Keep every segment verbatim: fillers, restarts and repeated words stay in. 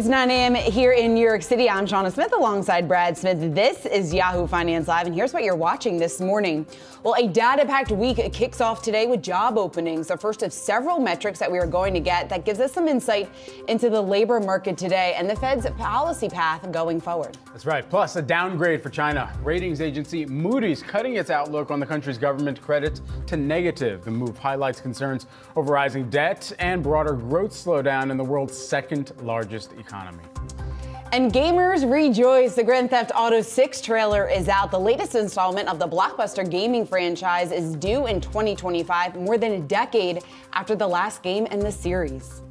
It's nine a m here in New York City. I'm Shauna Smith alongside Brad Smith. This is Yahoo Finance Live, and here's what you're watching this morning. Well, a data-packed week kicks off today with job openings, the first of several metrics that we are going to get that gives us some insight into the labor market today and the Fed's policy path going forward. That's right. Plus, a downgrade for China. Ratings agency Moody's cutting its outlook on the country's government credit to negative. The move highlights concerns over rising debt and broader growth slowdown in the world's second largest economy. And gamers rejoice. The Grand Theft Auto six trailer is out. The latest installment of the blockbuster gaming franchise is due in twenty twenty-five, more than a decade after the last game in the series.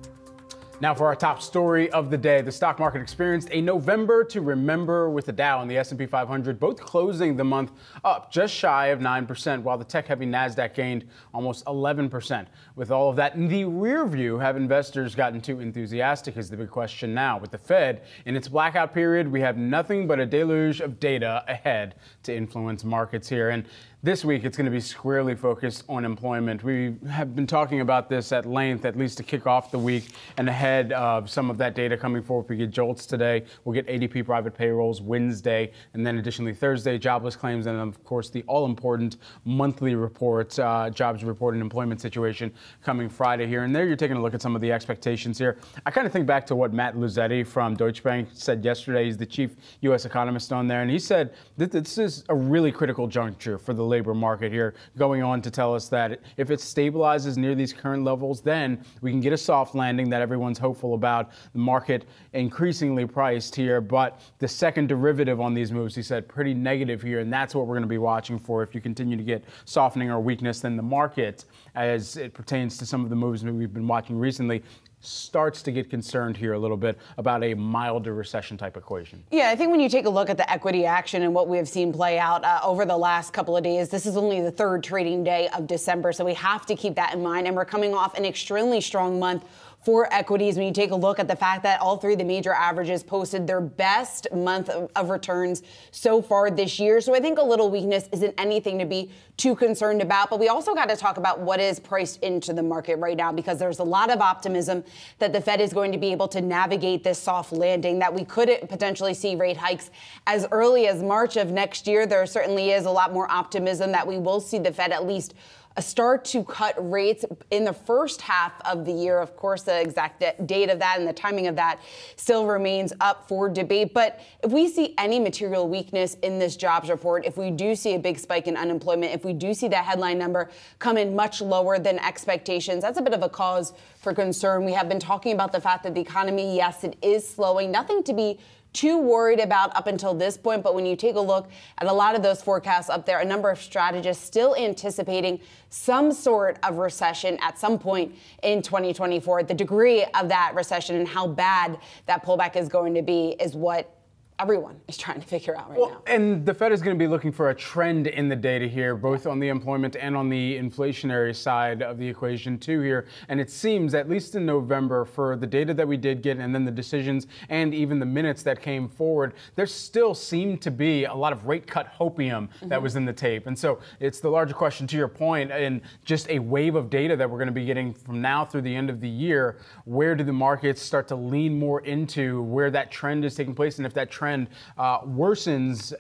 Now for our top story of the day. The stock market experienced a November to remember, with the Dow and the S and P five hundred both closing the month up just shy of nine percent, while the tech-heavy Nasdaq gained almost eleven percent. With all of that in the rear view, have investors gotten too enthusiastic is the big question now. With the Fed in its blackout period, we have nothing but a deluge of data ahead to influence markets here. And this week, it's going to be squarely focused on employment. We have been talking about this at length, at least to kick off the week and ahead of some of that data coming forward. We get JOLTS today. We'll get A D P private payrolls Wednesday, and then additionally Thursday, jobless claims, and of course the all-important monthly report, uh, jobs report and employment situation coming Friday here. And there you're taking a look at some of the expectations here. I kind of think back to what Matt Luzetti from Deutsche Bank said yesterday. He's the chief U S economist on there, and he said that this is a really critical juncture for the labor market here, going on to tell us that if it stabilizes near these current levels, then we can get a soft landing that everyone's hopeful about, the market increasingly priced here. But the second derivative on these moves, he said, pretty negative here, and that's what we're going to be watching for. If you continue to get softening or weakness, then the market, as it pertains to some of the moves that we've been watching recently, starts to get concerned here a little bit about a milder recession type equation. Yeah, I think when you take a look at the equity action and what we have seen play out uh, over the last couple of days, this is only the third trading day of December, so we have to keep that in mind. And we're coming off an extremely strong month for equities when you take a look at the fact that all three of the major averages posted their best month of, of returns so far this year. So I think a little weakness isn't anything to be too concerned about. But we also got to talk about what is priced into the market right now, because there's a lot of optimism that the Fed is going to be able to navigate this soft landing, that we could potentially see rate hikes as early as March of next year. There certainly is a lot more optimism that we will see the Fed at least start to cut rates in the first half of the year. Of course, the exact date of that and the timing of that still remains up for debate. But if we see any material weakness in this jobs report, if we do see a big spike in unemployment, if we do see that headline number come in much lower than expectations, that's a bit of a cause for concern. We have been talking about the fact that the economy, yes, it is slowing. Nothing to be too worried about up until this point, but when you take a look at a lot of those forecasts up there, a number of strategists still anticipating some sort of recession at some point in twenty twenty-four. The degree of that recession and how bad that pullback is going to be is what everyone is trying to figure out right well, now. And the Fed is going to be looking for a trend in the data here, both on the employment and on the inflationary side of the equation too here. And it seems, at least in November, for the data that we did get and then the decisions and even the minutes that came forward, there still seemed to be a lot of rate cut hopium mm-hmm. that was in the tape. And so it's the larger question, to your point, and just a wave of data that we're going to be getting from now through the end of the year. Where do the markets start to lean more into where that trend is taking place? And if that trend Uh, worsens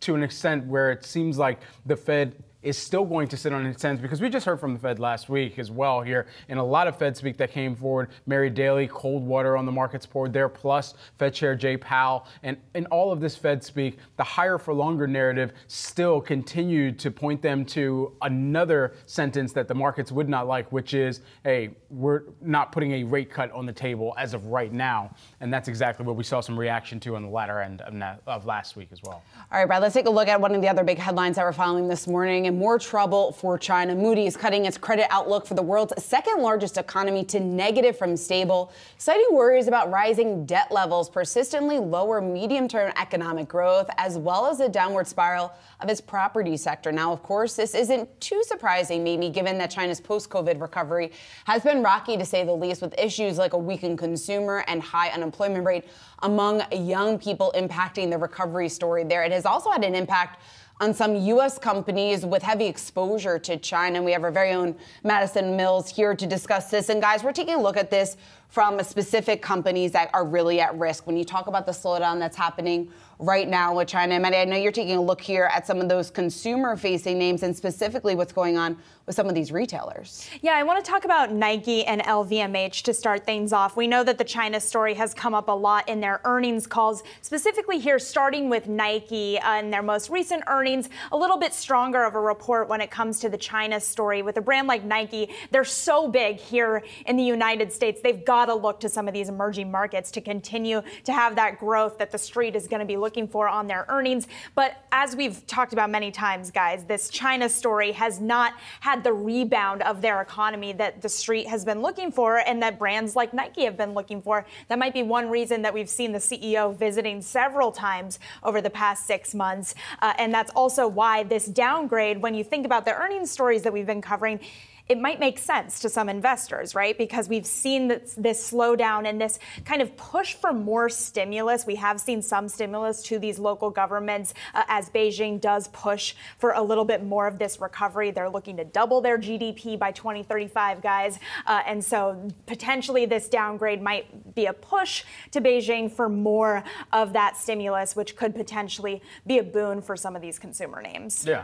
to an extent where it seems like the Fed is still going to sit on its hands, because we just heard from the Fed last week as well here, and a lot of Fed speak that came forward. Mary Daly, cold water on the markets poured there, plus Fed Chair Jay Powell, and in all of this Fed speak, the higher for longer narrative still continued to point them to another sentence that the markets would not like, which is, hey, we're not putting a rate cut on the table as of right now, and that's exactly what we saw some reaction to on the latter end of, of last week as well. All right, Brad, let's take a look at one of the other big headlines that we're following this morning. And more trouble for China. Moody's cutting its credit outlook for the world's second largest economy to negative from stable, citing worries about rising debt levels, persistently lower medium-term economic growth, as well as a downward spiral of its property sector. Now, of course, this isn't too surprising, maybe, given that China's post-COVID recovery has been rocky, to say the least, with issues like a weakened consumer and high unemployment rate among young people impacting the recovery story there. It has also had an impact on some U S companies with heavy exposure to China. And we have our very own Madison Mills here to discuss this. And guys, we're taking a look at this from specific companies that are really at risk. When you talk about the slowdown that's happening right now with China, and I know you're taking a look here at some of those consumer-facing names and specifically what's going on with some of these retailers. Yeah, I want to talk about Nike and L V M H to start things off. We know that the China story has come up a lot in their earnings calls, specifically here starting with Nike uh, in their most recent earnings, a little bit stronger of a report when it comes to the China story. With a brand like Nike, they're so big here in the United States. They've got to look to some of these emerging markets to continue to have that growth that the street is going to be looking looking for on their earnings. But as we've talked about many times, guys, this China story has not had the rebound of their economy that the street has been looking for and that brands like Nike have been looking for. That might be one reason that we've seen the C E O visiting several times over the past six months. Uh, and that's also why this downgrade, when you think about the earnings stories that we've been covering, it might make sense to some investors, right? Because we've seen this, this slowdown and this kind of push for more stimulus. We have seen some stimulus to these local governments uh, as Beijing does push for a little bit more of this recovery. They're looking to double their G D P by twenty thirty-five, guys. Uh, and so potentially this downgrade might be a push to Beijing for more of that stimulus, which could potentially be a boon for some of these consumer names. Yeah.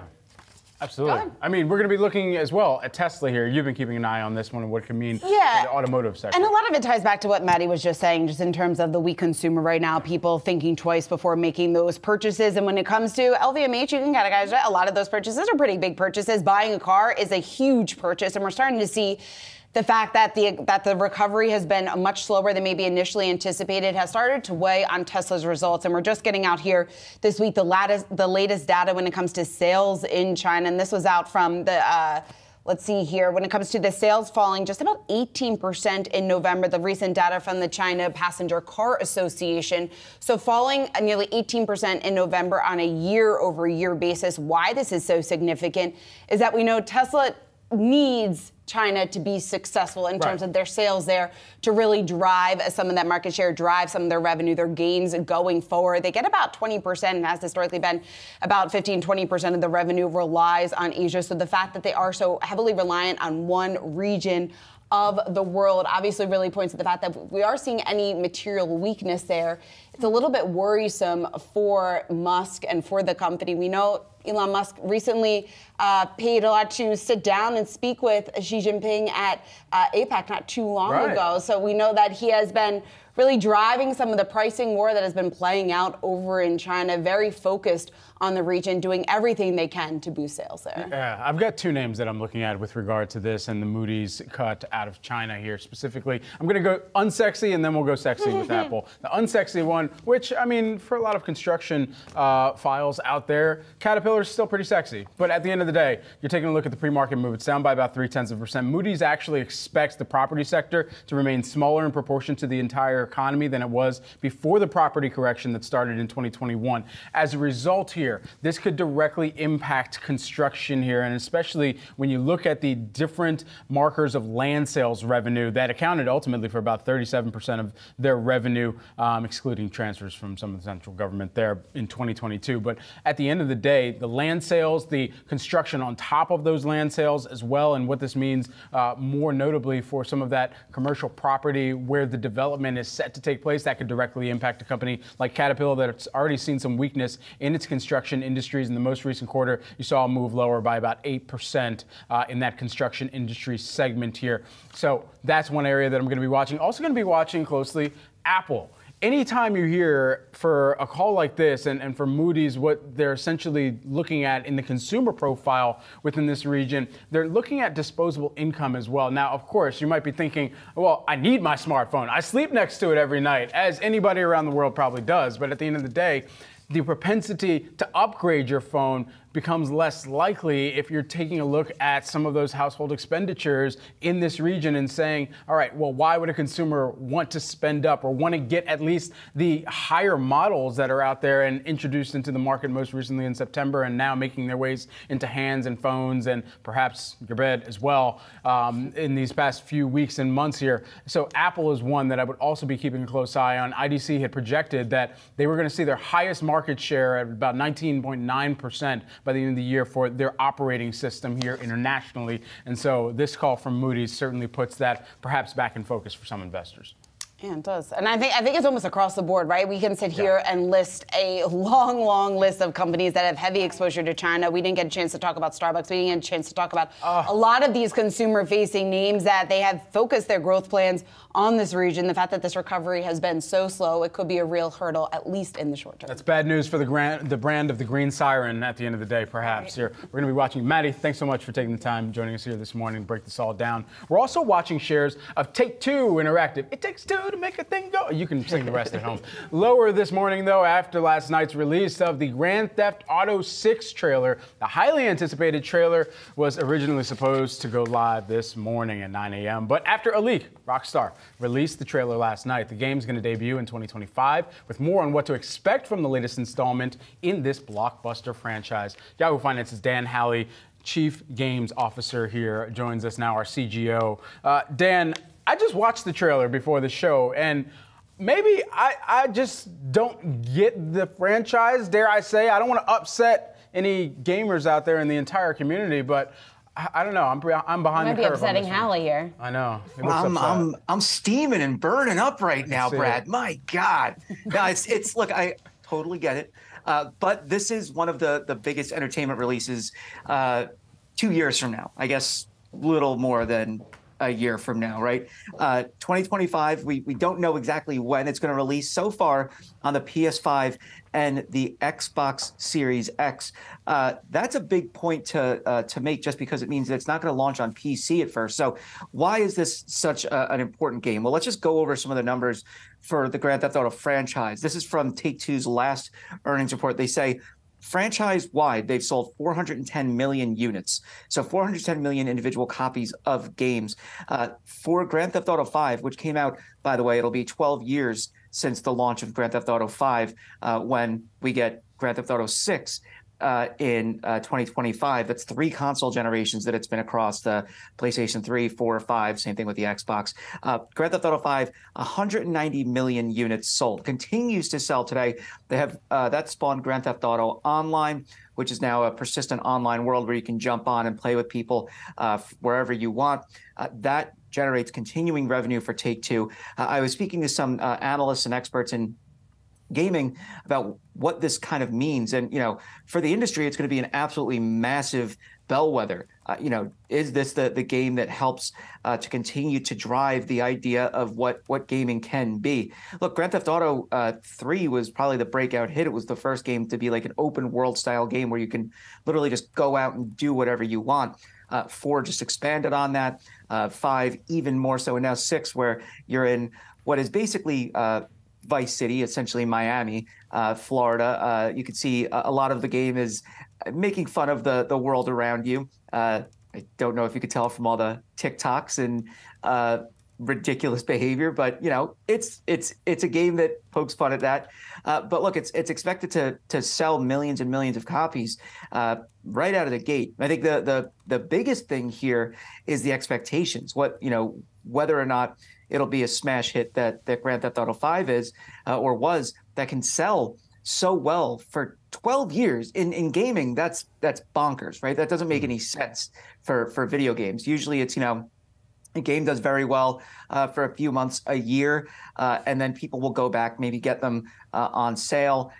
Absolutely. I mean, we're going to be looking as well at Tesla here. You've been keeping an eye on this one and what it could mean yeah. for the automotive sector. And a lot of it ties back to what Maddie was just saying, just in terms of the weak consumer right now, people thinking twice before making those purchases. And when it comes to L V M H, you can categorize it. A lot of those purchases are pretty big purchases. Buying a car is a huge purchase, and we're starting to see the fact that the that the recovery has been much slower than maybe initially anticipated has started to weigh on Tesla's results. And we're just getting out here this week the latest the latest data when it comes to sales in China. And this was out from the uh, let's see here when it comes to the sales falling just about eighteen percent in November. The recent data from the China Passenger Car Association, so falling nearly eighteen percent in November on a year-over-year basis. Why this is so significant is that we know Tesla needs China to be successful in terms right. of their sales there to really drive some of that market share, drive some of their revenue, their gains going forward. They get about twenty percent and has historically been about fifteen, twenty percent of the revenue relies on Asia. So the fact that they are so heavily reliant on one region of the world obviously really points to the fact that we are seeing any material weakness there. It's a little bit worrisome for Musk and for the company. We know Elon Musk recently uh, paid a lot to sit down and speak with Xi Jinping at uh, APEC not too long right. ago. So we know that he has been really driving some of the pricing war that has been playing out over in China, very focused on the region, doing everything they can to boost sales there. Yeah, I've got two names that I'm looking at with regard to this and the Moody's cut out of China here specifically. I'm going to go unsexy and then we'll go sexy with Apple. The unsexy one, which, I mean, for a lot of construction uh, files out there, Caterpillar is still pretty sexy. But at the end of the day, you're taking a look at the pre-market move. It's down by about three tenths of a percent. Moody's actually expects the property sector to remain smaller in proportion to the entire economy than it was before the property correction that started in twenty twenty-one. As a result here, this could directly impact construction here, and especially when you look at the different markers of land sales revenue that accounted ultimately for about thirty-seven percent of their revenue, um, excluding transfers from some of the central government there in twenty twenty-two. But at the end of the day, the land sales, the construction on top of those land sales as well, and what this means uh, more notably for some of that commercial property where the development is set to take place, that could directly impact a company like Caterpillar that's already seen some weakness in its construction industries. In the most recent quarter, you saw a move lower by about eight percent uh, in that construction industry segment here. So that's one area that I'm going to be watching. Also going to be watching closely Apple. Anytime you hear for a call like this and, and for Moody's, what they're essentially looking at in the consumer profile within this region, they're looking at disposable income as well. Now, of course, you might be thinking, well, I need my smartphone. I sleep next to it every night, as anybody around the world probably does. But at the end of the day, the propensity to upgrade your phone becomes less likely if you're taking a look at some of those household expenditures in this region and saying, all right, well, why would a consumer want to spend up or want to get at least the higher models that are out there and introduced into the market most recently in September and now making their ways into hands and phones and perhaps your bed as well um, in these past few weeks and months here. So Apple is one that I would also be keeping a close eye on. I D C had projected that they were going to see their highest market market share at about nineteen point nine percent by the end of the year for their operating system here internationally. And so this call from Moody's certainly puts that perhaps back in focus for some investors. Yeah, it does. And I think I think it's almost across the board, right? We can sit here yeah. and list a long, long list of companies that have heavy exposure to China. We didn't get a chance to talk about Starbucks. We didn't get a chance to talk about uh, a lot of these consumer-facing names that they have focused their growth plans on this region. The fact that this recovery has been so slow, it could be a real hurdle, at least in the short term. That's bad news for the, grand, the brand of the Green Siren at the end of the day, perhaps. Right. Here, we're going to be watching. Maddie, thanks so much for taking the time, joining us here this morning, break this all down. We're also watching shares of Take Two Interactive. It takes two to make a thing go. You can sing the rest at home. Lower this morning, though, after last night's release of the Grand Theft Auto six trailer. The highly anticipated trailer was originally supposed to go live this morning at nine a m But after a leak, Rockstar released the trailer last night. The game's going to debut in twenty twenty-five with more on what to expect from the latest installment in this blockbuster franchise. Yahoo Finance's Dan Halley, Chief Games Officer here, joins us now, our C G O. Uh, Dan, I just watched the trailer before the show, and maybe I, I just don't get the franchise, dare I say. I don't want to upset any gamers out there in the entire community, but I, I don't know. I'm, I'm behind the curve. You might be upsetting Hallie here. I know. I'm, I'm, I'm steaming and burning up right now, Brad. It. My God. Now, it's, it's look, I totally get it, uh, but this is one of the, the biggest entertainment releases uh, two years from now, I guess little more than a year from now, right? Uh, twenty twenty-five, we, we don't know exactly when it's going to release. So far on the P S five and the Xbox Series X. Uh, that's a big point to uh, to make, just because it means that it's not going to launch on P C at first. So why is this such a, an important game? Well, let's just go over some of the numbers for the Grand Theft Auto franchise. This is from Take-Two's last earnings report. They say, franchise-wide, they've sold four hundred ten million units, so four hundred ten million individual copies of games. Uh, for Grand Theft Auto five, which came out, by the way, it'll be twelve years since the launch of Grand Theft Auto five, uh, when we get Grand Theft Auto six uh, in uh, twenty twenty-five. That's three console generations that it's been across, the PlayStation three, four, five, same thing with the Xbox. Uh, Grand Theft Auto five, one hundred ninety million units sold, continues to sell today. They have uh, that spawned Grand Theft Auto Online, which is now a persistent online world where you can jump on and play with people uh, wherever you want. Uh, that generates continuing revenue for Take-Two. Uh, I was speaking to some uh, analysts and experts in gaming about what this kind of means, and you know, for the industry, it's going to be an absolutely massive bellwether. Uh, you know, is this the the game that helps uh, to continue to drive the idea of what what gaming can be? Look, Grand Theft Auto uh, three was probably the breakout hit. It was the first game to be like an open world style game where you can literally just go out and do whatever you want. Uh, four just expanded on that. Uh, five even more so, and now six, where you're in what is basically uh, Vice City, essentially Miami, uh, Florida. Uh, you can see a, a lot of the game is making fun of the, the world around you. Uh, I don't know if you could tell from all the TikToks and uh, ridiculous behavior, but you know, it's it's it's a game that pokes fun at that. Uh, but look, it's it's expected to to sell millions and millions of copies uh, right out of the gate. I think the the the biggest thing here is the expectations. What you know, whether or not it'll be a smash hit that, that Grand Theft Auto five is uh, or was, that can sell so well for twelve years in, in gaming. That's that's bonkers, right? That doesn't make any sense for, for video games. Usually it's, you know, a game does very well uh, for a few months, a year, uh, and then people will go back, maybe get them uh, on sale,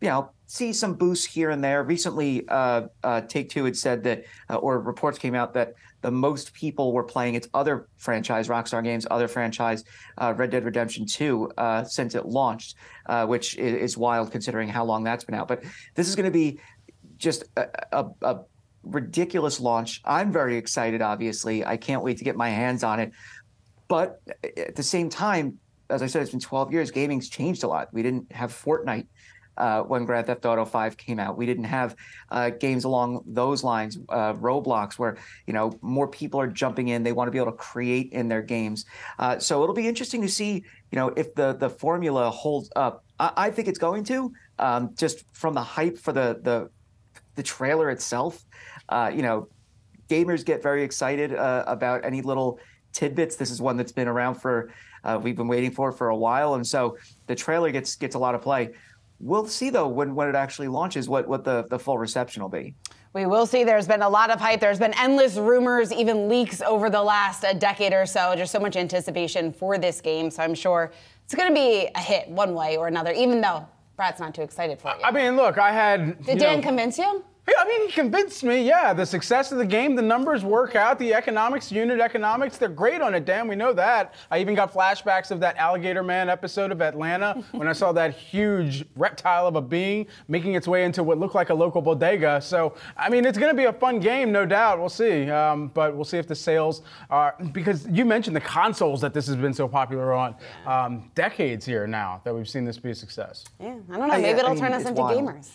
you know, see some boosts here and there. Recently, uh, uh, Take-Two had said that, uh, or reports came out that the most people were playing its other franchise, Rockstar Games' other franchise, uh, Red Dead Redemption two, uh, since it launched, uh, which is, is wild considering how long that's been out. But this is going to be just a, a, a ridiculous launch. I'm very excited, obviously. I can't wait to get my hands on it. But at the same time, as I said, it's been twelve years. Gaming's changed a lot. We didn't have Fortnite Uh, when Grand Theft Auto five came out. We didn't have uh, games along those lines, uh, Roblox, where, you know, more people are jumping in. They want to be able to create in their games. Uh, so it'll be interesting to see, you know, if the, the formula holds up. I, I think it's going to, um, just from the hype for the, the, the trailer itself. Uh, you know, gamers get very excited uh, about any little tidbits. This is one that's been around for, uh, we've been waiting for for a while. And so the trailer gets, gets a lot of play. We'll see, though, when, when it actually launches, what, what the, the full reception will be. We will see. There's been a lot of hype. There's been endless rumors, even leaks over the last a decade or so. There's so much anticipation for this game. So I'm sure it's going to be a hit one way or another, even though Brad's not too excited for it yet. I mean, look, I had... Did Dan know, convince you? Yeah, I mean, he convinced me, yeah. The success of the game, the numbers work out, the economics, unit economics, they're great on it, Dan. We know that. I even got flashbacks of that Alligator Man episode of Atlanta when I saw that huge reptile of a being making its way into what looked like a local bodega. So, I mean, it's going to be a fun game, no doubt. We'll see. Um, but we'll see if the sales are... Because you mentioned the consoles that this has been so popular on. Um, decades here now that we've seen this be a success. Yeah, I don't know. Maybe it'll turn us into gamers.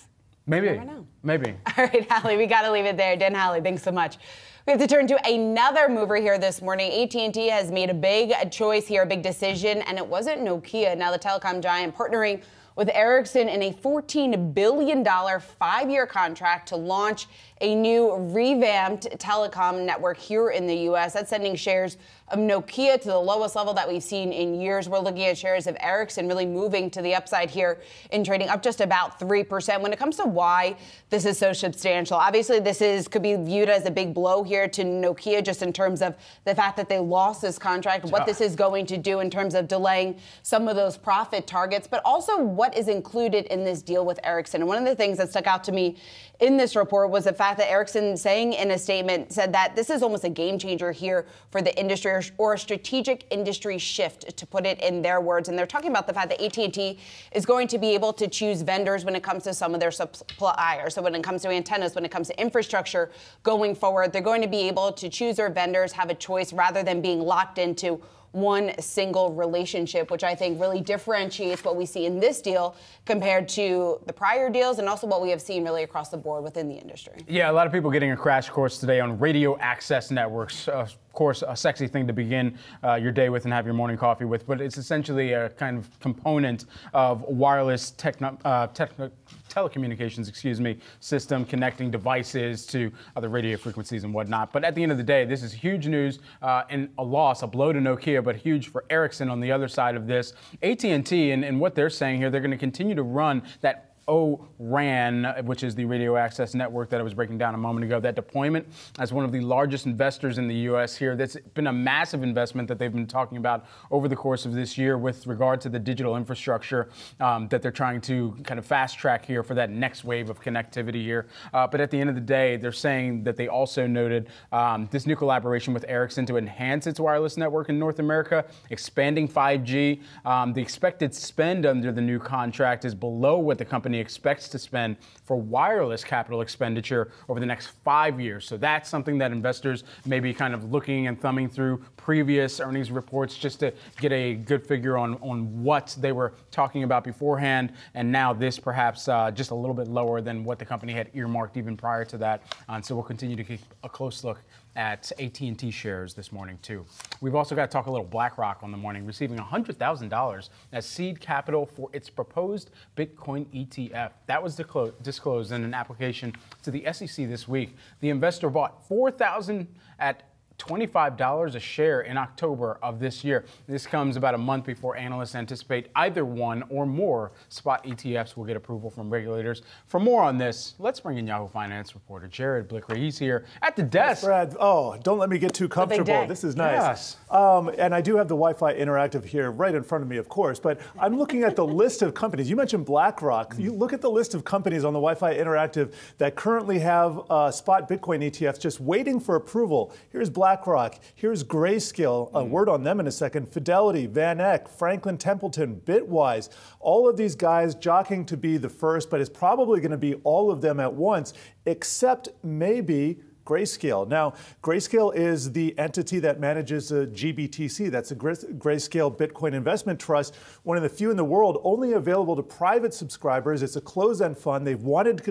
Maybe. I don't know. Maybe. All right, Hallie, we got to leave it there. Dan Hallie, thanks so much. We have to turn to another mover here this morning. A T and T has made a big choice here, a big decision, and it wasn't Nokia. Now the telecom giant partnering with Ericsson in a fourteen billion dollars five-year contract to launch a new revamped telecom network here in the U S. That's sending shares of Nokia to the lowest level that we've seen in years. We're looking at shares of Ericsson really moving to the upside here in trading up just about three percent. When it comes to why this is so substantial, obviously this is could be viewed as a big blow here to Nokia just in terms of the fact that they lost this contract, what this is going to do in terms of delaying some of those profit targets, but also what is included in this deal with Ericsson. And one of the things that stuck out to me in this report was the fact that Ericsson saying in a statement said that this is almost a game changer here for the industry or, or a strategic industry shift, to put it in their words. And they're talking about the fact that A T and T is going to be able to choose vendors when it comes to some of their suppliers. So when it comes to antennas, when it comes to infrastructure going forward, they're going to be able to choose their vendors, have a choice rather than being locked into one single relationship, which I think really differentiates what we see in this deal compared to the prior deals and also what we have seen really across the board within the industry. Yeah, a lot of people getting a crash course today on radio access networks. Uh, of course, a sexy thing to begin uh, your day with and have your morning coffee with, but it's essentially a kind of component of wireless techno uh, techno telecommunications, excuse me, system connecting devices to other radio frequencies and whatnot. But at the end of the day, this is huge news uh, and a loss, a blow to Nokia, but huge for Ericsson on the other side of this. A T and T and, and what they're saying here, they're going to continue to run that O RAN, which is the radio access network that I was breaking down a moment ago, that deployment as one of the largest investors in the U S here. That's been a massive investment that they've been talking about over the course of this year with regard to the digital infrastructure um, that they're trying to kind of fast track here for that next wave of connectivity here. Uh, but at the end of the day, they're saying that they also noted um, this new collaboration with Ericsson to enhance its wireless network in North America, expanding five G. Um, the expected spend under the new contract is below what the company expects to spend for wireless capital expenditure over the next five years. So that's something that investors may be kind of looking and thumbing through previous earnings reports just to get a good figure on, on what they were talking about beforehand. And now this perhaps uh, just a little bit lower than what the company had earmarked even prior to that. And so we'll continue to keep a close look at A T and T shares this morning, too. We've also got to talk a little BlackRock on the morning, receiving one hundred thousand dollars as seed capital for its proposed Bitcoin E T F. That was disclosed in an application to the S E C this week. The investor bought four thousand dollars at twenty-five dollars a share in October of this year. This comes about a month before analysts anticipate either one or more spot E T Fs will get approval from regulators. For more on this, let's bring in Yahoo Finance reporter Jared Blikre. He's here at the desk. Yes, Brad. Oh, don't let me get too comfortable. This is nice. Yes. Um, and I do have the Wi-Fi Interactive here right in front of me, of course, but I'm looking at the list of companies. You mentioned BlackRock. You look at the list of companies on the Wi-Fi Interactive that currently have uh, spot Bitcoin E T Fs just waiting for approval. Here's BlackRock. BlackRock. Here's Grayscale, a word on them in a second. Fidelity, Van Eck, Franklin Templeton, Bitwise. All of these guys jockeying to be the first, but it's probably going to be all of them at once, except maybe Grayscale. Now, Grayscale is the entity that manages a G B T C. That's a Grayscale Bitcoin Investment Trust, one of the few in the world, only available to private subscribers. It's a closed-end fund. They've wanted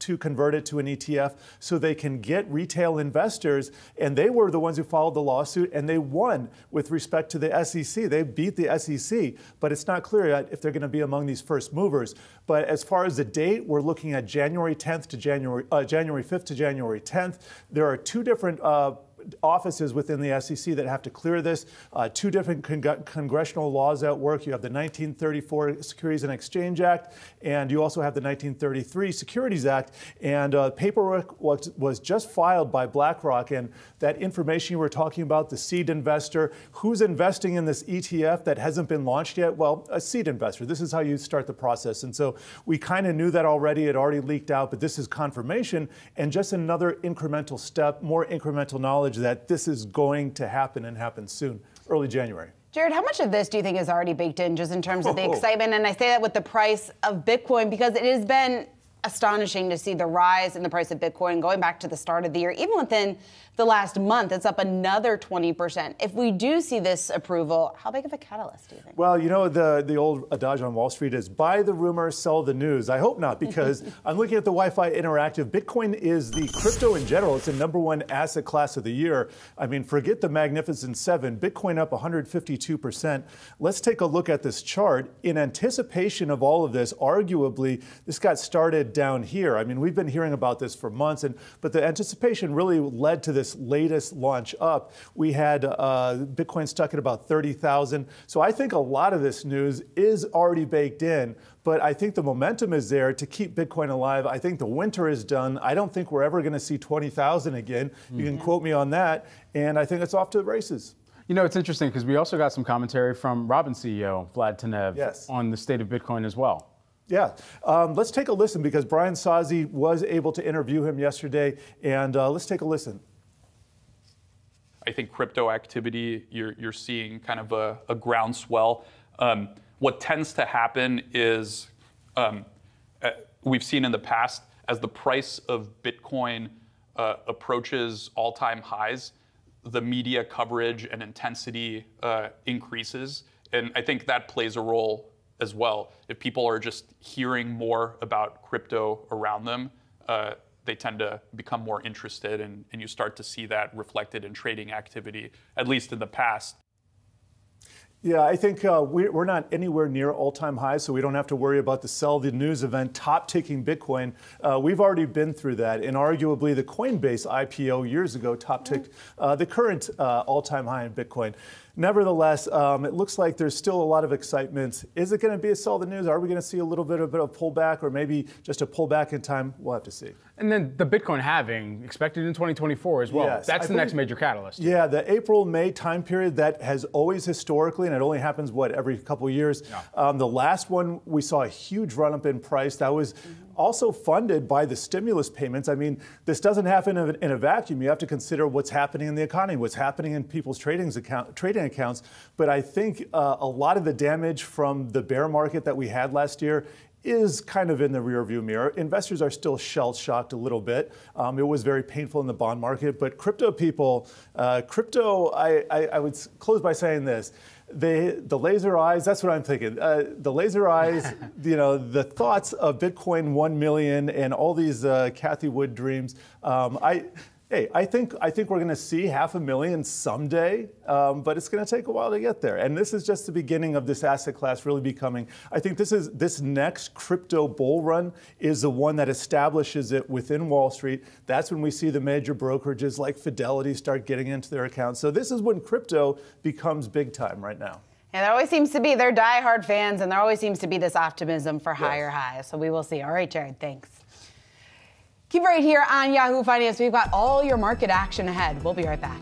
to convert it to an E T F so they can get retail investors, and they were the ones who filed the lawsuit, and they won with respect to the S E C. They beat the S E C, but it's not clear yet if they're going to be among these first movers. But as far as the date, we're looking at January tenth to January, uh, January fifth to January tenth. There are two different uh, offices within the S E C that have to clear this. Uh, two different con congressional laws at work. You have the nineteen thirty-four Securities and Exchange Act, and you also have the nineteen thirty-three Securities Act. And uh, paperwork was, was just filed by BlackRock, and that information you were talking about, the seed investor, who's investing in this E T F that hasn't been launched yet? Well, a seed investor. This is how you start the process. And so we kind of knew that already. It already leaked out, but this is confirmation and just another incremental step, more incremental knowledge that this is going to happen and happen soon, early January. Jared, how much of this do you think is already baked in just in terms of the excitement? And I say that with the price of Bitcoin because it has been astonishing to see the rise in the price of Bitcoin going back to the start of the year. Even within the last month, it's up another twenty percent. If we do see this approval, how big of a catalyst do you think? Well, you know, the, the old adage on Wall Street is buy the rumor, sell the news. I hope not, because I'm looking at the Wi-Fi Interactive. Bitcoin is the crypto in general. It's the number one asset class of the year. I mean, forget the Magnificent Seven. Bitcoin up one hundred fifty-two percent. Let's take a look at this chart. In anticipation of all of this, arguably, this got started down here. I mean, we've been hearing about this for months, and but the anticipation really led to this latest launch up. We had uh, Bitcoin stuck at about thirty thousand. So I think a lot of this news is already baked in. But I think the momentum is there to keep Bitcoin alive. I think the winter is done. I don't think we're ever going to see twenty thousand again. Mm-hmm. You can quote me on that. And I think it's off to the races. You know, it's interesting because we also got some commentary from Robin C E O Vlad Tenev yes. on the state of Bitcoin as well. Yeah. Um, let's take a listen because Brian Sazi was able to interview him yesterday. And uh, let's take a listen. I think crypto activity, you're, you're seeing kind of a, a groundswell. Um, what tends to happen is um, uh, we've seen in the past as the price of Bitcoin uh, approaches all-time highs, the media coverage and intensity uh, increases. And I think that plays a role as well. If people are just hearing more about crypto around them, uh, they tend to become more interested, and, and you start to see that reflected in trading activity, at least in the past. Yeah, I think uh, we're not anywhere near all-time highs, so we don't have to worry about the sell the news event top-ticking Bitcoin. Uh, we've already been through that, and arguably the Coinbase I P O years ago top-ticked uh, the current uh, all-time high in Bitcoin. Nevertheless, um, it looks like there's still a lot of excitement. Is it going to be a sell the news? Are we going to see a little bit of a pullback, or maybe just a pullback in time? We'll have to see. And then the Bitcoin halving expected in twenty twenty-four as well. Yes, That's I the believe, next major catalyst. Yeah, the April-May time period that has always historically, and it only happens, what, every couple of years. Yeah. Um, the last one, we saw a huge run-up in price. That was also funded by the stimulus payments. I mean, this doesn't happen in a vacuum. You have to consider what's happening in the economy, what's happening in people's trading account, trading accounts. But I think uh, a lot of the damage from the bear market that we had last year is kind of in the rearview mirror. Investors are still shell-shocked a little bit. Um, it was very painful in the bond market. But crypto people, uh, crypto, I, I, I would close by saying this. They, the laser eyes, that's what I'm thinking. Uh, the laser eyes, you know, the thoughts of Bitcoin one million and all these uh, Cathie Wood dreams. Um, I, hey, I think, I think we're going to see half a million someday, um, but it's going to take a while to get there. And this is just the beginning of this asset class really becoming. I think this is this next crypto bull run is the one that establishes it within Wall Street. That's when we see the major brokerages like Fidelity start getting into their accounts. So this is when crypto becomes big time right now. And there always seems to be, they're diehard fans, and there always seems to be this optimism for higher yes. highs. So we will see. All right, Jared, thanks. Keep right here on Yahoo Finance. We've got all your market action ahead. We'll be right back.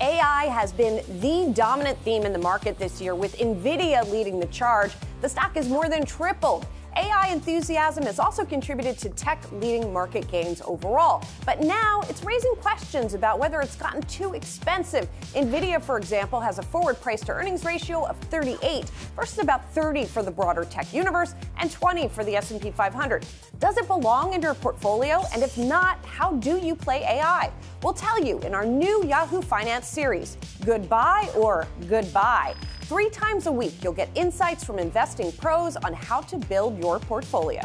A I has been the dominant theme in the market this year, with Nvidia leading the charge. The stock is more than tripled. A I enthusiasm has also contributed to tech leading market gains overall. But now it's raising questions about whether it's gotten too expensive. Nvidia, for example, has a forward price to earnings ratio of thirty-eight versus about thirty for the broader tech universe and twenty for the S and P five hundred. Does it belong in your portfolio? And if not, how do you play A I? We'll tell you in our new Yahoo Finance series, Goodbye or Goodbye. Three times a week, you'll get insights from investing pros on how to build your portfolio.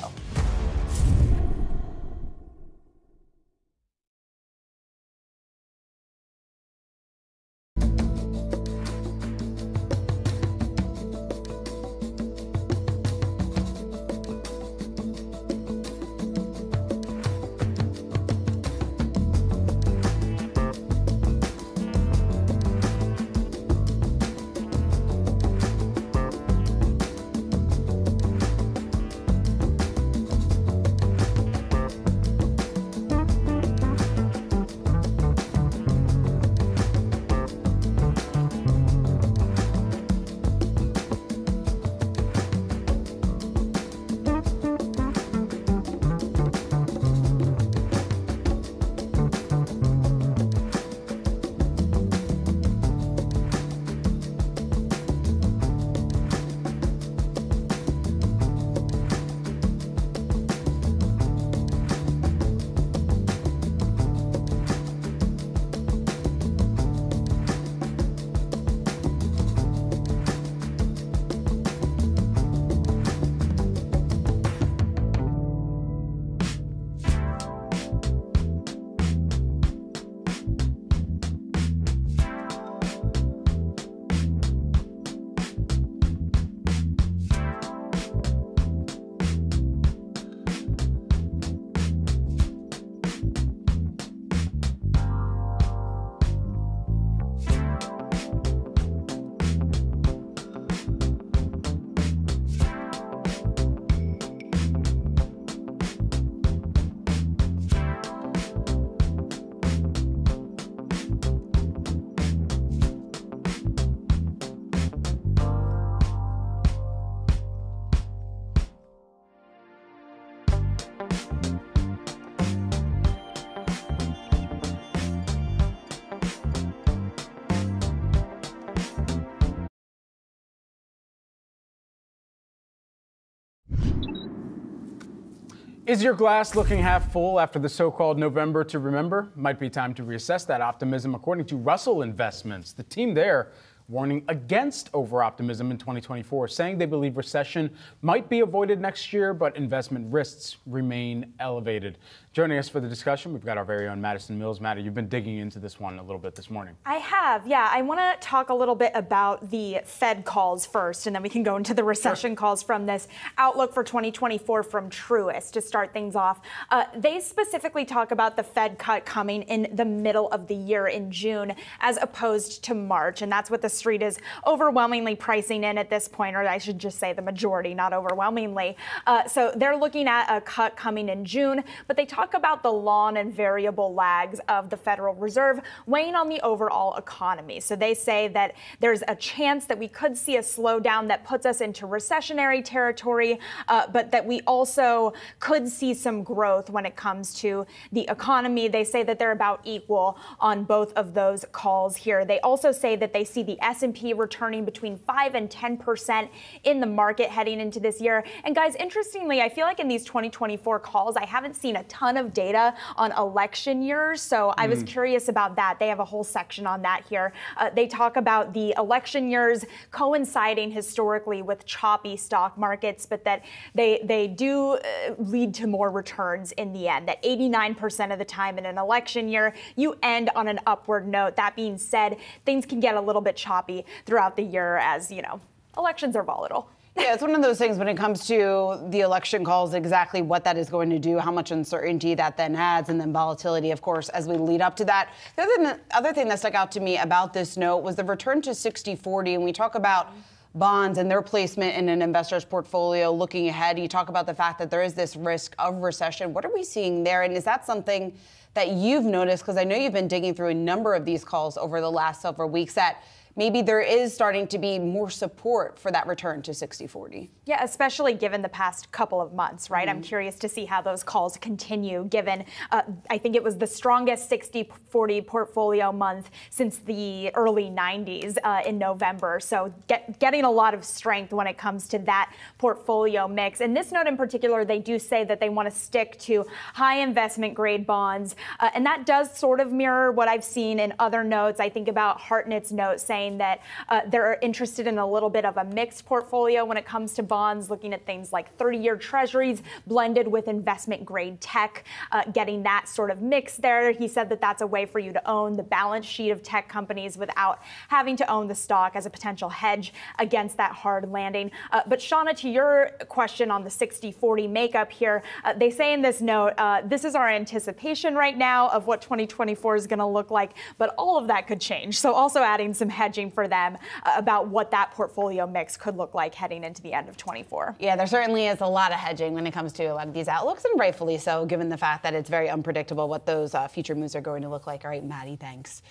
Is your glass looking half full after the so-called November to Remember? Might be time to reassess that optimism, according to Russell Investments. The team there warning against over-optimism in twenty twenty-four, saying they believe recession might be avoided next year, but investment risks remain elevated. Joining us for the discussion, we've got our very own Madison Mills. Maddie, you've been digging into this one a little bit this morning. I have, yeah. I want to talk a little bit about the Fed calls first, and then we can go into the recession sure. calls from this outlook for twenty twenty-four from Truist to start things off. Uh, they specifically talk about the Fed cut coming in the middle of the year in June, as opposed to March, and that's what the Street is overwhelmingly pricing in at this point, or I should just say the majority, not overwhelmingly. Uh, so they're looking at a cut coming in June, but they talk about the long and variable lags of the Federal Reserve weighing on the overall economy. So they say that there's a chance that we could see a slowdown that puts us into recessionary territory, uh, but that we also could see some growth when it comes to the economy. They say that they're about equal on both of those calls here. They also say that they see the S and P returning between five and ten percent in the market heading into this year. And guys, interestingly, I feel like in these twenty twenty-four calls, I haven't seen a ton of data on election years. So I was mm. curious about that. They have a whole section on that here. Uh, they talk about the election years coinciding historically with choppy stock markets, but that they, they do uh, lead to more returns in the end, that eighty-nine percent of the time in an election year, you end on an upward note. That being said, things can get a little bit choppy choppy throughout the year, as you know, elections are volatile. Yeah, it's one of those things when it comes to the election calls, exactly what that is going to do, how much uncertainty that then adds, and then volatility, of course, as we lead up to that. The other, the other thing that stuck out to me about this note was the return to sixty forty, and we talk about bonds and their placement in an investor's portfolio looking ahead. You talk about the fact that there is this risk of recession. What are we seeing there, and is that something that you've noticed? Because I know you've been digging through a number of these calls over the last several weeks that maybe there is starting to be more support for that return to sixty forty. Yeah, especially given the past couple of months, right? Mm-hmm. I'm curious to see how those calls continue, given uh, I think it was the strongest sixty forty portfolio month since the early nineties uh, in November. So get, getting a lot of strength when it comes to that portfolio mix. And this note in particular, they do say that they want to stick to high investment grade bonds. Uh, and that does sort of mirror what I've seen in other notes. I think about Hartnett's note saying that uh, they're interested in a little bit of a mixed portfolio when it comes to bonds, looking at things like thirty-year treasuries blended with investment-grade tech, uh, getting that sort of mix there. He said that that's a way for you to own the balance sheet of tech companies without having to own the stock as a potential hedge against that hard landing. Uh, but Shauna, to your question on the sixty forty makeup here, uh, they say in this note, uh, this is our anticipation right now of what twenty twenty-four is going to look like, but all of that could change. So also adding some hedging for them about what that portfolio mix could look like heading into the end of twenty-four. Yeah, there certainly is a lot of hedging when it comes to a lot of these outlooks, and rightfully so, given the fact that it's very unpredictable what those uh, future moves are going to look like. All right, Maddie, thanks.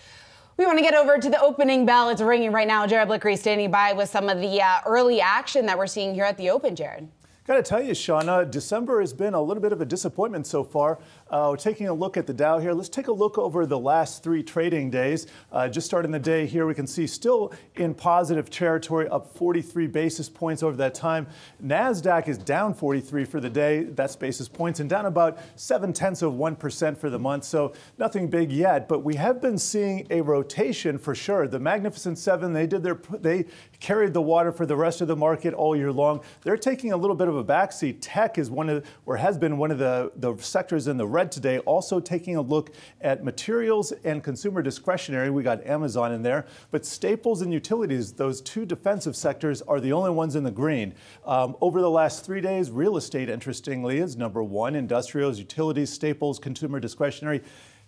We want to get over to the opening bell. It's ringing right now. Jared Blikre standing by with some of the uh, early action that we're seeing here at the open, Jared. Got to tell you, Shauna, December has been a little bit of a disappointment so far. Uh, we're taking a look at the Dow here. Let's take a look over the last three trading days. Uh, just starting the day here, we can see still in positive territory, up forty-three basis points over that time. NASDAQ is down forty-three for the day. That's basis points, and down about seven tenths of one percent for the month. So nothing big yet, but we have been seeing a rotation for sure. The Magnificent Seven, they did their, they carried the water for the rest of the market all year long. They're taking a little bit of a backseat. Tech is one of, or has been one of the, the sectors in the red today. Also taking a look at materials and consumer discretionary. We got Amazon in there, but staples and utilities, those two defensive sectors, are the only ones in the green. Um, over the last three days, real estate, interestingly, is number one. Industrials, utilities, staples, consumer discretionary.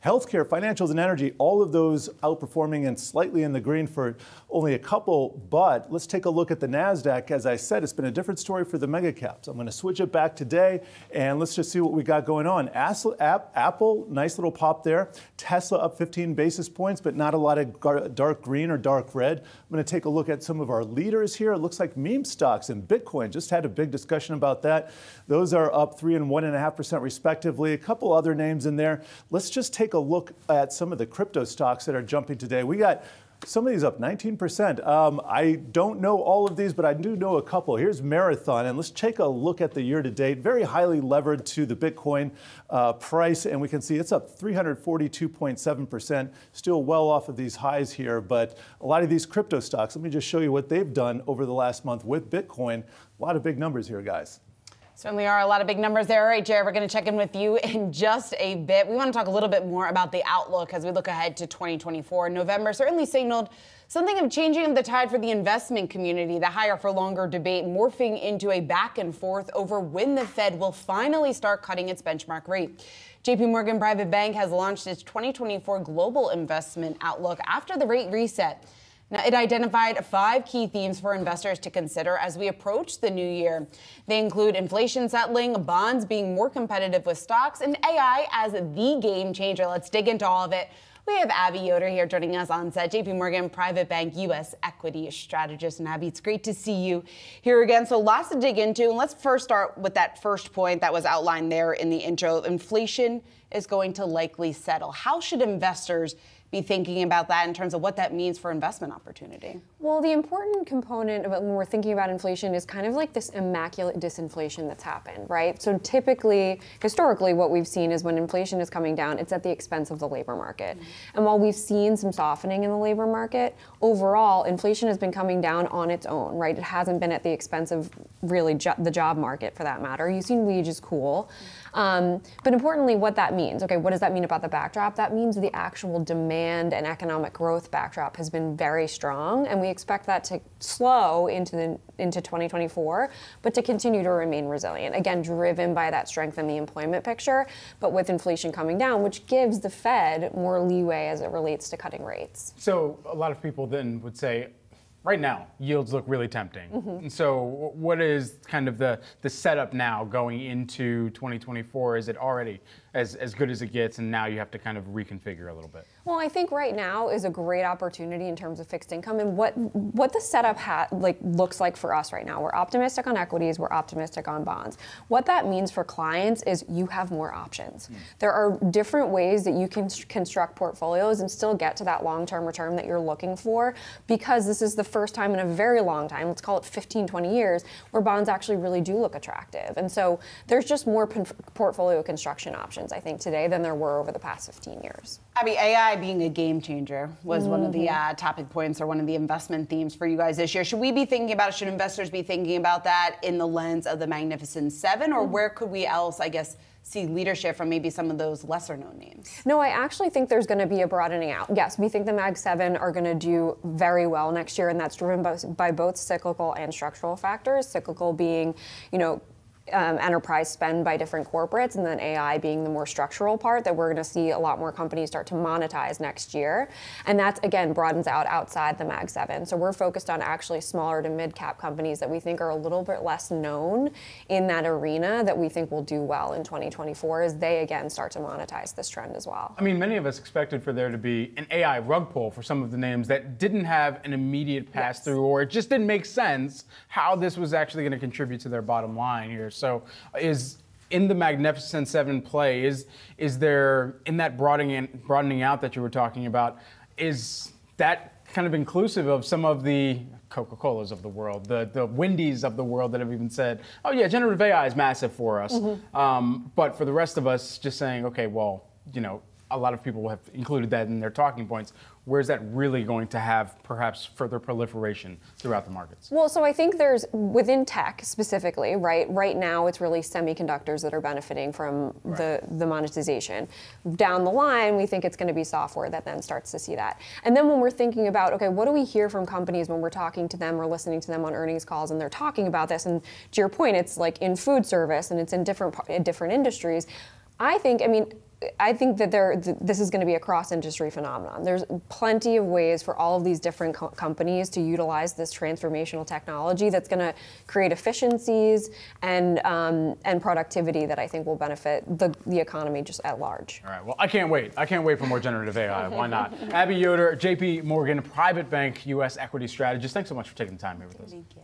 Healthcare, financials, and energy, all of those outperforming and slightly in the green for only a couple. But let's take a look at the NASDAQ. As I said, it's been a different story for the mega caps. I'm going to switch it back today, and let's just see what we got going on. Apple, nice little pop there. Tesla up fifteen basis points, but not a lot of dark green or dark red. I'm going to take a look at some of our leaders here. It looks like meme stocks and Bitcoin. Just had a big discussion about that. Those are up three and one point five percent respectively. A couple other names in there. Let's just take a look at some of the crypto stocks that are jumping today. We got Some of these up nineteen percent. Um, I don't know all of these, but I do know a couple. Here's Marathon, and let's take a look at the year-to-date. Very highly levered to the Bitcoin uh, price, and we can see it's up three hundred forty-two point seven percent, still well off of these highs here, but a lot of these crypto stocks, let me just show you what they've done over the last month with Bitcoin. A lot of big numbers here, guys. Certainly are a lot of big numbers there. All right, Jared, we're going to check in with you in just a bit. We want to talk a little bit more about the outlook as we look ahead to twenty twenty-four. November certainly signaled something of changing of the tide for the investment community, the higher for longer debate morphing into a back and forth over when the Fed will finally start cutting its benchmark rate. J P Morgan Private Bank has launched its twenty twenty-four global investment outlook after the rate reset. Now, it identified five key themes for investors to consider as we approach the new year. They include inflation settling, bonds being more competitive with stocks, and A I as the game changer. Let's dig into all of it. We have Abby Yoder here joining us on set, J P Morgan Private Bank U S Equity Strategist. And Abby, it's great to see you here again. So lots to dig into. And let's first start with that first point that was outlined there in the intro. Inflation is going to likely settle. How should investors be thinking about that in terms of what that means for investment opportunity? Well, the important component about when we're thinking about inflation is kind of like this immaculate disinflation that's happened, right? So typically, historically, what we've seen is when inflation is coming down, it's at the expense of the labor market. Mm-hmm. And while we've seen some softening in the labor market, overall, inflation has been coming down on its own, right? It hasn't been at the expense of really jo- the job market, for that matter. You've seen wages cool. Um, but importantly, what that means, okay, what does that mean about the backdrop? That means the actual demand and economic growth backdrop has been very strong, and we expect that to slow into the into twenty twenty-four, but to continue to remain resilient. Again, driven by that strength in the employment picture, but with inflation coming down, which gives the Fed more leeway as it relates to cutting rates. So a lot of people then would say, right now, yields look really tempting. Mm-hmm. And so what is kind of the, the setup now going into twenty twenty-four? Is it already as, as good as it gets, and now you have to kind of reconfigure a little bit? Well, I think right now is a great opportunity in terms of fixed income and what what the setup ha like looks like for us right now. We're optimistic on equities, we're optimistic on bonds. What that means for clients is you have more options. Mm. There are different ways that you can construct portfolios and still get to that long-term return that you're looking for, because this is the first time in a very long time, let's call it fifteen, twenty years, where bonds actually really do look attractive. And so there's just more portfolio construction options, I think, today than there were over the past fifteen years. Abby, A I being a game changer was mm-hmm. one of the uh, topic points or one of the investment themes for you guys this year. Should we be thinking about it? Should investors be thinking about that in the lens of the Magnificent Seven, or mm-hmm. where could we else, I guess, see leadership from maybe some of those lesser-known names? No, I actually think there's going to be a broadening out. Yes, we think the Mag seven are going to do very well next year, and that's driven by, by both cyclical and structural factors, cyclical being, you know, Um, enterprise spend by different corporates, and then A I being the more structural part that we're going to see a lot more companies start to monetize next year. And that's, again, broadens out outside the Mag seven. So we're focused on actually smaller to mid-cap companies that we think are a little bit less known in that arena that we think will do well in twenty twenty-four as they, again, start to monetize this trend as well. I mean, many of us expected for there to be an A I rug pull for some of the names that didn't have an immediate pass-through, yes. or it just didn't make sense how this was actually going to contribute to their bottom line here. So is in the Magnificent Seven play, is is there, in that broadening, in, broadening out that you were talking about, is that kind of inclusive of some of the Coca-Colas of the world, the, the Wendy's of the world that have even said, oh yeah, generative A I is massive for us. Mm-hmm. um, but for the rest of us, just saying, okay, well, you know, a lot of people have included that in their talking points. Where's that really going to have perhaps further proliferation throughout the markets? Well, so I think there's, within tech specifically, right, right now it's really semiconductors that are benefiting from right. the, the monetization. Down the line, we think it's going to be software that then starts to see that. And then when we're thinking about, okay, what do we hear from companies when we're talking to them or listening to them on earnings calls and they're talking about this? And to your point, it's like in food service and it's in different, in different industries. I think, I mean, I think that there, th this is going to be a cross-industry phenomenon. There's plenty of ways for all of these different co companies to utilize this transformational technology that's going to create efficiencies and um, and productivity that I think will benefit the, the economy just at large. All right. Well, I can't wait. I can't wait for more generative A I. Why not? Abby Yoder, J P Morgan Private Bank U S Equity Strategist. Thanks so much for taking the time here with us. Thank you.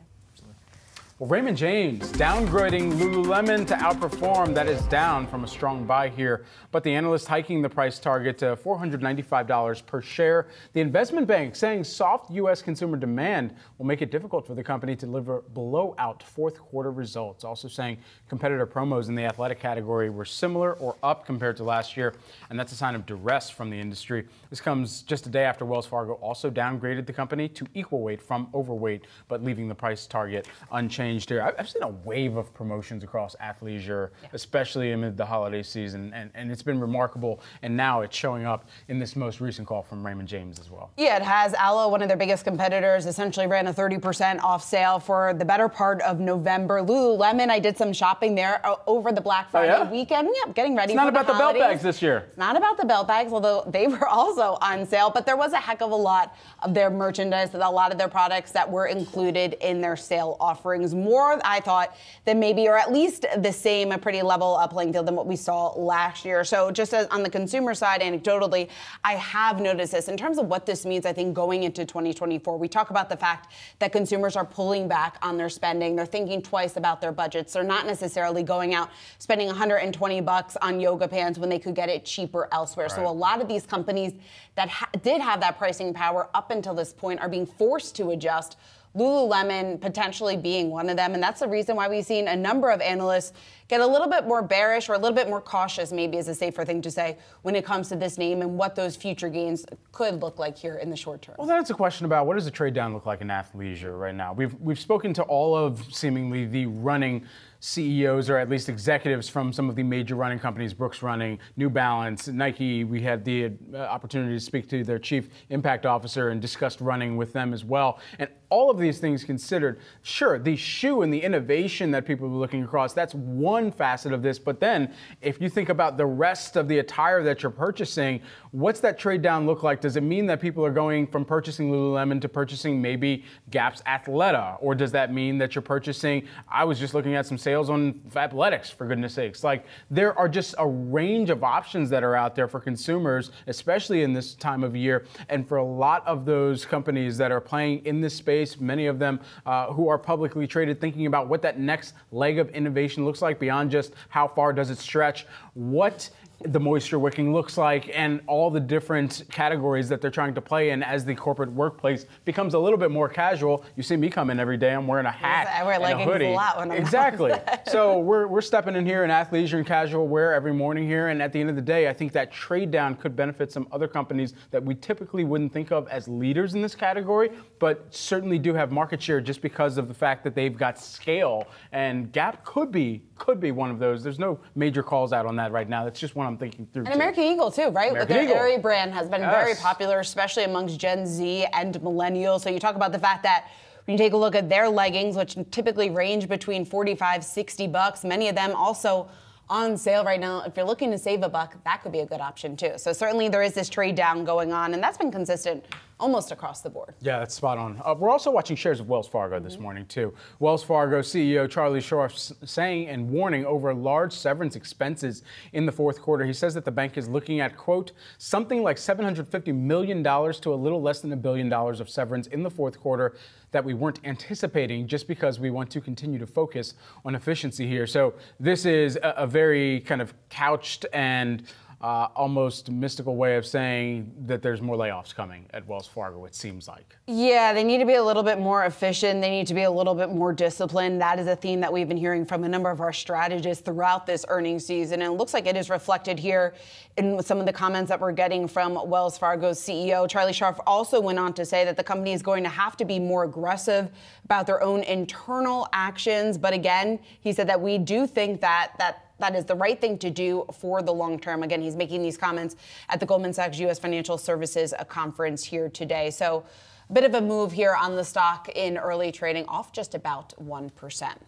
Well, Raymond James downgrading Lululemon to outperform. That is down from a strong buy here, but the analyst hiking the price target to four hundred ninety-five dollars per share. The investment bank saying soft U S consumer demand will make it difficult for the company to deliver blowout fourth quarter results. Also saying competitor promos in the athletic category were similar or up compared to last year, and that's a sign of duress from the industry. This comes just a day after Wells Fargo also downgraded the company to equal weight from overweight, but leaving the price target unchanged. Here. I've seen a wave of promotions across athleisure, yeah. especially amid the holiday season, and, and it's been remarkable. And now it's showing up in this most recent call from Raymond James as well. Yeah, it has. Aloe, one of their biggest competitors, essentially ran a thirty percent off sale for the better part of November. Lululemon, I did some shopping there over the Black Friday oh, yeah? weekend. Yeah, getting ready for the It's not about the, the belt bags this year. It's not about the belt bags, although they were also on sale. But there was a heck of a lot of their merchandise, a lot of their products that were included in their sale offerings. More, I thought, than maybe, or at least the same, a pretty level uh, playing field than what we saw last year. So just as on the consumer side, anecdotally, I have noticed this. In terms of what this means, I think, going into twenty twenty-four, we talk about the fact that consumers are pulling back on their spending. They're thinking twice about their budgets. They're not necessarily going out spending one hundred twenty bucks on yoga pants when they could get it cheaper elsewhere. Right. So a lot of these companies that ha did have that pricing power up until this point are being forced to adjust, Lululemon potentially being one of them. And that's the reason why we've seen a number of analysts get a little bit more bearish, or a little bit more cautious, maybe is a safer thing to say, when it comes to this name and what those future gains could look like here in the short term. Well, that's a question about what does a trade down look like in athleisure right now? We've, we've spoken to all of seemingly the running C E Os, or at least executives from some of the major running companies, Brooks Running, New Balance, Nike. We had the uh, opportunity to speak to their chief impact officer and discussed running with them as well. And all of these things considered, sure, the shoe and the innovation that people were looking across, that's one facet of this. But then if you think about the rest of the attire that you're purchasing, what's that trade down look like? Does it mean that people are going from purchasing Lululemon to purchasing maybe Gap's Athleta? Or does that mean that you're purchasing, I was just looking at some sales on athletics, for goodness sakes. Like, there are just a range of options that are out there for consumers, especially in this time of year. And for a lot of those companies that are playing in this space, many of them uh, who are publicly traded, thinking about what that next leg of innovation looks like beyond just how far does it stretch, what the moisture wicking looks like, and all the different categories that they're trying to play in as the corporate workplace becomes a little bit more casual. You see me come in every day. I'm wearing a hat, I wear leggings and a hoodie. A lot when I'm exactly. So we're, we're stepping in here in athleisure and casual wear every morning here. And at the end of the day, I think that trade down could benefit some other companies that we typically wouldn't think of as leaders in this category, but certainly do have market share just because of the fact that they've got scale. And Gap could be could be one of those. There's no major calls out on that right now. That's just one I'm thinking through. And American too. Eagle too, right? American With their Eagle. Aerie brand has been yes. very popular, especially amongst Gen Z and millennials. So you talk about the fact that when you take a look at their leggings, which typically range between forty-five, sixty bucks, many of them also on sale right now. If you're looking to save a buck, that could be a good option too. So certainly there is this trade down going on, and that's been consistent almost across the board. Yeah, that's spot on. Uh, we're also watching shares of Wells Fargo this mm-hmm. morning, too. Wells Fargo C E O Charlie Scharf saying and warning over large severance expenses in the fourth quarter. He says that the bank is looking at, quote, something like seven hundred fifty million dollars to a little less than a billion dollars of severance in the fourth quarter that we weren't anticipating, just because we want to continue to focus on efficiency here. So this is a, a very kind of couched and Uh, almost mystical way of saying that there's more layoffs coming at Wells Fargo, it seems like. Yeah, they need to be a little bit more efficient. They need to be a little bit more disciplined. That is a theme that we've been hearing from a number of our strategists throughout this earnings season. And it looks like it is reflected here in some of the comments that we're getting from Wells Fargo's C E O. Charlie Scharf also went on to say that the company is going to have to be more aggressive about their own internal actions. But again, he said that we do think that that That is the right thing to do for the long term. Again, he's making these comments at the Goldman Sachs U S Financial Services conference here today. So a bit of a move here on the stock in early trading, off just about one percent.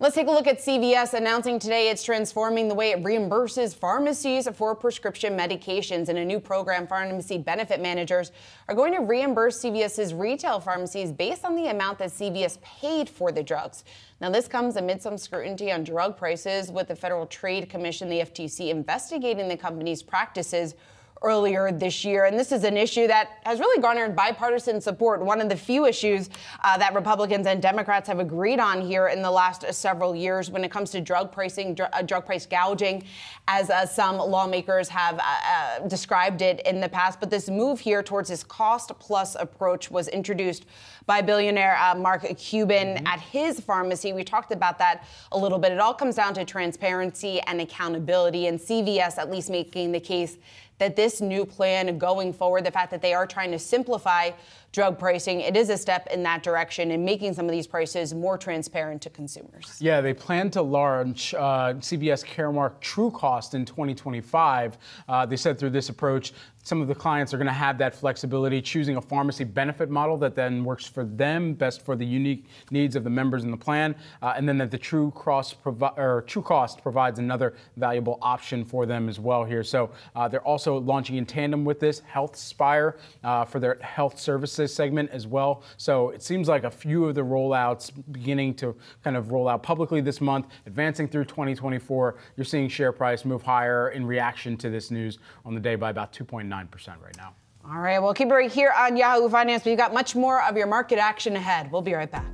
Let's take a look at C V S announcing today it's transforming the way it reimburses pharmacies for prescription medications. In a new program, pharmacy benefit managers are going to reimburse CVS's retail pharmacies based on the amount that C V S paid for the drugs. Now, this comes amid some scrutiny on drug prices, with the Federal Trade Commission, the F T C, investigating the company's practices earlier this year. And this is an issue that has really garnered bipartisan support, one of the few issues uh, that Republicans and Democrats have agreed on here in the last uh, several years when it comes to drug pricing, dr uh, drug price gouging, as uh, some lawmakers have uh, uh, described it in the past. But this move here towards this cost-plus approach was introduced by billionaire uh, Mark Cuban mm-hmm. at his pharmacy. We talked about that a little bit. It all comes down to transparency and accountability, and C V S at least making the case that this new plan going forward, the fact that they are trying to simplify drug pricing, it is a step in that direction and making some of these prices more transparent to consumers. Yeah, they plan to launch uh, C V S Caremark TrueCost in twenty twenty-five. Uh, they said through this approach, some of the clients are going to have that flexibility, choosing a pharmacy benefit model that then works for them, best for the unique needs of the members in the plan, uh, and then that the True Cost, provi or True Cost provides another valuable option for them as well here. So uh, they're also launching in tandem with this HealthSpire uh, for their health services segment as well. So it seems like a few of the rollouts beginning to kind of roll out publicly this month, advancing through twenty twenty-four. You're seeing share price move higher in reaction to this news on the day by about two point nine percent. Right now. All right, well, keep it right here on Yahoo Finance. We've got much more of your market action ahead. We'll be right back.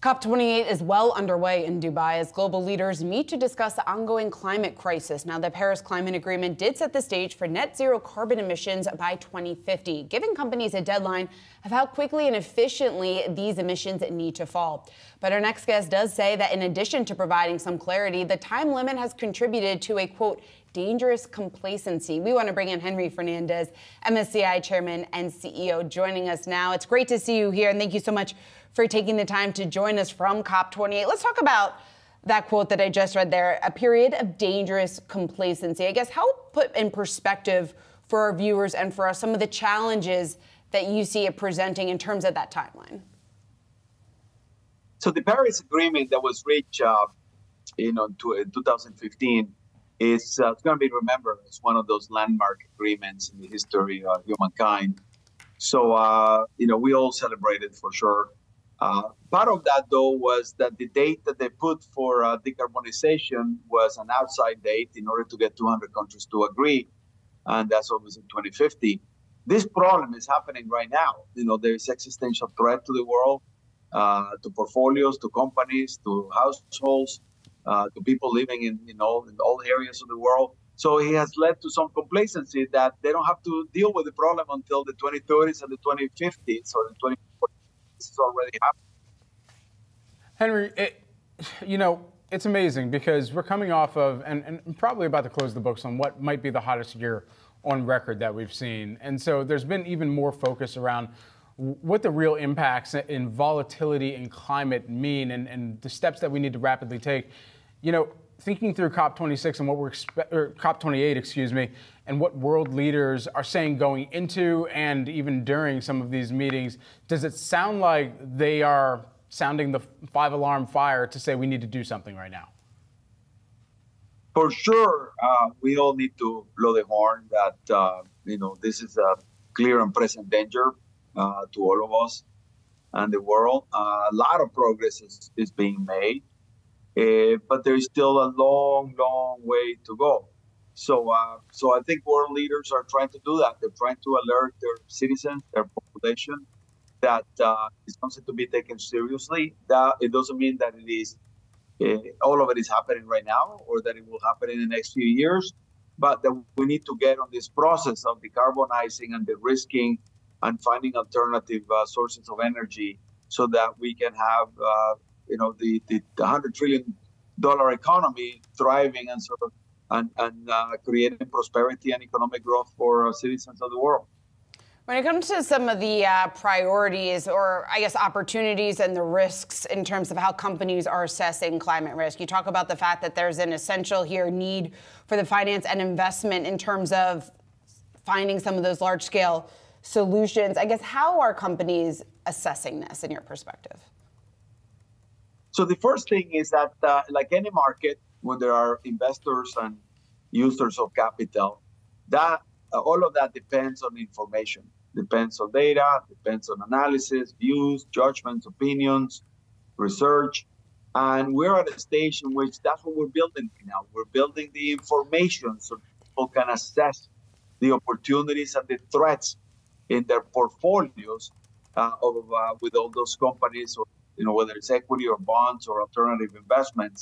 COP twenty-eight is well underway in Dubai as global leaders meet to discuss the ongoing climate crisis. Now, the Paris Climate Agreement did set the stage for net zero carbon emissions by twenty fifty, giving companies a deadline of how quickly and efficiently these emissions need to fall. But our next guest does say that in addition to providing some clarity, the time limit has contributed to a, quote, dangerous complacency. We want to bring in Henry Fernandez, M S C I Chairman and C E O, joining us now. It's great to see you here, and thank you so much for taking the time to join us from COP twenty-eight. Let's talk about that quote that I just read there, a period of dangerous complacency. I guess help put in perspective for our viewers and for us some of the challenges that you see it presenting in terms of that timeline. So the Paris Agreement that was reached uh, in, on to, in two thousand fifteen is uh, going to be remembered as one of those landmark agreements in the history of humankind. So, uh, you know, we all celebrated for sure. Uh, part of that, though, was that the date that they put for uh, decarbonization was an outside date in order to get two hundred countries to agree, and that's obviously twenty fifty. this problem is happening right now. You know, there is existential threat to the world, uh, to portfolios, to companies, to households, uh, to people living in, you know, in all areas of the world. So it has led to some complacency that they don't have to deal with the problem until the twenty thirties and the twenty fifties or the twenty forties. This is already happening. Henry, it, you know, it's amazing because we're coming off of, and, and probably about to close the books on what might be the hottest year on record that we've seen. And so there's been even more focus around what the real impacts in volatility and climate mean and, and the steps that we need to rapidly take. You know, thinking through COP twenty-six and what we're or COP twenty-eight, excuse me, and what world leaders are saying going into and even during some of these meetings, does it sound like they are sounding the five-alarm fire to say we need to do something right now? For sure, uh, we all need to blow the horn that, uh, you know, this is a clear and present danger uh, to all of us and the world. Uh, a lot of progress is, is being made, uh, but there's still a long, long way to go. So, uh, so I think world leaders are trying to do that. They're trying to alert their citizens, their population, that uh, it's something to be taken seriously. That it doesn't mean that it is Uh, all of it is happening right now, or that it will happen in the next few years, but that we need to get on this process of decarbonizing and de-risking and finding alternative uh, sources of energy so that we can have, uh, you know, the, the one hundred trillion dollar economy thriving and sort of and, and uh, creating prosperity and economic growth for uh, citizens of the world. When it comes to some of the uh, priorities or, I guess, opportunities and the risks in terms of how companies are assessing climate risk, you talk about the fact that there's an essential here need for the finance and investment in terms of finding some of those large-scale solutions. I guess, how are companies assessing this in your perspective? So the first thing is that, uh, like any market, when there are investors and users of capital, that Uh, all of that depends on information, depends on data, depends on analysis, views, judgments, opinions, research. And we're at a stage in which that's what we're building now. We're building the information so people can assess the opportunities and the threats in their portfolios uh, of, uh, with all those companies, or, you know, whether it's equity or bonds or alternative investments.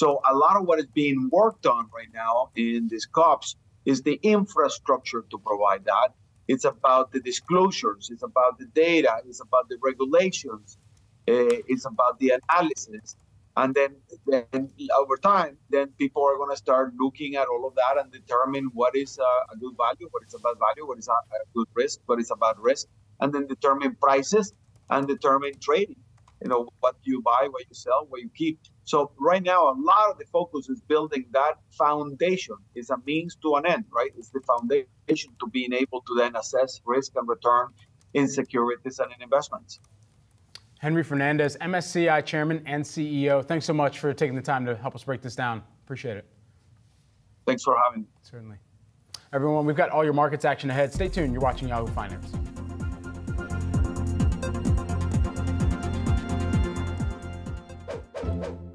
So a lot of what is being worked on right now in these COPs is the infrastructure to provide that. It's about the disclosures, it's about the data, it's about the regulations, uh, it's about the analysis. And then, then over time, then people are gonna start looking at all of that and determine what is uh, a good value, what is a bad value, what is a, a good risk, what is a bad risk, and then determine prices and determine trading. You know, what you buy, what you sell, what you keep. So right now, a lot of the focus is building that foundation. It's a means to an end, right? It's the foundation to being able to then assess risk and return in securities and in investments. Henry Fernandez, M S C I Chairman and C E O, thanks so much for taking the time to help us break this down. Appreciate it. Thanks for having me. Certainly. Everyone, we've got all your markets action ahead. Stay tuned. You're watching Yahoo Finance.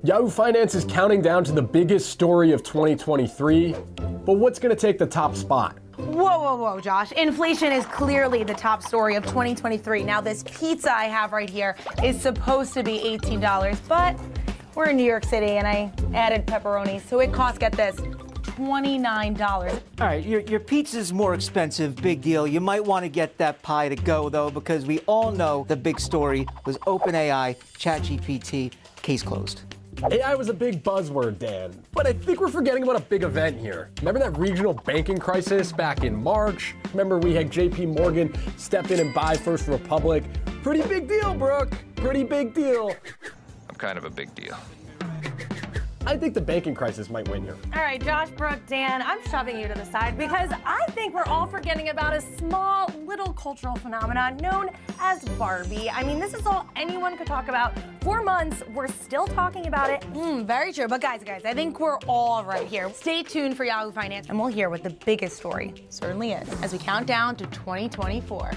Yahoo Finance is counting down to the biggest story of twenty twenty-three, but what's going to take the top spot? Whoa, whoa, whoa, Josh. Inflation is clearly the top story of twenty twenty-three. Now, this pizza I have right here is supposed to be eighteen dollars, but we're in New York City, and I added pepperoni, so it costs, get this, twenty-nine dollars. All right, your, your pizza's more expensive, big deal. You might want to get that pie to go, though, because we all know the big story was OpenAI, ChatGPT, case closed. A I was a big buzzword, Dan, but I think we're forgetting about a big event here. Remember that regional banking crisis back in March? Remember we had J P Morgan step in and buy First Republic? Pretty big deal, Brooke. Pretty big deal. I'm kind of a big deal. I think the banking crisis might win here. All right, Josh, Brooke, Dan, I'm shoving you to the side because I think we're all forgetting about a small little cultural phenomenon known as Barbie. I mean, this is all anyone could talk about. Four months, we're still talking about it. Mm, very true. But guys, guys, I think we're all right here. Stay tuned for Yahoo Finance, and we'll hear what the biggest story certainly is as we count down to twenty twenty-four.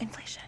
Inflation.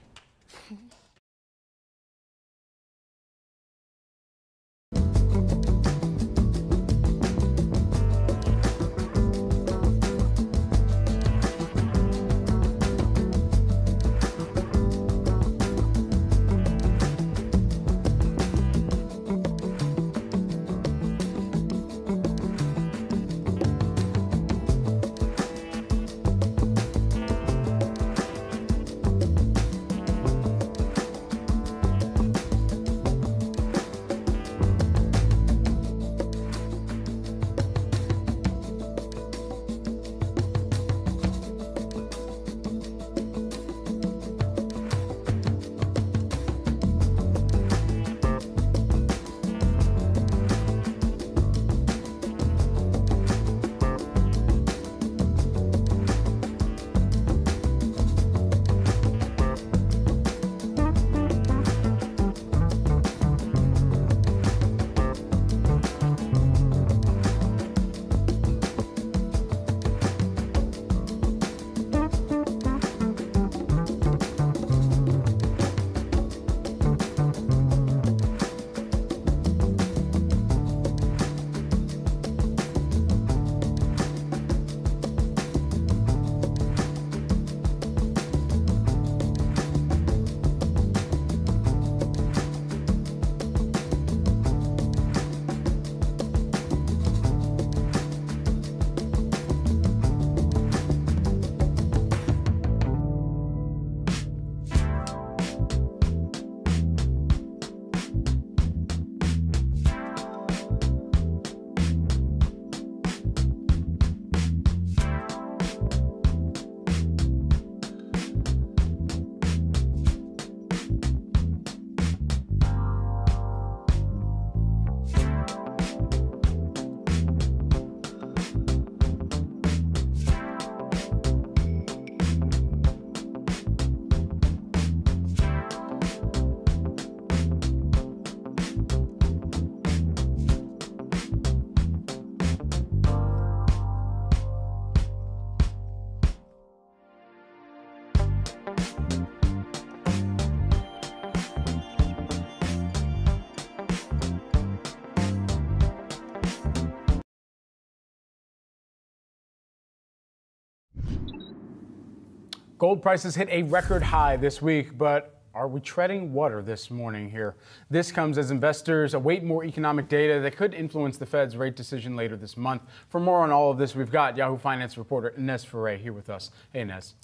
Gold prices hit a record high this week, but are we treading water this morning here? This comes as investors await more economic data that could influence the Fed's rate decision later this month. For more on all of this, we've got Yahoo Finance reporter Inez Ferre here with us. Hey, Inez.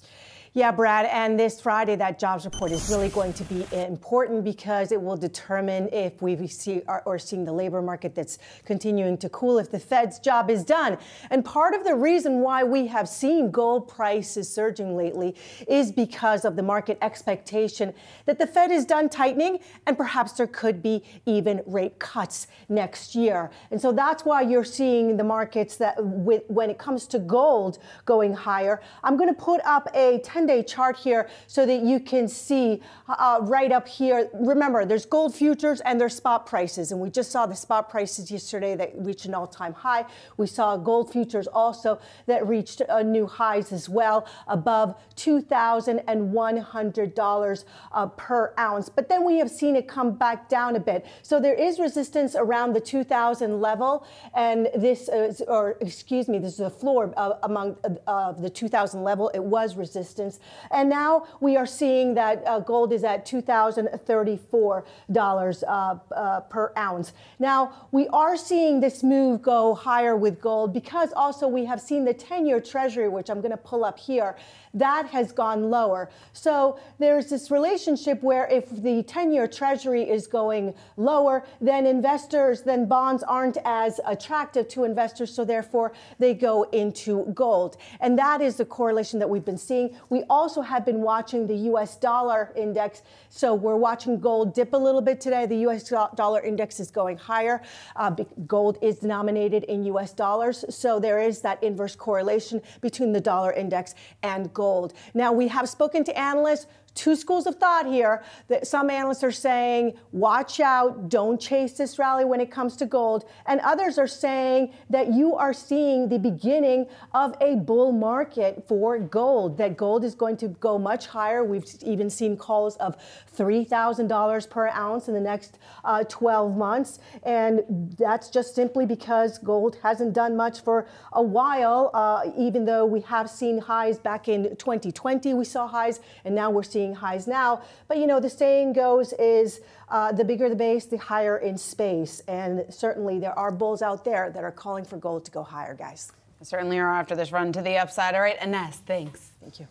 Yeah, Brad, and this Friday, that jobs report is really going to be important because it will determine if we see or are seeing the labor market that's continuing to cool, if the Fed's job is done. And part of the reason why we have seen gold prices surging lately is because of the market expectation that the Fed is done tightening and perhaps there could be even rate cuts next year. And so that's why you're seeing the markets that with, when it comes to gold going higher. I'm going to put up a ten-day chart here so that you can see uh, right up here. Remember, there's gold futures and there's spot prices. And we just saw the spot prices yesterday that reached an all-time high. We saw gold futures also that reached uh, new highs as well, above two thousand one hundred dollars uh, per ounce. But then we have seen it come back down a bit. So there is resistance around the two thousand level. And this is, or excuse me, this is a floor uh, among uh, the two thousand level. It was resistance. And now we are seeing that uh, gold is at two thousand thirty-four dollars uh, uh, per ounce. Now, we are seeing this move go higher with gold because also we have seen the ten-year Treasury, which I'm going to pull up here, that has gone lower. So there's this relationship where if the ten-year Treasury is going lower, then investors, then bonds aren't as attractive to investors, so therefore they go into gold. And that is the correlation that we've been seeing. We also have been watching the U S dollar index. So we're watching gold dip a little bit today. The U S dollar index is going higher. Uh, gold is denominated in U S dollars. So there is that inverse correlation between the dollar index and gold. Now, we have spoken to analysts. Two schools of thought here. That some analysts are saying, watch out, don't chase this rally when it comes to gold. And others are saying that you are seeing the beginning of a bull market for gold, that gold is going to go much higher. We've even seen calls of three thousand dollars per ounce in the next uh, twelve months. And that's just simply because gold hasn't done much for a while, uh, even though we have seen highs back in twenty twenty. We saw highs, and now we're seeing highs now. But, you know, the saying goes is uh, the bigger the base, the higher in space. And certainly there are bulls out there that are calling for gold to go higher, guys. We certainly are after this run to the upside. All right, Inez, thanks. Thank you.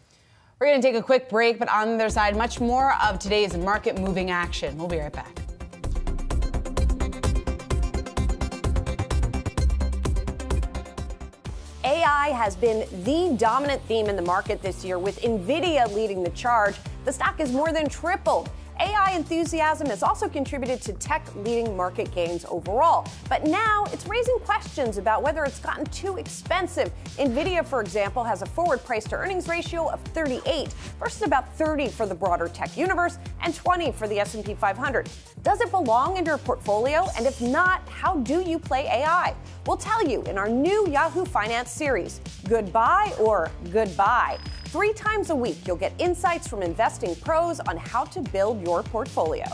We're going to take a quick break, but on the other side, much more of today's market moving action. We'll be right back. A I has been the dominant theme in the market this year, with Nvidia leading the charge. The stock is more than tripled. A I enthusiasm has also contributed to tech leading market gains overall. But now it's raising questions about whether it's gotten too expensive. Nvidia, for example, has a forward price to earnings ratio of thirty-eight versus about thirty for the broader tech universe and twenty for the S and P five hundred. Does it belong in your portfolio? And if not, how do you play A I? We'll tell you in our new Yahoo Finance series, Goodbye or Goodbye. Three times a week, you'll get insights from investing pros on how to build your portfolio.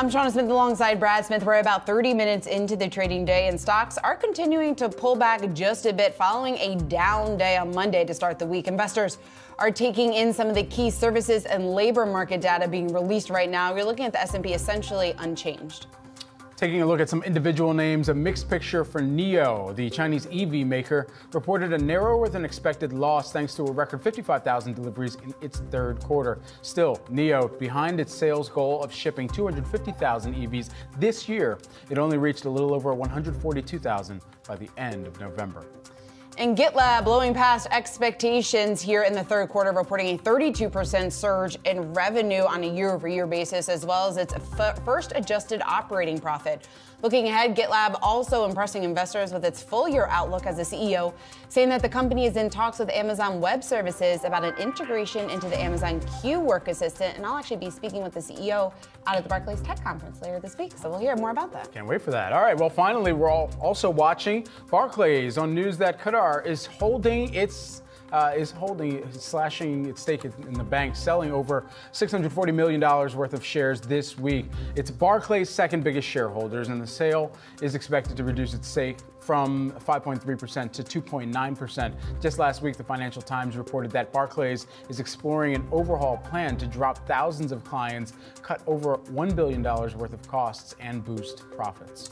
I'm Shauna Smith alongside Brad Smith. We're about thirty minutes into the trading day, and stocks are continuing to pull back just a bit following a down day on Monday to start the week. Investors are taking in some of the key services and labor market data being released right now. You're looking at the S and P essentially unchanged. Taking a look at some individual names, a mixed picture for NIO. The Chinese E V maker reported a narrower than expected loss thanks to a record fifty-five thousand deliveries in its third quarter. Still, NIO behind its sales goal of shipping two hundred fifty thousand E Vs this year. It only reached a little over one hundred forty-two thousand by the end of November. And GitLab blowing past expectations here in the third quarter, reporting a thirty-two percent surge in revenue on a year-over-year basis, as well as its f- first adjusted operating profit. Looking ahead, GitLab also impressing investors with its full-year outlook as the C E O, saying that the company is in talks with Amazon Web Services about an integration into the Amazon Q Work Assistant. And I'll actually be speaking with the C E O out at the Barclays Tech Conference later this week, so we'll hear more about that. Can't wait for that. All right, well, finally, we're all also watching Barclays on news that Qatar is holding its uh, is holding slashing its stake in the bank, selling over six hundred forty million dollars worth of shares this week. It's Barclays' second biggest shareholders, and the sale is expected to reduce its stake from five point three percent to two point nine percent. Just last week, the Financial Times reported that Barclays is exploring an overhaul plan to drop thousands of clients, cut over one billion dollars worth of costs, and boost profits.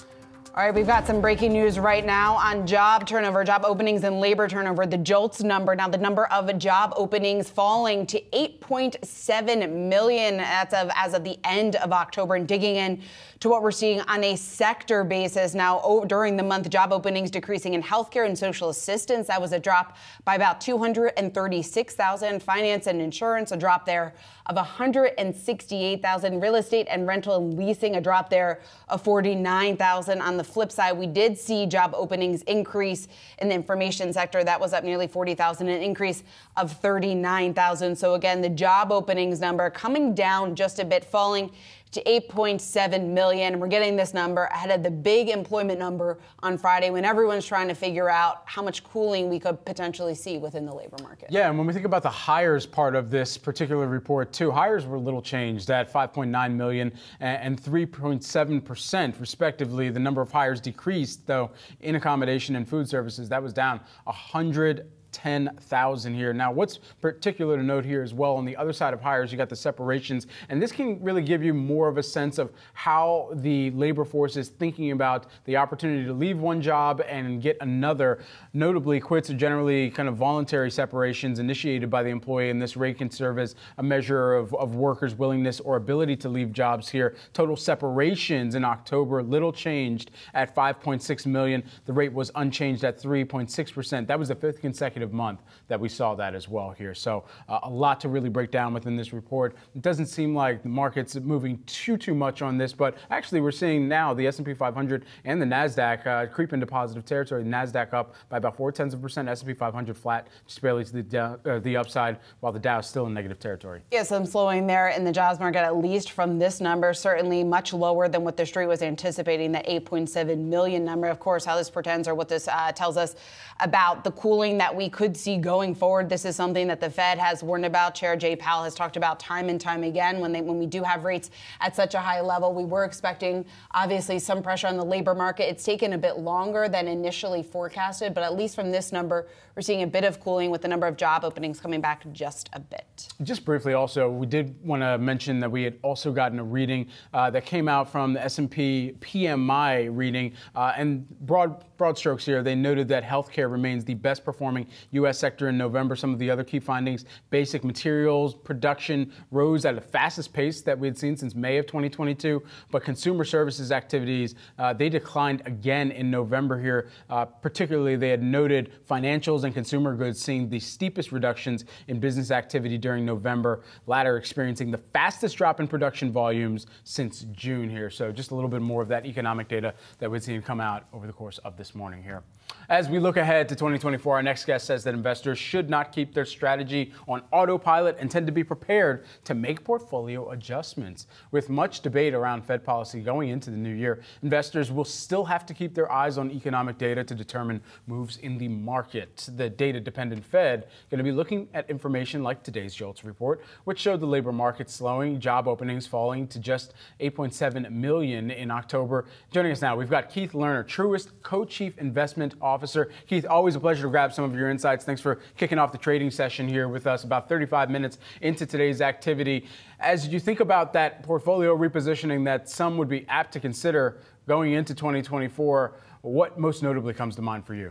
All right, we've got some breaking news right now on job turnover, job openings and labor turnover, the JOLTS number. Now, the number of job openings falling to eight point seven million as of, as of the end of October, and digging in to what we're seeing on a sector basis. Now, oh, during the month, job openings decreasing in healthcare and social assistance. That was a drop by about two hundred thirty-six thousand. Finance and insurance, a drop there of one hundred sixty-eight thousand. Real estate and rental and leasing, a drop there of forty-nine thousand. On the flip side, we did see job openings increase in the information sector. That was up nearly forty thousand, an increase of thirty-nine thousand. So again, the job openings number coming down just a bit, falling to eight point seven million. We're getting this number ahead of the big employment number on Friday, when everyone's trying to figure out how much cooling we could potentially see within the labor market. Yeah, and when we think about the hires part of this particular report too, hires were little changed at five point nine million and three point seven percent respectively. The number of hires decreased, though, in accommodation and food services. That was down one hundred ten thousand here. Now, what's particular to note here as well, on the other side of hires, you got the separations, and this can really give you more of a sense of how the labor force is thinking about the opportunity to leave one job and get another. Notably, quits are generally kind of voluntary separations initiated by the employee, and this rate can serve as a measure of, of workers' willingness or ability to leave jobs here. Total separations in October, little changed at five point six million. The rate was unchanged at three point six percent. That was the fifth consecutive month that we saw that as well here. So uh, a lot to really break down within this report. It doesn't seem like the market's moving too, too much on this, but actually we're seeing now the S and P five hundred and the NASDAQ uh, creep into positive territory. The NASDAQ up by about four tenths of a percent, S and P five hundred flat, just barely to the, uh, the upside, while the Dow is still in negative territory. Yeah, some slowing there in the jobs market, at least from this number, certainly much lower than what the street was anticipating, that eight point seven million number. Of course, how this portends or what this uh, tells us about the cooling that we could see going forward. This is something that the Fed has warned about. Chair Jay Powell has talked about time and time again. When they, when we do have rates at such a high level, we were expecting obviously some pressure on the labor market. It's taken a bit longer than initially forecasted, but at least from this number, we're seeing a bit of cooling with the number of job openings coming back just a bit. Just briefly also, we did want to mention that we had also gotten a reading uh, that came out from the S and P P M I reading, uh, and broad broad strokes here, they noted that healthcare remains the best performing U S sector in November. Some of the other key findings: basic materials production rose at the fastest pace that we had seen since May of twenty twenty-two, but consumer services activities, uh, they declined again in November here. Uh, particularly, they had noted financials and consumer goods seeing the steepest reductions in business activity during November, latter experiencing the fastest drop in production volumes since June here. So just a little bit more of that economic data that we've seen come out over the course of this morning here. As we look ahead to twenty twenty-four, our next guest says that investors should not keep their strategy on autopilot and tend to be prepared to make portfolio adjustments. With much debate around Fed policy going into the new year, investors will still have to keep their eyes on economic data to determine moves in the market. The data-dependent Fed is going to be looking at information like today's JOLTS report, which showed the labor market slowing, job openings falling to just eight point seven million in October. Joining us now, we've got Keith Lerner, Truist Co-Chief Investment Officer. Officer. Keith, always a pleasure to grab some of your insights. Thanks for kicking off the trading session here with us about thirty-five minutes into today's activity. As you think about that portfolio repositioning that some would be apt to consider going into twenty twenty-four, what most notably comes to mind for you?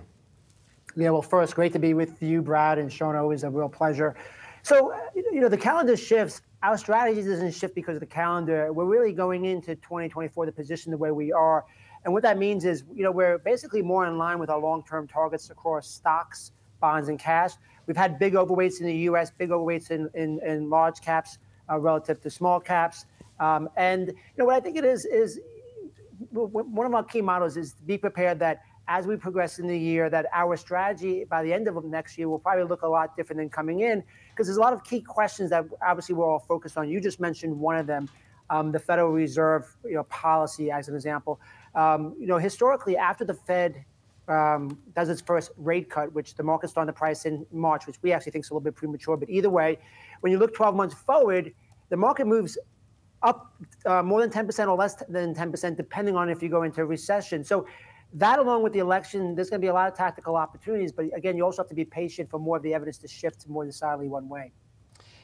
Yeah, well, first, great to be with you, Brad and Shauna. Always a real pleasure. So, you know, the calendar shifts. Our strategy doesn't shift because of the calendar. We're really going into twenty twenty-four, the position the way we are. And what that means is, you know, we're basically more in line with our long-term targets across stocks, bonds, and cash. We've had big overweights in the U S, big overweights in, in, in large caps uh, relative to small caps. Um, and, you know, what I think it is, is one of our key models is to be prepared that as we progress in the year, that our strategy by the end of next year will probably look a lot different than coming in, because there's a lot of key questions that obviously we're all focused on. You just mentioned one of them, um, the Federal Reserve, you know, policy as an example. Um, you know, historically, after the Fed um, does its first rate cut, which the market's starting to price in March, which we actually think is a little bit premature, but either way, when you look twelve months forward, the market moves up uh, more than ten percent or less than ten percent, depending on if you go into a recession. So that, along with the election, there's going to be a lot of tactical opportunities, but again, you also have to be patient for more of the evidence to shift more decidedly one way.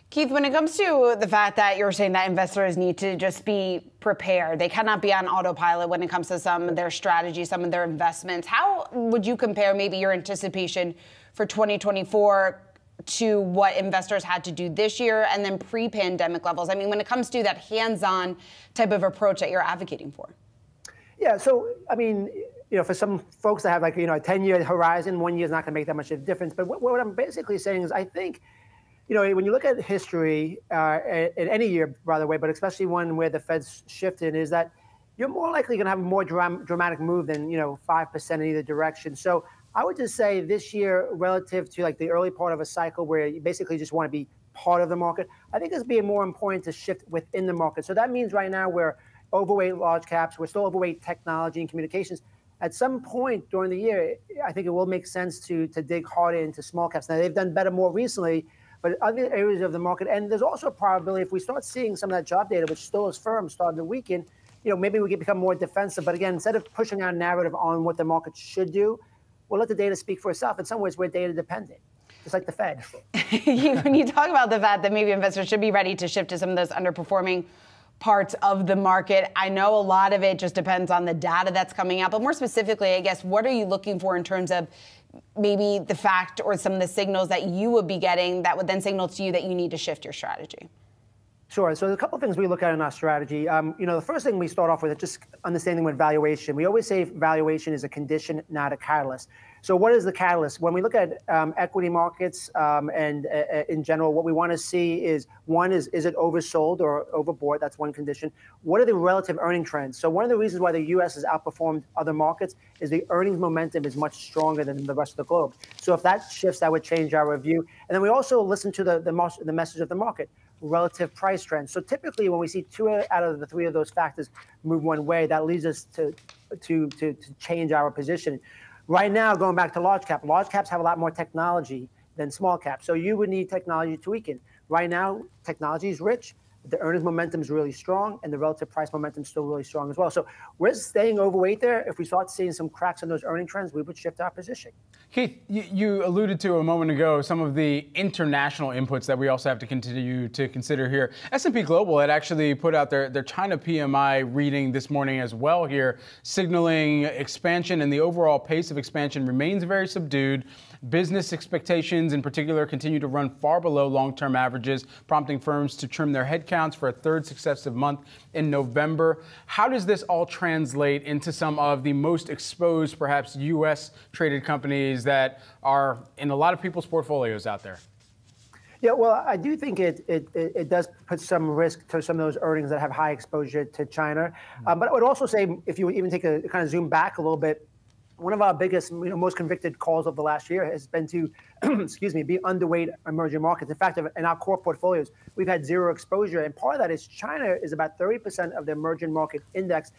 Keith, when it comes to the fact that you're saying that investors need to just be prepared, they cannot be on autopilot when it comes to some of their strategies, some of their investments, how would you compare maybe your anticipation for twenty twenty-four to what investors had to do this year and then pre-pandemic levels? I mean, when it comes to that hands-on type of approach that you're advocating for. Yeah, so, I mean, you know, for some folks that have like, you know, a ten-year horizon, one year is not going to make that much of a difference. But what, what I'm basically saying is I think, you know, when you look at history, uh, in any year, by the way, but especially one where the Fed's shifted, is that you're more likely going to have a more dram dramatic move than, you know, five percent in either direction. So I would just say this year, relative to like the early part of a cycle where you basically just want to be part of the market, I think it's being more important to shift within the market. So that means right now we're overweight large caps, we're still overweight technology and communications. At some point during the year, I think it will make sense to, to dig harder into small caps. Now, they've done better more recently, but other areas of the market, and there's also a probability if we start seeing some of that job data, which still is firm, starting to weaken, you know, maybe we could become more defensive. But again, instead of pushing our narrative on what the market should do, we'll let the data speak for itself. In some ways, we're data dependent, just like the Fed. When you talk about the fact that maybe investors should be ready to shift to some of those underperforming parts of the market, I know a lot of it just depends on the data that's coming out, but more specifically, I guess, what are you looking for in terms of maybe the fact or some of the signals that you would be getting that would then signal to you that you need to shift your strategy? Sure. So there's a couple of things we look at in our strategy. Um, you know, the first thing we start off with is just understanding what valuation. We always say valuation is a condition, not a catalyst. So what is the catalyst? When we look at um, equity markets um, and uh, in general, what we want to see is, one is, is it oversold or overbought? That's one condition. What are the relative earning trends? So one of the reasons why the U S has outperformed other markets is the earnings momentum is much stronger than the rest of the globe. So if that shifts, that would change our view. And then we also listen to the, the, the message of the market. Relative price trends. So typically when we see two out of the three of those factors move one way, that leads us to, to, to, to change our position. Right now, going back to large cap, large caps have a lot more technology than small caps. So you would need technology to weaken. Right now, technology is rich. The earnings momentum is really strong, and the relative price momentum is still really strong as well. So we're staying overweight there. If we start seeing some cracks in those earning trends, we would shift our position. Keith, you, you alluded to a moment ago some of the international inputs that we also have to continue to consider here. S and P Global had actually put out their, their China P M I reading this morning as well here, signaling expansion, and the overall pace of expansion remains very subdued. Business expectations, in particular, continue to run far below long-term averages, prompting firms to trim their headcounts for a third successive month in November. How does this all translate into some of the most exposed, perhaps, U S-traded companies that are in a lot of people's portfolios out there? Yeah, well, I do think it, it, it does put some risk to some of those earnings that have high exposure to China. Mm-hmm. um, but I would also say, if you even take a kind of zoom back a little bit, one of our biggest, you know, most convicted calls of the last year has been to, excuse me, be underweight emerging markets. In fact, in our core portfolios, we've had zero exposure. And part of that is China is about thirty percent of the emerging market index.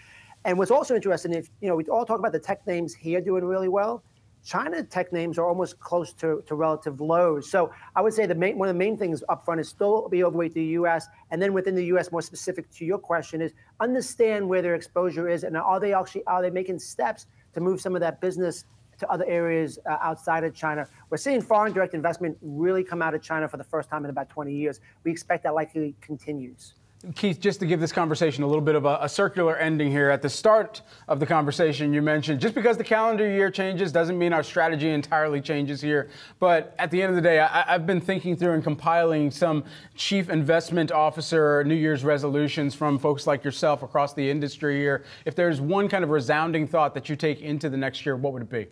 And what's also interesting, if you know, we all talk about the tech names here doing really well. China tech names are almost close to, to relative lows. So I would say the main, one of the main things up front is still be overweight the U S. And then within the U S, more specific to your question, is understand where their exposure is and are they actually are they making steps to move some of that business to other areas uh, outside of China. We're seeing foreign direct investment really come out of China for the first time in about twenty years. We expect that likely continues. Keith, just to give this conversation a little bit of a, a circular ending here, at the start of the conversation you mentioned, just because the calendar year changes doesn't mean our strategy entirely changes here. But at the end of the day, I, I've been thinking through and compiling some chief investment officer New Year's resolutions from folks like yourself across the industry here. If there's one kind of resounding thought that you take into the next year, what would it be?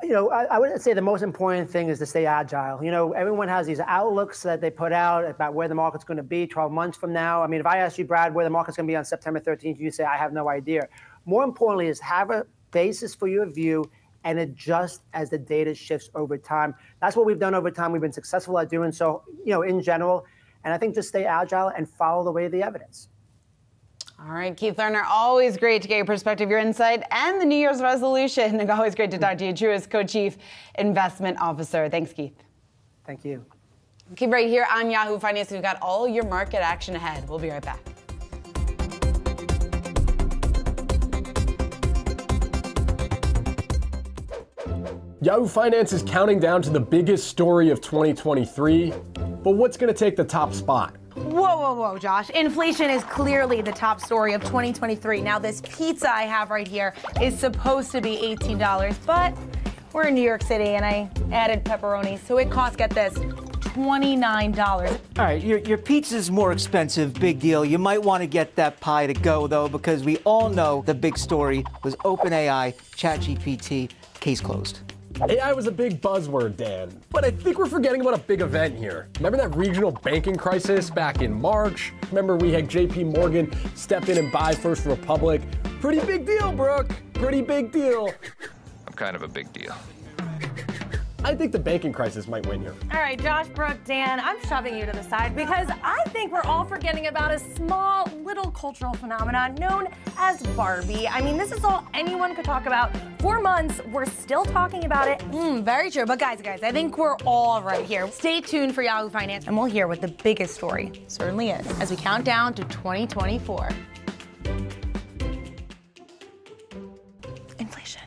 You know, I, I would say the most important thing is to stay agile. You know, everyone has these outlooks that they put out about where the market's going to be twelve months from now. I mean, if I asked you, Brad, where the market's going to be on September thirteenth, you say, I have no idea. More importantly is have a basis for your view and adjust as the data shifts over time. That's what we've done over time. We've been successful at doing so, you know, in general. And I think just stay agile and follow the way of the evidence. All right, Keith Lerner, always great to get your perspective, your insight, and the New Year's resolution. And always great to talk to you, Truist Co-Chief Investment Officer. Thanks, Keith. Thank you. Keep right here on Yahoo Finance. We've got all your market action ahead. We'll be right back. Yahoo Finance is counting down to the biggest story of twenty twenty-three, but what's going to take the top spot? Whoa, whoa, whoa, Josh. Inflation is clearly the top story of twenty twenty-three. Now, this pizza I have right here is supposed to be eighteen dollars, but we're in New York City, and I added pepperoni, so it costs, get this, twenty-nine dollars. All right, your, your pizza's more expensive, big deal. You might want to get that pie to go, though, because we all know the big story was OpenAI, ChatGPT, case closed. A I was a big buzzword, Dan, but I think we're forgetting about a big event here. Remember that regional banking crisis back in March? Remember we had J P Morgan step in and buy First Republic? Pretty big deal, Brooke. Pretty big deal. I'm kind of a big deal. I think the banking crisis might win here. All right, Josh, Brooke, Dan, I'm shoving you to the side because I think we're all forgetting about a small little cultural phenomenon known as Barbie. I mean, this is all anyone could talk about. For months, we're still talking about it. Mm, very true. But guys, guys, I think we're all right here. Stay tuned for Yahoo Finance, and we'll hear what the biggest story certainly is as we count down to twenty twenty-four. Inflation.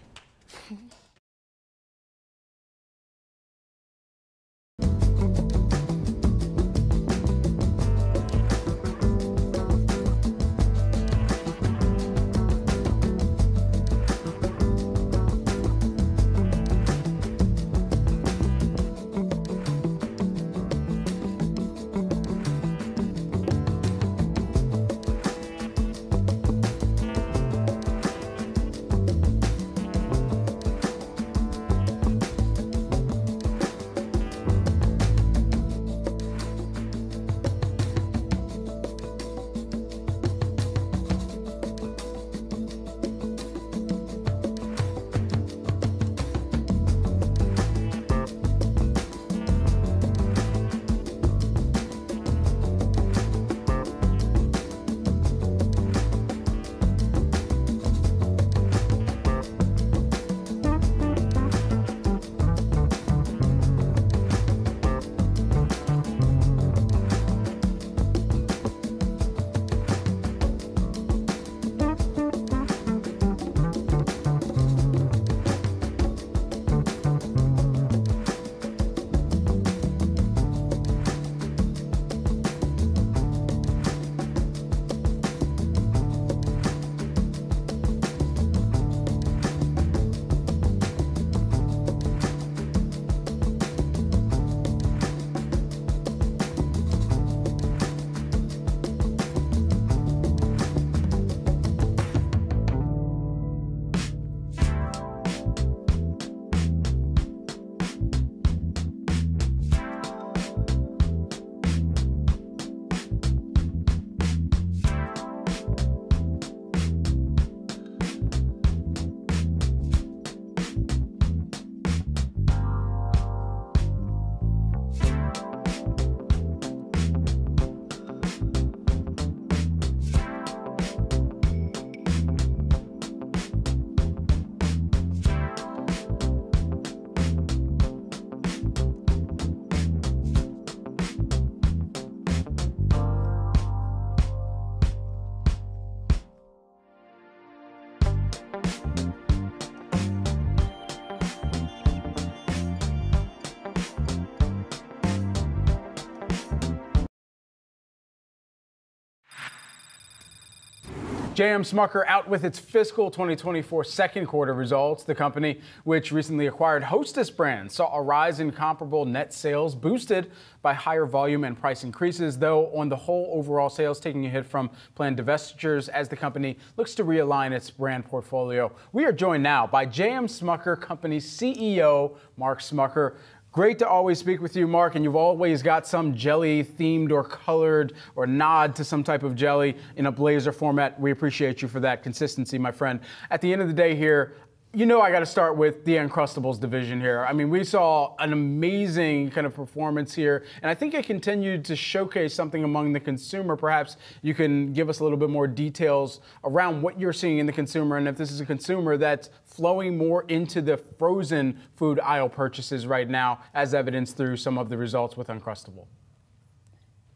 J M Smucker out with its fiscal twenty twenty-four second quarter results. The company, which recently acquired Hostess Brands, saw a rise in comparable net sales boosted by higher volume and price increases, though on the whole overall sales taking a hit from planned divestitures as the company looks to realign its brand portfolio. We are joined now by J M Smucker Company C E O Mark Smucker. Great to always speak with you, Mark, and you've always got some jelly-themed or colored or nod to some type of jelly in a blazer format. We appreciate you for that consistency, my friend. At the end of the day here, you know I got to start with the Uncrustables division here. I mean, we saw an amazing kind of performance here, and I think it continued to showcase something among the consumer. Perhaps you can give us a little bit more details around what you're seeing in the consumer, and if this is a consumer that's flowing more into the frozen food aisle purchases right now, as evidenced through some of the results with Uncrustable.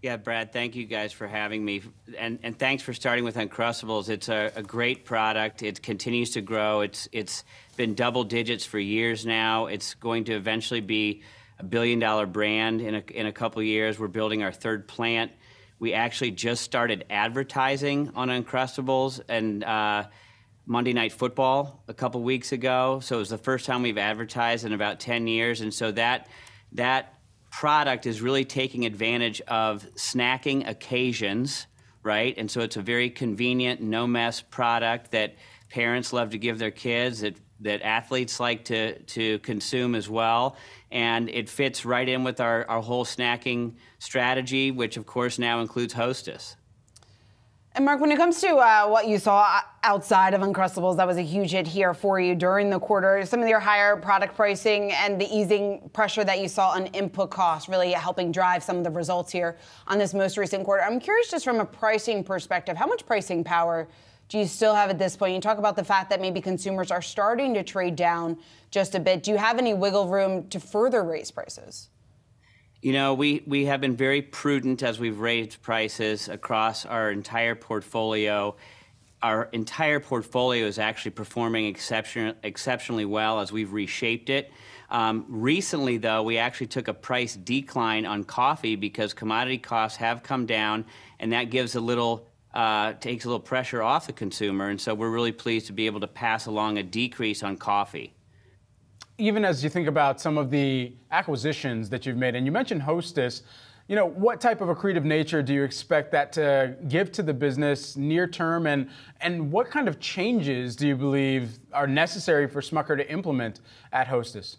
Yeah, Brad, thank you guys for having me. And, and thanks for starting with Uncrustables. It's a, a great product. It continues to grow. It's, it's been double digits for years now. It's going to eventually be a billion dollar brand in a, in a couple of years. We're building our third plant. We actually just started advertising on Uncrustables and uh, Monday Night Football a couple weeks ago. So it was the first time we've advertised in about ten years. And so that, that product is really taking advantage of snacking occasions, right? And so it's a very convenient, no mess product that parents love to give their kids, that, that athletes like to, to consume as well. And it fits right in with our, our whole snacking strategy, which of course now includes Hostess. And Mark, when it comes to uh, what you saw outside of Uncrustables, that was a huge hit here for you during the quarter. Some of your higher product pricing and the easing pressure that you saw on input costs really helping drive some of the results here on this most recent quarter. I'm curious, just from a pricing perspective, how much pricing power do you still have at this point? You talk about the fact that maybe consumers are starting to trade down just a bit. Do you have any wiggle room to further raise prices? You know, we, we have been very prudent as we've raised prices across our entire portfolio. Our entire portfolio is actually performing exception, exceptionally well as we've reshaped it. Um, recently, though, we actually took a price decline on coffee because commodity costs have come down, and that gives a little, uh, takes a little pressure off the consumer. And so we're really pleased to be able to pass along a decrease on coffee. Even as you think about some of the acquisitions that you've made, and you mentioned Hostess, you know, what type of accretive nature do you expect that to give to the business near term, and, and what kind of changes do you believe are necessary for Smucker to implement at Hostess?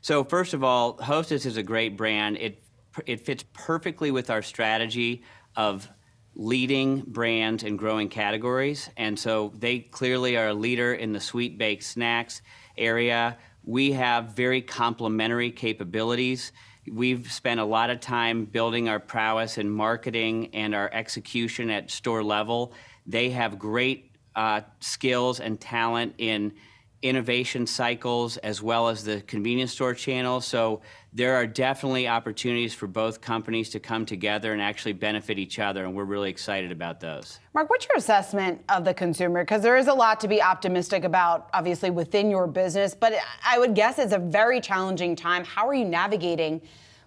So first of all, Hostess is a great brand. It, it fits perfectly with our strategy of leading brands and growing categories, and so they clearly are a leader in the sweet baked snacks area. We have very complementary capabilities. We've spent a lot of time building our prowess in marketing and our execution at store level. They have great uh, skills and talent in innovation cycles as well as the convenience store channel. So there are definitely opportunities for both companies to come together and actually benefit each other, and we're really excited about those. Mark, what's your assessment of the consumer? Because there is a lot to be optimistic about, obviously, within your business, but I would guess it's a very challenging time. How are you navigating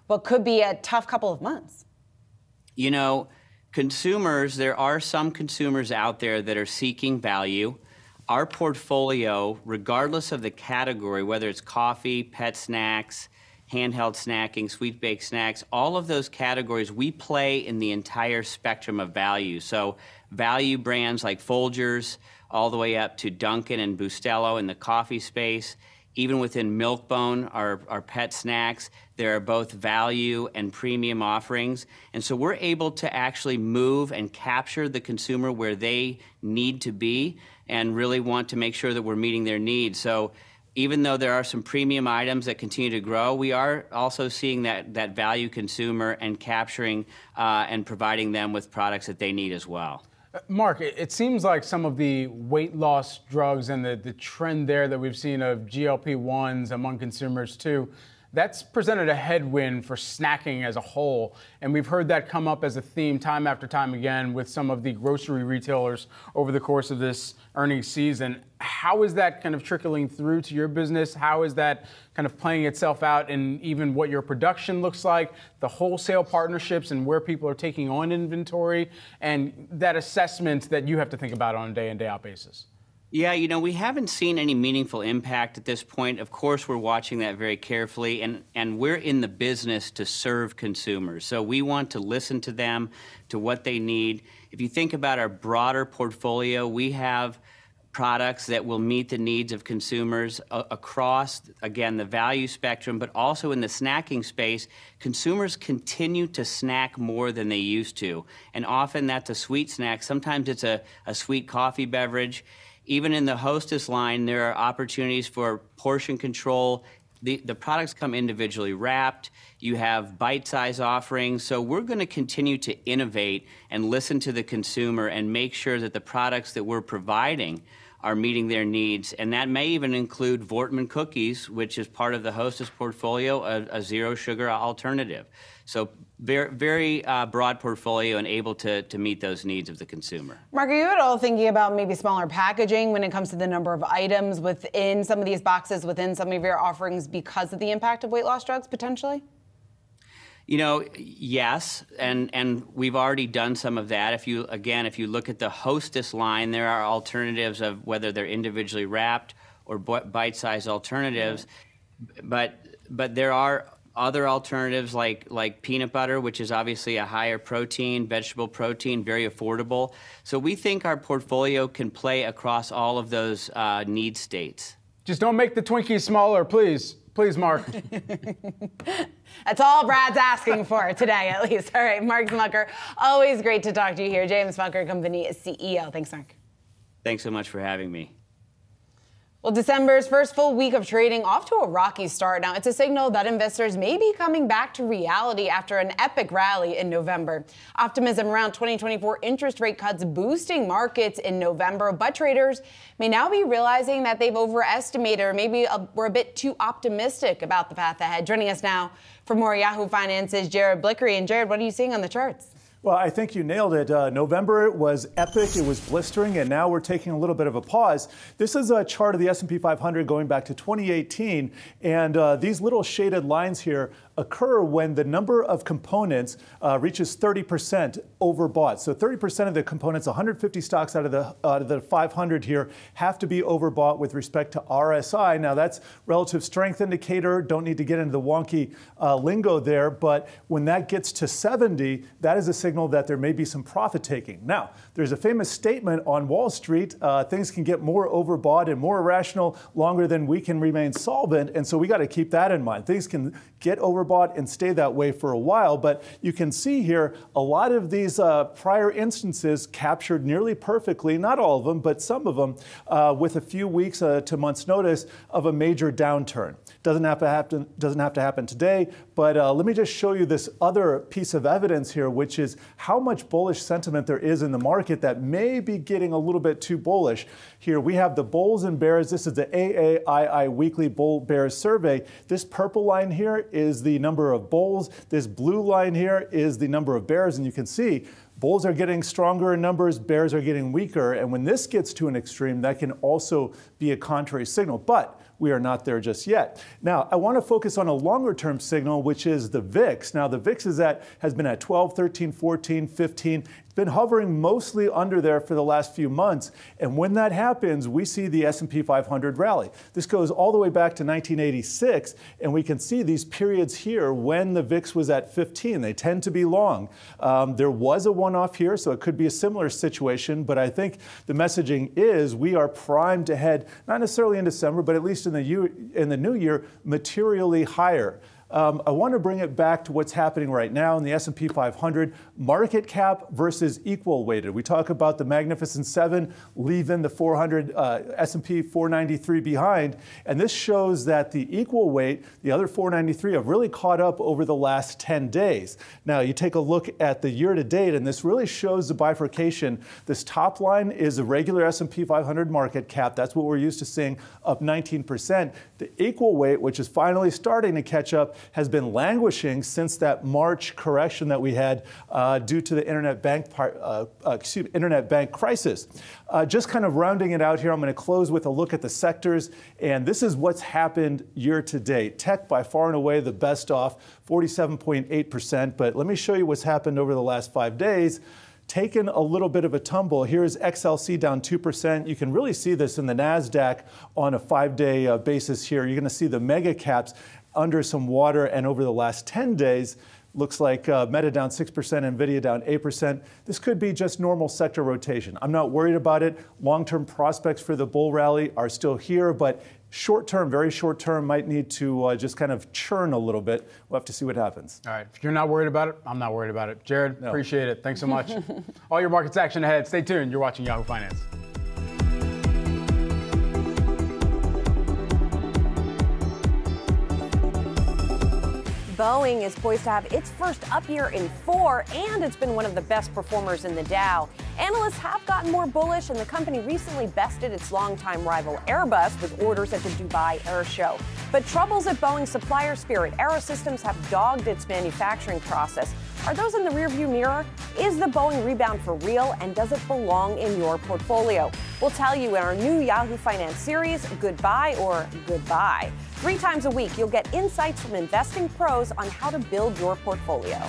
what could be a tough couple of months? You know, consumers, there are some consumers out there that are seeking value. Our portfolio, regardless of the category, whether it's coffee, pet snacks, handheld snacking, sweet baked snacks, all of those categories, we play in the entire spectrum of value. So value brands like Folgers, all the way up to Dunkin' and Bustelo in the coffee space, even within Milk-Bone, our, our pet snacks, there are both value and premium offerings. And so we're able to actually move and capture the consumer where they need to be, and really want to make sure that we're meeting their needs. So even though there are some premium items that continue to grow, we are also seeing that, that value consumer and capturing uh, and providing them with products that they need as well. Mark, it seems like some of the weight loss drugs and the, the trend there that we've seen of G L P one s among consumers too, that's presented a headwind for snacking as a whole. And we've heard that come up as a theme time after time again with some of the grocery retailers over the course of this earnings season. How is that kind of trickling through to your business? How is that kind of playing itself out in even what your production looks like, the wholesale partnerships and where people are taking on inventory, and that assessment that you have to think about on a day-in, day-out basis? Yeah, you know, we haven't seen any meaningful impact at this point. Of course, we're watching that very carefully, and, and we're in the business to serve consumers. So we want to listen to them, to what they need. If you think about our broader portfolio, we have products that will meet the needs of consumers across, again, the value spectrum, but also in the snacking space. Consumers continue to snack more than they used to, and often that's a sweet snack. Sometimes it's a, a sweet coffee beverage. Even in the Hostess line, there are opportunities for portion control. The, the products come individually wrapped. You have bite-sized offerings. So we're going to continue to innovate and listen to the consumer and make sure that the products that we're providing are meeting their needs. And that may even include Voortman cookies, which is part of the Hostess portfolio, a, a zero-sugar alternative. So very, very uh, broad portfolio and able to, to meet those needs of the consumer. Mark, are you at all thinking about maybe smaller packaging when it comes to the number of items within some of these boxes, within some of your offerings, because of the impact of weight loss drugs, potentially? You know, yes, and, and we've already done some of that. If you, again, if you look at the Hostess line, there are alternatives of whether they're individually wrapped or bite-sized alternatives, but, but there are other alternatives like, like peanut butter, which is obviously a higher protein, vegetable protein, very affordable. So we think our portfolio can play across all of those uh, need states. Just don't make the Twinkies smaller, please. Please, Mark. That's all Brad's asking for today, at least. All right, Mark Smucker, always great to talk to you here. James Smucker Company C E O. Thanks, Mark. Thanks so much for having me. Well, December's first full week of trading off to a rocky start. Now, it's a signal that investors may be coming back to reality after an epic rally in November. Optimism around twenty twenty-four interest rate cuts boosting markets in November, but traders may now be realizing that they've overestimated or maybe a, were a bit too optimistic about the path ahead. Joining us now for more Yahoo Finance's Jared Blikre. And Jared, what are you seeing on the charts? Well, I think you nailed it. Uh, November was epic, it was blistering, and now we're taking a little bit of a pause. This is a chart of the S and P five hundred going back to twenty eighteen, and uh, these little shaded lines here occur when the number of components uh, reaches thirty percent overbought. So thirty percent of the components, one hundred fifty stocks out of the out of the five hundred here, have to be overbought with respect to R S I. Now that's relative strength indicator. Don't need to get into the wonky uh, lingo there, but when that gets to seventy, that is a signal that there may be some profit taking. Now there's a famous statement on Wall Street: uh, things can get more overbought and more irrational longer than we can remain solvent, and so we got to keep that in mind. Things can get over. Bought and stay that way for a while, but you can see here a lot of these uh, prior instances captured nearly perfectly, not all of them, but some of them, uh, with a few weeks uh, to months' notice of a major downturn. Doesn't have to happen, doesn't have to happen today, but uh, let me just show you this other piece of evidence here, which is how much bullish sentiment there is in the market that may be getting a little bit too bullish. Here we have the bulls and bears. This is the A A I I Weekly Bull Bear Survey. This purple line here is the The number of bulls. This blue line here is the number of bears, and you can see bulls are getting stronger in numbers, bears are getting weaker, and when this gets to an extreme, that can also be a contrary signal. But we are not there just yet. Now, I want to focus on a longer-term signal, which is the V I X. Now, the V I X is at, has been at twelve, thirteen, fourteen, fifteen. It's been hovering mostly under there for the last few months. And when that happens, we see the S and P five hundred rally. This goes all the way back to nineteen eighty-six, and we can see these periods here when the V I X was at fifteen. They tend to be long. Um, there was a one-off here, so it could be a similar situation, but I think the messaging is we are primed to head, not necessarily in December, but at least in the, year, in the new year, materially higher. Um, I want to bring it back to what's happening right now in the S and P five hundred, market cap versus equal weighted. We talk about the Magnificent Seven, leaving the four hundred uh, S and P four ninety-three behind, and this shows that the equal weight, the other four ninety-three, have really caught up over the last ten days. Now, you take a look at the year to date, and this really shows the bifurcation. This top line is a regular S and P five hundred market cap. That's what we're used to seeing, up nineteen percent. The equal weight, which is finally starting to catch up, has been languishing since that March correction that we had uh, due to the internet bank part, uh, excuse me, internet bank crisis. Uh, just kind of rounding it out here, I'm going to close with a look at the sectors, and this is what's happened year to date. Tech by far and away the best off, forty-seven point eight percent, but let me show you what's happened over the last five days. Taken a little bit of a tumble. Here's X L C down two percent. You can really see this in the NASDAQ on a five-day uh, basis here. You're going to see the mega caps under some water, and over the last ten days, looks like uh, Meta down six percent, Nvidia down eight percent. This could be just normal sector rotation. I'm not worried about it. Long-term prospects for the bull rally are still here, but short-term, very short-term, might need to uh, just kind of churn a little bit. We'll have to see what happens. All right. If you're not worried about it, I'm not worried about it. Jared, no. Appreciate it. Thanks so much. All your markets action ahead. Stay tuned. You're watching Yahoo Finance. Boeing is poised to have its first up year in four, and it's been one of the best performers in the Dow. Analysts have gotten more bullish, and the company recently bested its longtime rival Airbus with orders at the Dubai Air Show. But troubles at Boeing's supplier Spirit Aerosystems have dogged its manufacturing process. Are those in the rearview mirror? Is the Boeing rebound for real, and does it belong in your portfolio? We'll tell you in our new Yahoo Finance series, Goodbye or Goodbye. Three times a week, you'll get insights from investing pros on how to build your portfolio.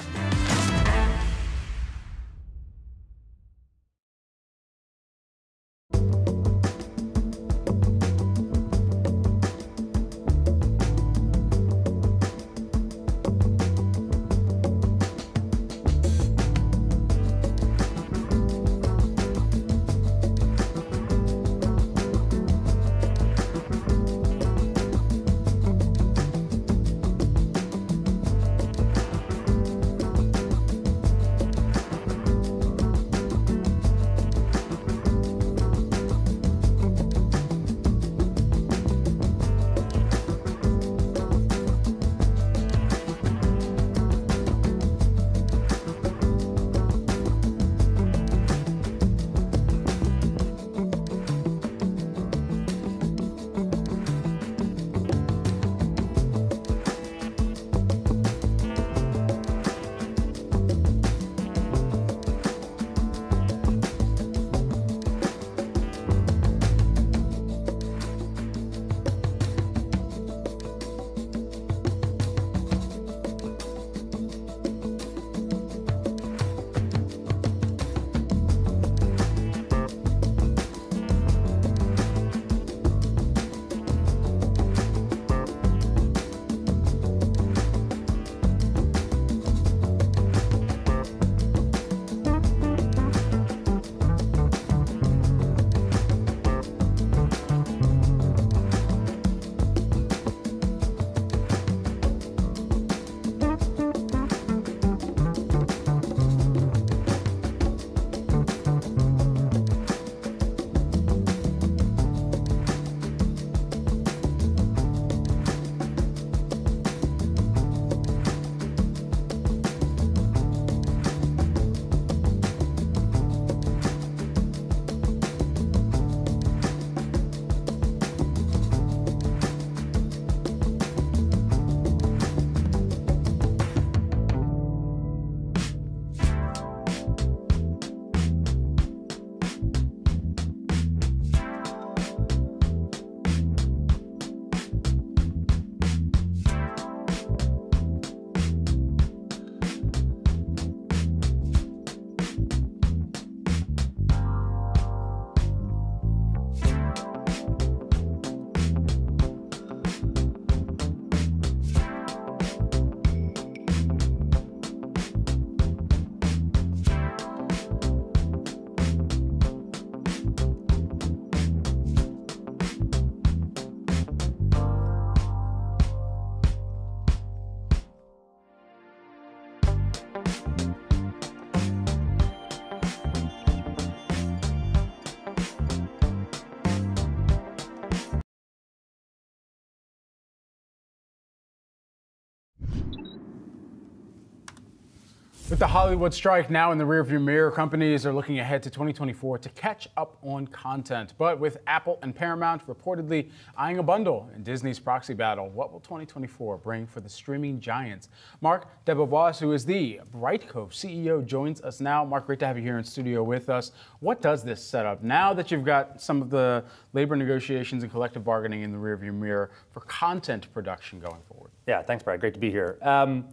With the Hollywood strike now in the rearview mirror, companies are looking ahead to twenty twenty-four to catch up on content. But with Apple and Paramount reportedly eyeing a bundle in Disney's proxy battle, what will twenty twenty-four bring for the streaming giants? Mark DeBois, who is the Brightcove C E O, joins us now. Mark, great to have you here in studio with us. What does this set up now that you've got some of the labor negotiations and collective bargaining in the rearview mirror for content production going forward? Yeah, thanks, Brad. Great to be here. Um,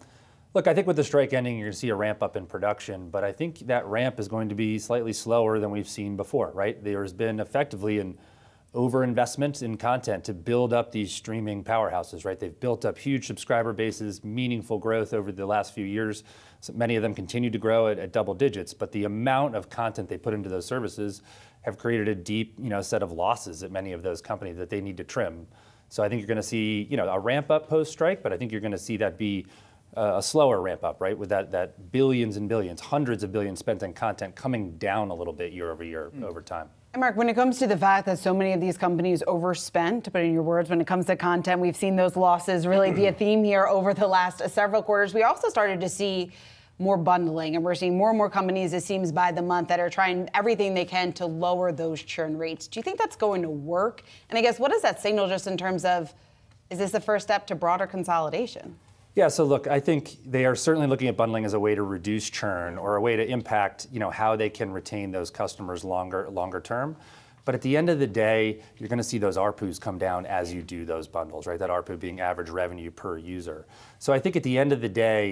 Look, I think with the strike ending, you're going to see a ramp up in production, but I think that ramp is going to be slightly slower than we've seen before, right? There's been effectively an overinvestment in content to build up these streaming powerhouses, right? They've built up huge subscriber bases, meaningful growth over the last few years. So many of them continue to grow at, at double digits, but the amount of content they put into those services have created a deep, you know, set of losses at many of those companies that they need to trim. So I think you're going to see, you know, a ramp up post-strike, but I think you're going to see that be Uh, a slower ramp up, right? With that, that billions and billions, hundreds of billions spent on content coming down a little bit year over year mm. over time. And Mark, when it comes to the fact that so many of these companies overspent, but in your words, when it comes to content, we've seen those losses really be a theme here over the last uh, several quarters. We also started to see more bundling, and we're seeing more and more companies, it seems, by the month that are trying everything they can to lower those churn rates. Do you think that's going to work? And I guess, what does that signal just in terms of, is this the first step to broader consolidation? Yeah, so look, I think they are certainly looking at bundling as a way to reduce churn or a way to impact, you know, how they can retain those customers longer longer term. But at the end of the day, you're going to see those A R P Us come down as you do those bundles, right? That A R P U being average revenue per user. So I think at the end of the day,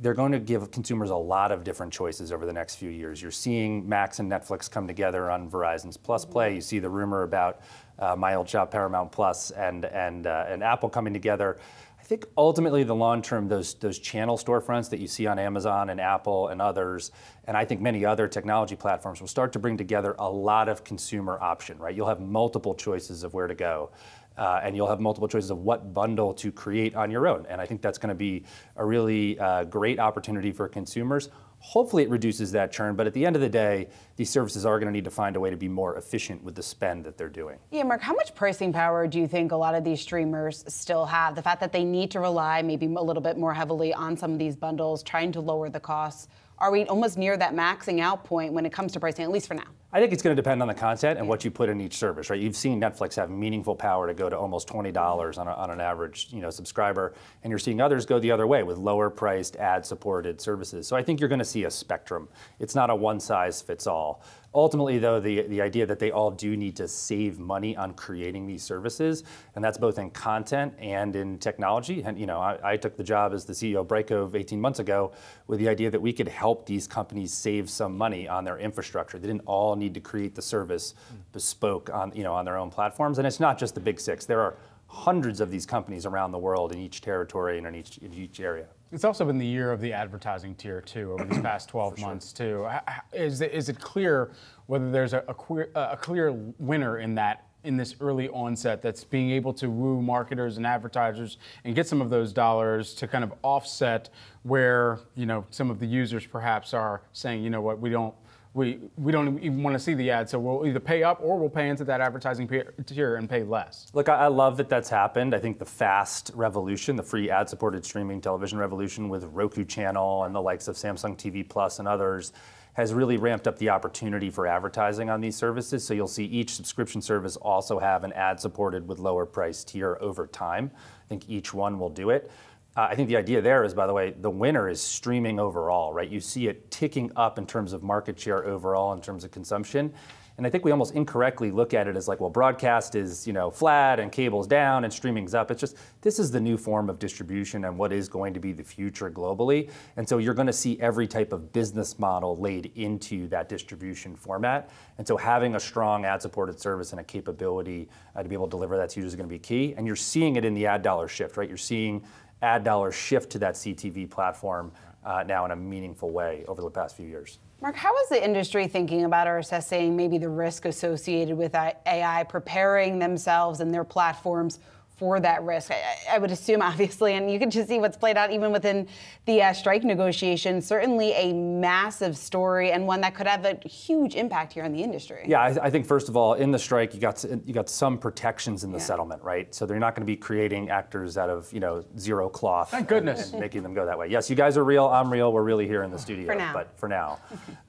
they're going to give consumers a lot of different choices over the next few years. You're seeing Max and Netflix come together on Verizon's Plus Play. You see the rumor about uh, my old shop, Paramount Plus, and, and, uh, and Apple coming together. I think ultimately the long term, those those channel storefronts that you see on Amazon and Apple and others, and I think many other technology platforms, will start to bring together a lot of consumer option, right? You'll have multiple choices of where to go, uh, and you'll have multiple choices of what bundle to create on your own. And I think that's going to be a really uh, great opportunity for consumers. Hopefully it reduces that churn, but at the end of the day, these services are going to need to find a way to be more efficient with the spend that they're doing. Yeah, Mark, how much pricing power do you think a lot of these streamers still have? The fact that they need to rely maybe a little bit more heavily on some of these bundles, trying to lower the costs. Are we almost near that maxing out point when it comes to pricing, at least for now? I think it's going to depend on the content and what you put in each service, right? You've seen Netflix have meaningful power to go to almost twenty dollars on, a, on an average, you know, subscriber, and you're seeing others go the other way with lower-priced, ad-supported services. So I think you're going to see a spectrum. It's not a one-size-fits-all. Ultimately, though, the, the idea that they all do need to save money on creating these services, and that's both in content and in technology. And, you know, I, I took the job as the C E O of Brightcove eighteen months ago with the idea that we could help these companies save some money on their infrastructure. They didn't all need to create the service bespoke on, you know, on their own platforms. And it's not just the big six. There are hundreds of these companies around the world in each territory and in each, in each area. It's also been the year of the advertising tier, too, over these past twelve months, too. Is it, is it clear whether there's a, a, queer, a clear winner in that, in this early onset, that's being able to woo marketers and advertisers and get some of those dollars to kind of offset where, you know, some of the users perhaps are saying, you know what, we don't, we, we don't even want to see the ad, so we'll either pay up or we'll pay into that advertising tier and pay less. Look, I love that that's happened. I think the FAST revolution, the free ad-supported streaming television revolution with Roku channel and the likes of Samsung T V Plus and others, has really ramped up the opportunity for advertising on these services. So you'll see each subscription service also have an ad-supported with lower price tier over time. I think each one will do it. Uh, I think the idea there is, by the way, the winner is streaming overall, right? You see it ticking up in terms of market share overall, in terms of consumption. And I think we almost incorrectly look at it as like, well, broadcast is, you know, flat and cable's down and streaming's up. It's just, this is the new form of distribution and what is going to be the future globally. And so you're going to see every type of business model laid into that distribution format. And so having a strong ad-supported service and a capability uh, to be able to deliver that to users is going to be key. And you're seeing it in the ad dollar shift, right? You're seeing ad dollars shift to that C T V platform uh, now in a meaningful way over the past few years. Mark, how is the industry thinking about or assessing maybe the risk associated with A I, preparing themselves and their platforms for that risk? I, I would assume, obviously, and you can just see what's played out even within the uh, strike negotiations. Certainly a massive story and one that could have a huge impact here on the industry. Yeah, I, I think first of all, in the strike, you got you got some protections in the yeah. settlement, right? So they're not going to be creating actors out of you know zero cloth. Thank goodness, and, and making them go that way. Yes, you guys are real. I'm real. We're really here in the studio, for now. but for now.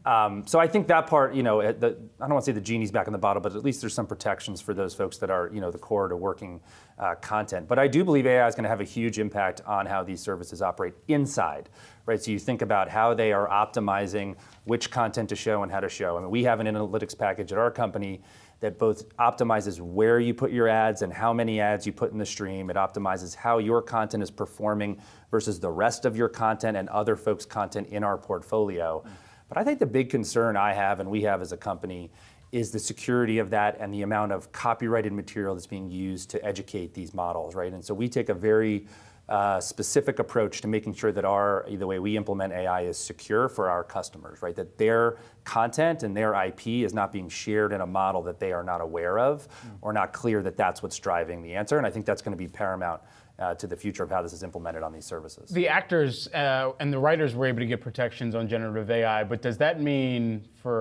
um, so I think that part, you know, the, I don't want to say the genie's back in the bottle, but at least there's some protections for those folks that are you know the core to working uh, content. But I do believe A I is going to have a huge impact on how these services operate inside, right? So you think about how they are optimizing which content to show and how to show. I mean, we have an analytics package at our company that both optimizes where you put your ads and how many ads you put in the stream. It optimizes how your content is performing versus the rest of your content and other folks' content in our portfolio. Mm-hmm. But I think the big concern I have and we have as a company is the security of that and the amount of copyrighted material that's being used to educate these models, right? And so we take a very uh, specific approach to making sure that our, the way we implement A I is secure for our customers, right? That their content and their I P is not being shared in a model that they are not aware of mm. or not clear that that's what's driving the answer. And I think that's going to be paramount Uh, to the future of how this is implemented on these services. The actors uh, and the writers were able to get protections on generative A I, but does that mean for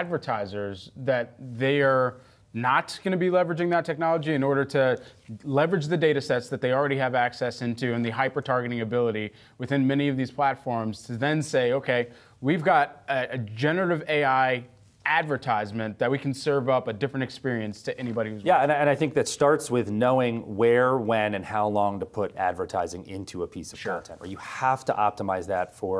advertisers that they are not going to be leveraging that technology in order to leverage the data sets that they already have access into and the hyper-targeting ability within many of these platforms to then say, okay, we've got a, a generative A I advertisement that we can serve up a different experience to anybody who's yeah, and, and I think that starts with knowing where, when, and how long to put advertising into a piece of sure. content. Or you have to optimize that for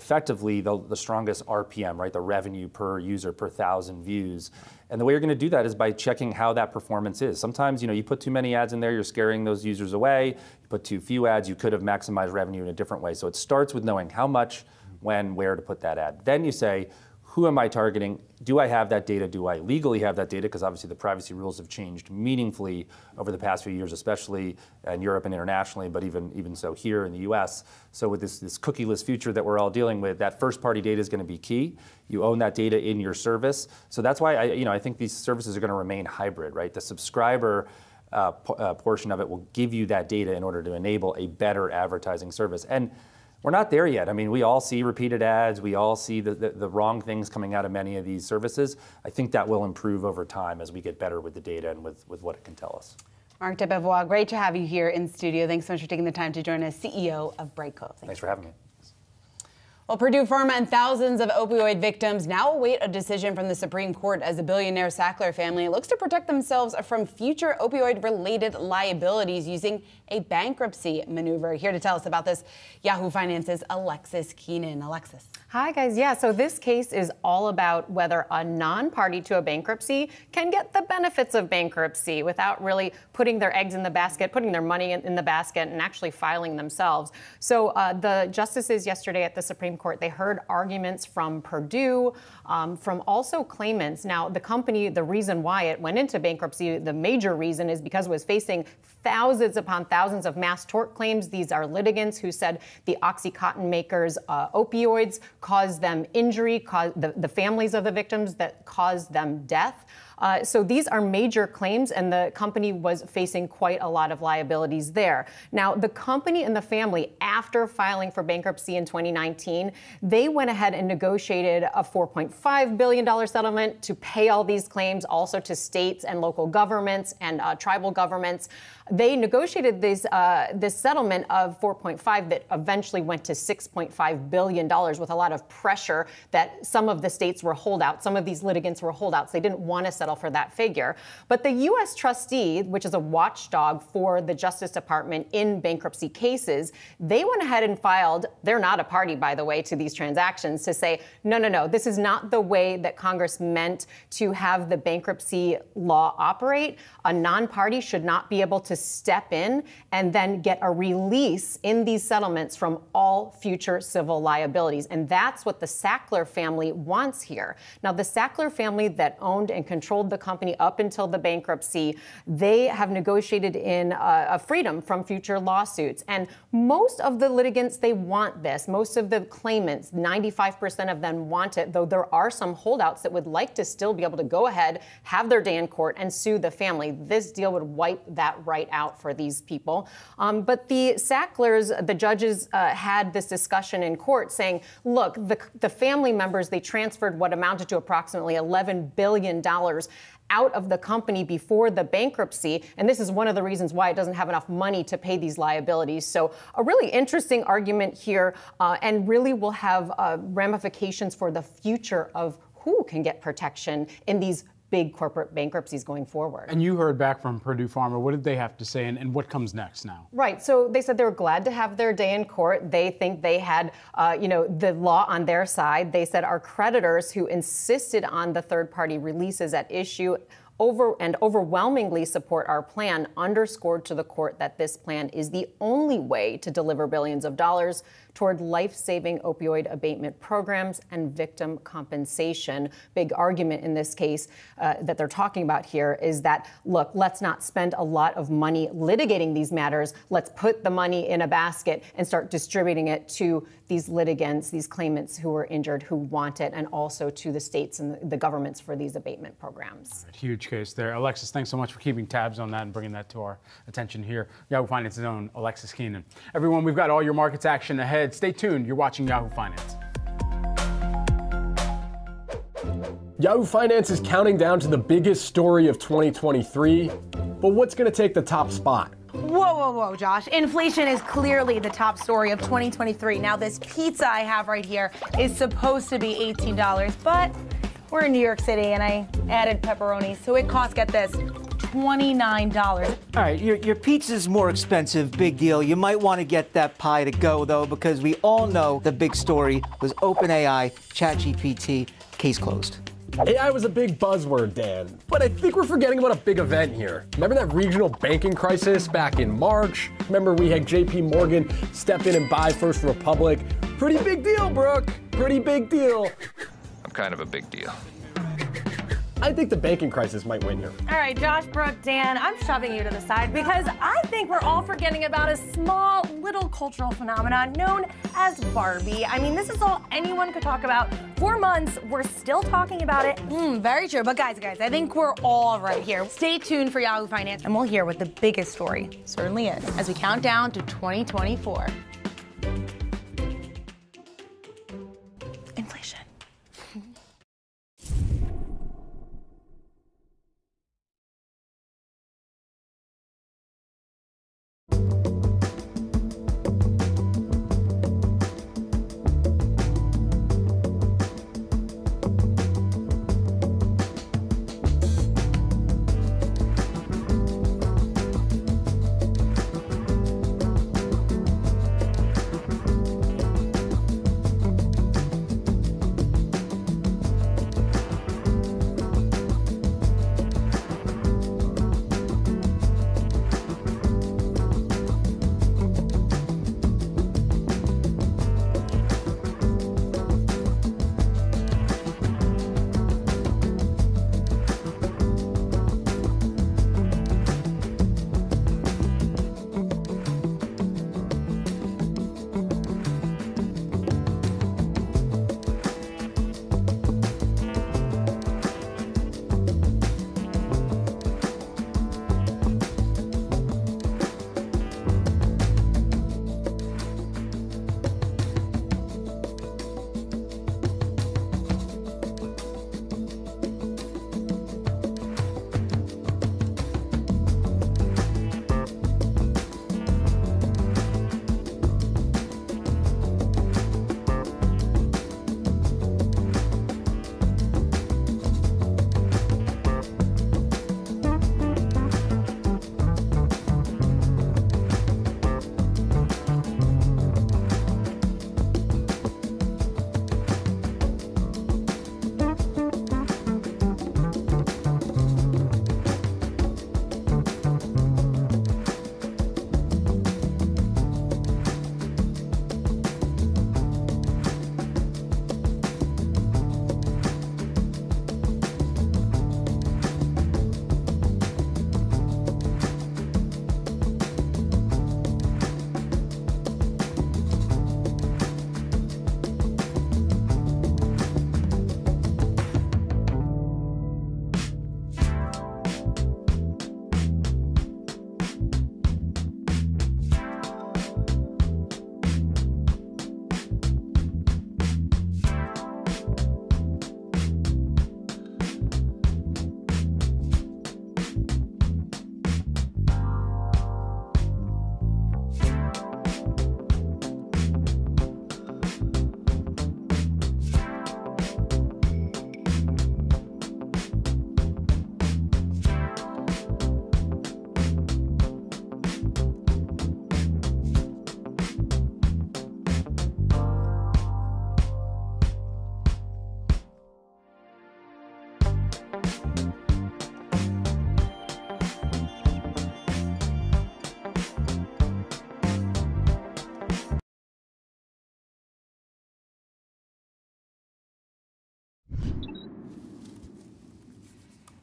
effectively the, the strongest R P M, right? The revenue per user per thousand views. And the way you're going to do that is by checking how that performance is. Sometimes, you know, you put too many ads in there, you're scaring those users away. You put too few ads, you could have maximized revenue in a different way. So it starts with knowing how much, when, where to put that ad. Then you say, who am I targeting? Do I have that data? Do I legally have that data? Because obviously the privacy rules have changed meaningfully over the past few years, especially in Europe and internationally, but even, even so here in the U S. So with this, this cookieless future that we're all dealing with, that first party data is going to be key. You own that data in your service. So that's why I, you know, I think these services are going to remain hybrid, right? The subscriber uh, p uh, portion of it will give you that data in order to enable a better advertising service. And we're not there yet. I mean, we all see repeated ads. We all see the, the, the wrong things coming out of many of these services. I think that will improve over time as we get better with the data and with, with what it can tell us. Marc DeBevoise, great to have you here in studio. Thanks so much for taking the time to join us, C E O of Brightcove. Thanks, Thanks for having me. Well, Purdue Pharma and thousands of opioid victims now await a decision from the Supreme Court as the billionaire Sackler family looks to protect themselves from future opioid-related liabilities using a bankruptcy maneuver. Here to tell us about this, Yahoo Finance's Alexis Keenan. Alexis. Hi, guys. Yeah, so this case is all about whether a non-party to a bankruptcy can get the benefits of bankruptcy without really putting their eggs in the basket, putting their money in the basket, and actually filing themselves. So uh, the justices yesterday at the Supreme Court, they heard arguments from Purdue, um, from also claimants. Now, the company, the reason why it went into bankruptcy, the major reason is because it was facing thousands upon thousands of mass tort claims. These are litigants who said the OxyContin makers' uh, opioids caused them injury, caused the, the families of the victims that caused them death. Uh, so these are major claims, and the company was facing quite a lot of liabilities there. Now, the company and the family, after filing for bankruptcy in twenty nineteen, they went ahead and negotiated a four point five billion dollar settlement to pay all these claims, also to states and local governments and uh, tribal governments. They negotiated this, uh, this settlement of four point five that eventually went to six point five billion dollars with a lot of pressure that some of the states were holdouts. Some of these litigants were holdouts. They didn't want to settle for that figure. But the U S trustee, which is a watchdog for the Justice Department in bankruptcy cases, they went ahead and filed, they're not a party, by the way, to these transactions, to say, no, no, no, this is not the way that Congress meant to have the bankruptcy law operate. A non-party should not be able to step in and then get a release in these settlements from all future civil liabilities. And that's what the Sackler family wants here. Now, the Sackler family that owned and controlled the company up until the bankruptcy, they have negotiated in uh, a freedom from future lawsuits. And most of the litigants, they want this. Most of the claims claimants, ninety-five percent of them want it, though there are some holdouts that would like to still be able to go ahead, have their day in court, and sue the family. This deal would wipe that right out for these people. Um, but the Sacklers, the judges uh, had this discussion in court saying, look, the, the family members, they transferred what amounted to approximately eleven billion dollars out of the company before the bankruptcy. And this is one of the reasons why it doesn't have enough money to pay these liabilities. So a really interesting argument here, uh, and really will have uh, ramifications for the future of who can get protection in these big corporate bankruptcies going forward. And you heard back from Purdue Pharma. What did they have to say, and, and what comes next now? Right. So they said they were glad to have their day in court. They think they had, uh, you know, the law on their side. They said our creditors who insisted on the third-party releases at issue over and overwhelmingly support our plan, underscored to the court that this plan is the only way to deliver billions of dollars toward life-saving opioid abatement programs and victim compensation. Big argument in this case uh, that they're talking about here is that, look, let's not spend a lot of money litigating these matters. Let's put the money in a basket and start distributing it to these litigants, these claimants who were injured, who want it, and also to the states and the governments for these abatement programs. Right, huge case there. Alexis, thanks so much for keeping tabs on that and bringing that to our attention here. Yahoo Finance's own Alexis Keenan. Everyone, we've got all your markets action ahead. Stay tuned. You're watching Yahoo Finance. Yahoo Finance is counting down to the biggest story of twenty twenty-three, but what's going to take the top spot? Whoa, whoa, whoa, Josh. Inflation is clearly the top story of twenty twenty-three. Now, this pizza I have right here is supposed to be eighteen dollars, but we're in New York City, and I added pepperoni, so it costs, get this, twenty-nine dollars. All right, your, your pizza's more expensive, big deal. You might want to get that pie to go, though, because we all know the big story was OpenAI, ChatGPT, case closed. A I was a big buzzword, Dan, but I think we're forgetting about a big event here. Remember that regional banking crisis back in March? Remember we had J P Morgan step in and buy First Republic? Pretty big deal, Brooke. Pretty big deal. I'm kind of a big deal. I think the banking crisis might win here. All right, Josh, Brooke, Dan, I'm shoving you to the side because I think we're all forgetting about a small little cultural phenomenon known as Barbie. I mean, this is all anyone could talk about. For months, we're still talking about it. Mm, very true. But guys, guys, I think we're all right here. Stay tuned for Yahoo Finance, and we'll hear what the biggest story certainly is as we count down to twenty twenty-four. Inflation.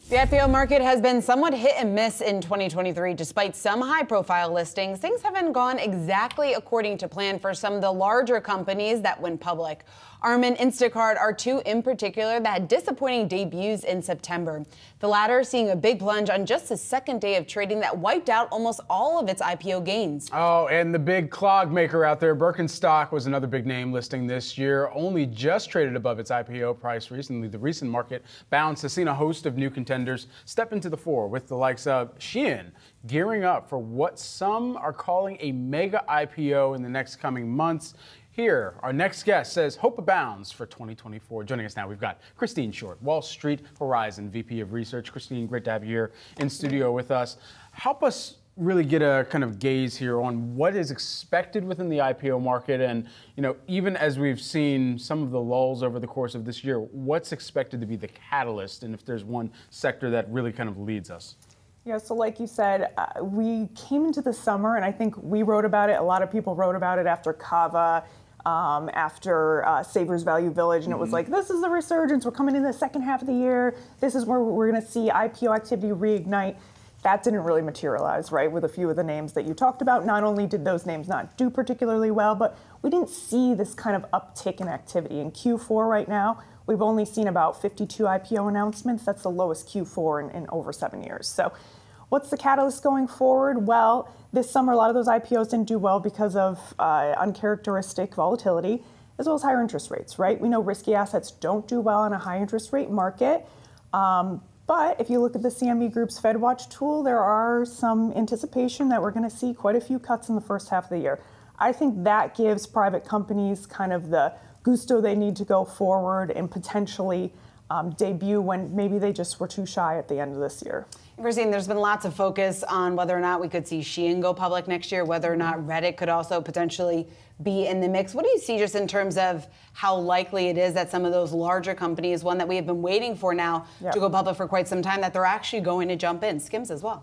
The I P O market has been somewhat hit and miss in twenty twenty-three. Despite some high-profile listings, things haven't gone exactly according to plan for some of the larger companies that went public. Arm and Instacart are two in particular that had disappointing debuts in September. The latter seeing a big plunge on just the second day of trading that wiped out almost all of its I P O gains. Oh, and the big clog maker out there, Birkenstock, was another big name listing this year. Only just traded above its I P O price recently. The recent market bounce has seen a host of new contenders step into the fore, with the likes of Shein gearing up for what some are calling a mega I P O in the next coming months. Here, our next guest says hope abounds for twenty twenty-four. Joining us now, we've got Christine Short, Wall Street Horizon, V P of Research. Christine, great to have you here in studio with us. Help us really get a kind of gaze here on what is expected within the I P O market, and, you know, even as we've seen some of the lulls over the course of this year, what's expected to be the catalyst, and if there's one sector that really kind of leads us? Yeah, so like you said, uh, we came into the summer, and I think we wrote about it, a lot of people wrote about it after Kava, Um, after uh, Savers Value Village, and it was like, this is the resurgence, we're coming in the second half of the year, this is where we're gonna see I P O activity reignite. That didn't really materialize, right, with a few of the names that you talked about. Not only did those names not do particularly well, but we didn't see this kind of uptick in activity. In Q four right now, we've only seen about fifty-two I P O announcements. That's the lowest Q four in, in over seven years. So what's the catalyst going forward? Well, this summer, a lot of those I P Os didn't do well because of uh, uncharacteristic volatility, as well as higher interest rates, right? We know risky assets don't do well in a high interest rate market. Um, But if you look at the C M E Group's FedWatch tool, there are some anticipation that we're going to see quite a few cuts in the first half of the year. I think that gives private companies kind of the gusto they need to go forward and potentially um, debut when maybe they just were too shy at the end of this year. Christine, there's been lots of focus on whether or not we could see Shein go public next year, whether or not Reddit could also potentially be in the mix. What do you see just in terms of how likely it is that some of those larger companies, one that we have been waiting for now yep. to go public for quite some time, that they're actually going to jump in? Skims as well.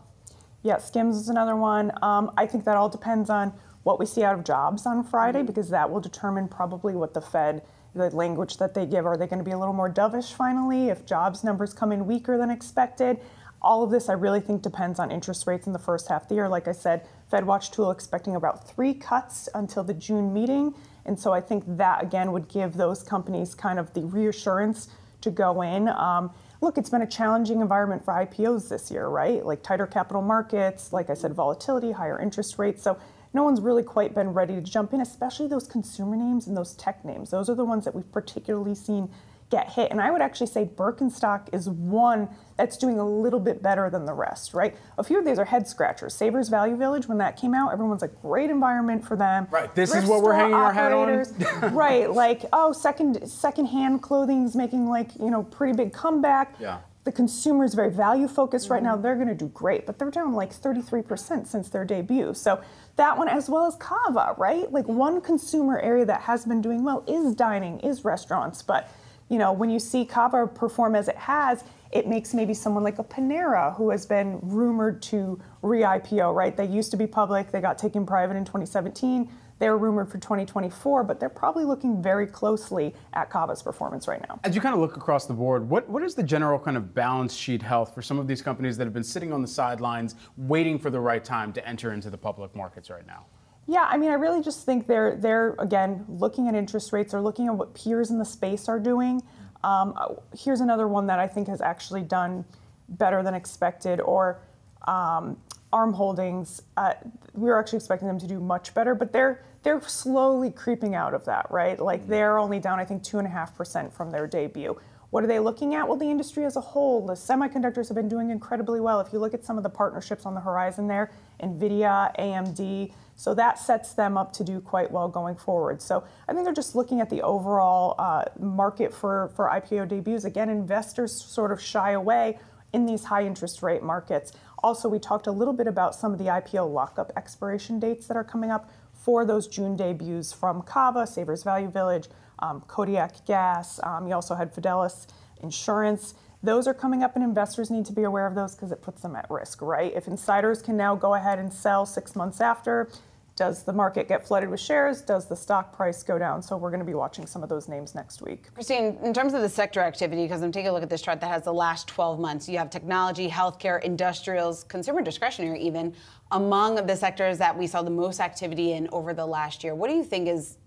Yeah, Skims is another one. Um, I think that all depends on what we see out of jobs on Friday, mm-hmm. because that will determine probably what the Fed, the language that they give. Are they going to be a little more dovish finally if jobs numbers come in weaker than expected? All of this, I really think, depends on interest rates in the first half of the year. Like I said, FedWatch tool expecting about three cuts until the June meeting. And so I think that, again, would give those companies kind of the reassurance to go in. Um, look, it's been a challenging environment for I P Os this year, right? Like tighter capital markets, like I said, volatility, higher interest rates. So no one's really quite been ready to jump in, especially those consumer names and those tech names. Those are the ones that we've particularly seen get hit. And I would actually say Birkenstock is one that's doing a little bit better than the rest, right? A few of these are head scratchers. Savers Value Village, when that came out, everyone's like, great environment for them. Right, this Thrift is what we're hanging operators, our hat on. Right, like, oh, second secondhand clothing's making, like, you know, pretty big comeback. Yeah. The consumer is very value focused right now. They're going to do great, but they're down like thirty-three percent since their debut. So that one, as well as Kava, right? Like one consumer area that has been doing well is dining, is restaurants. But, you know, when you see Kava perform as it has, it makes maybe someone like a Panera, who has been rumored to re-I P O, right? They used to be public. They got taken private in twenty seventeen. They're rumored for twenty twenty-four, but they're probably looking very closely at Kava's performance right now. As you kind of look across the board, what, what is the general kind of balance sheet health for some of these companies that have been sitting on the sidelines waiting for the right time to enter into the public markets right now? Yeah, I mean, I really just think they're, they're again, looking at interest rates. They're looking at what peers in the space are doing. Um, here's another one that I think has actually done better than expected, or um, Arm Holdings. Uh, we were actually expecting them to do much better, but they're they're slowly creeping out of that, right? Like they're only down, I think, two and a half percent from their debut. What are they looking at? Well, the industry as a whole, the semiconductors have been doing incredibly well. If you look at some of the partnerships on the horizon there, Nvidia, A M D, so that sets them up to do quite well going forward. So I think they're just looking at the overall uh, market for, for I P O debuts. Again, investors sort of shy away in these high interest rate markets. Also, we talked a little bit about some of the I P O lockup expiration dates that are coming up for those June debuts from Kava, Savers Value Village, um, Kodiak Gas. Um, you also had Fidelis Insurance. Those are coming up, and investors need to be aware of those because it puts them at risk, right? If insiders can now go ahead and sell six months after, Does the market get flooded with shares? Does the stock price go down? So we're going to be watching some of those names next week. Christine, in terms of the sector activity, because I'm taking a look at this chart that has the last twelve months, you have technology, healthcare, industrials, consumer discretionary even, among the sectors that we saw the most activity in over the last year. What do you think is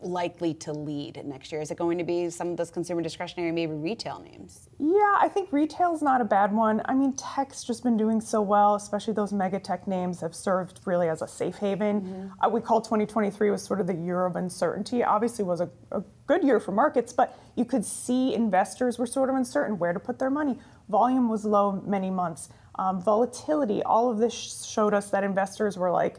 likely to lead next year? Is it going to be some of those consumer discretionary, maybe retail names? Yeah, I think retail's not a bad one. I mean, tech's just been doing so well, especially those mega tech names have served really as a safe haven. Mm-hmm. uh, we call twenty twenty-three was sort of the year of uncertainty. Obviously was a, a good year for markets, but you could see investors were sort of uncertain where to put their money. Volume was low many months. Um, volatility, all of this showed us that investors were like,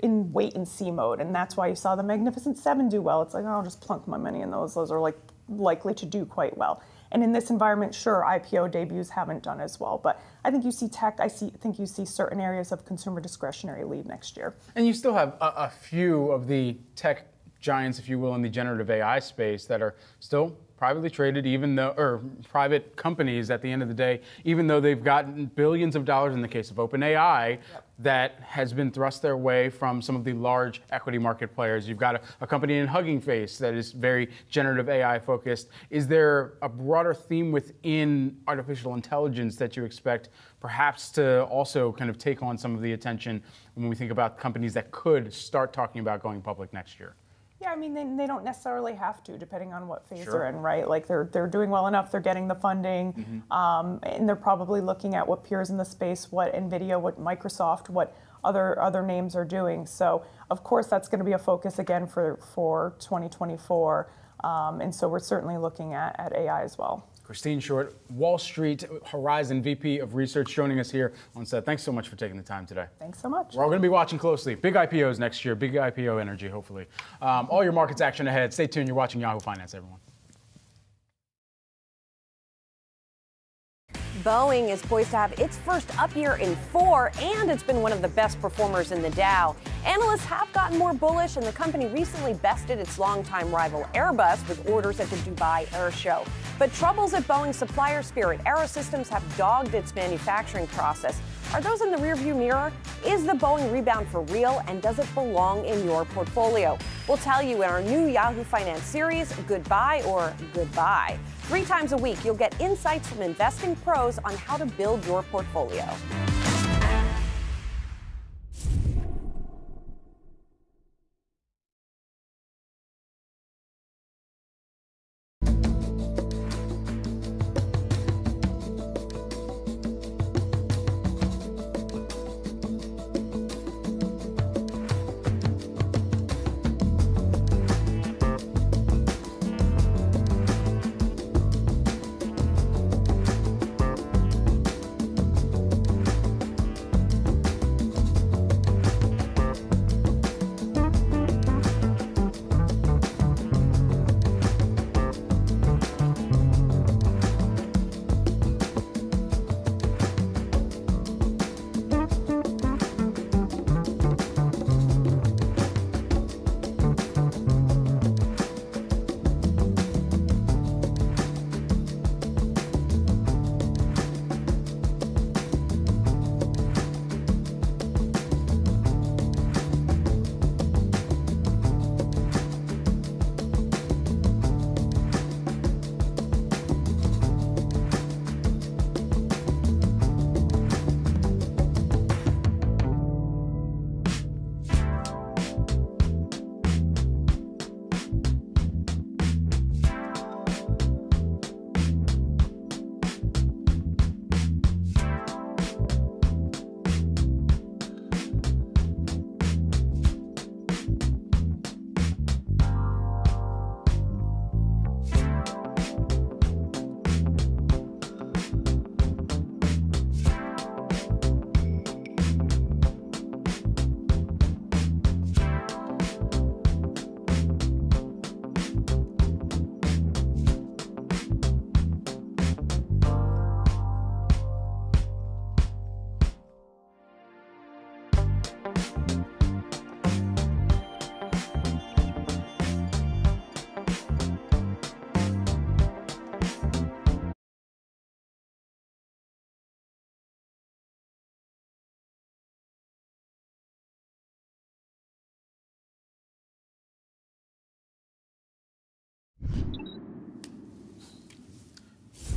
in wait and see mode, and that's why you saw the Magnificent Seven do well. It's like, oh, I'll just plunk my money in those. Those are like likely to do quite well. And in this environment, sure, I P O debuts haven't done as well, but I think you see tech. I see, think you see certain areas of consumer discretionary lead next year. And you still have a, a few of the tech giants, if you will, in the generative A I space that are still privately traded, even though, or private companies at the end of the day, even though they've gotten billions of dollars in the case of OpenAI, yep. that has been thrust their way from some of the large equity market players. You've got a, a company in Hugging Face that is very generative A I focused. Is there a broader theme within artificial intelligence that you expect perhaps to also kind of take on some of the attention when we think about companies that could start talking about going public next year? Yeah, I mean, they, they don't necessarily have to, depending on what phase sure. they're in, right? Like, they're, they're doing well enough, they're getting the funding, mm-hmm. um, and they're probably looking at what peers in the space, what Nvidia, what Microsoft, what other other names are doing. So, of course, that's going to be a focus again for, for twenty twenty-four, um, and so we're certainly looking at, at A I as well. Christine Short, Wall Street Horizon V P of Research, joining us here on set. Thanks so much for taking the time today. Thanks so much. We're all going to be watching closely. Big I P Os next year. Big I P O energy, hopefully. Um, all your markets action ahead. Stay tuned. You're watching Yahoo Finance, everyone. Boeing is poised to have its first up year in four, and it's been one of the best performers in the Dow. Analysts have gotten more bullish, and the company recently bested its longtime rival Airbus with orders at the Dubai Air Show. But troubles at Boeing's supplier Spirit Aerosystems have dogged its manufacturing process. Are those in the rearview mirror? Is the Boeing rebound for real, and does it belong in your portfolio? We'll tell you in our new Yahoo Finance series, Goodbye or Goodbye. Three times a week, you'll get insights from investing pros on how to build your portfolio.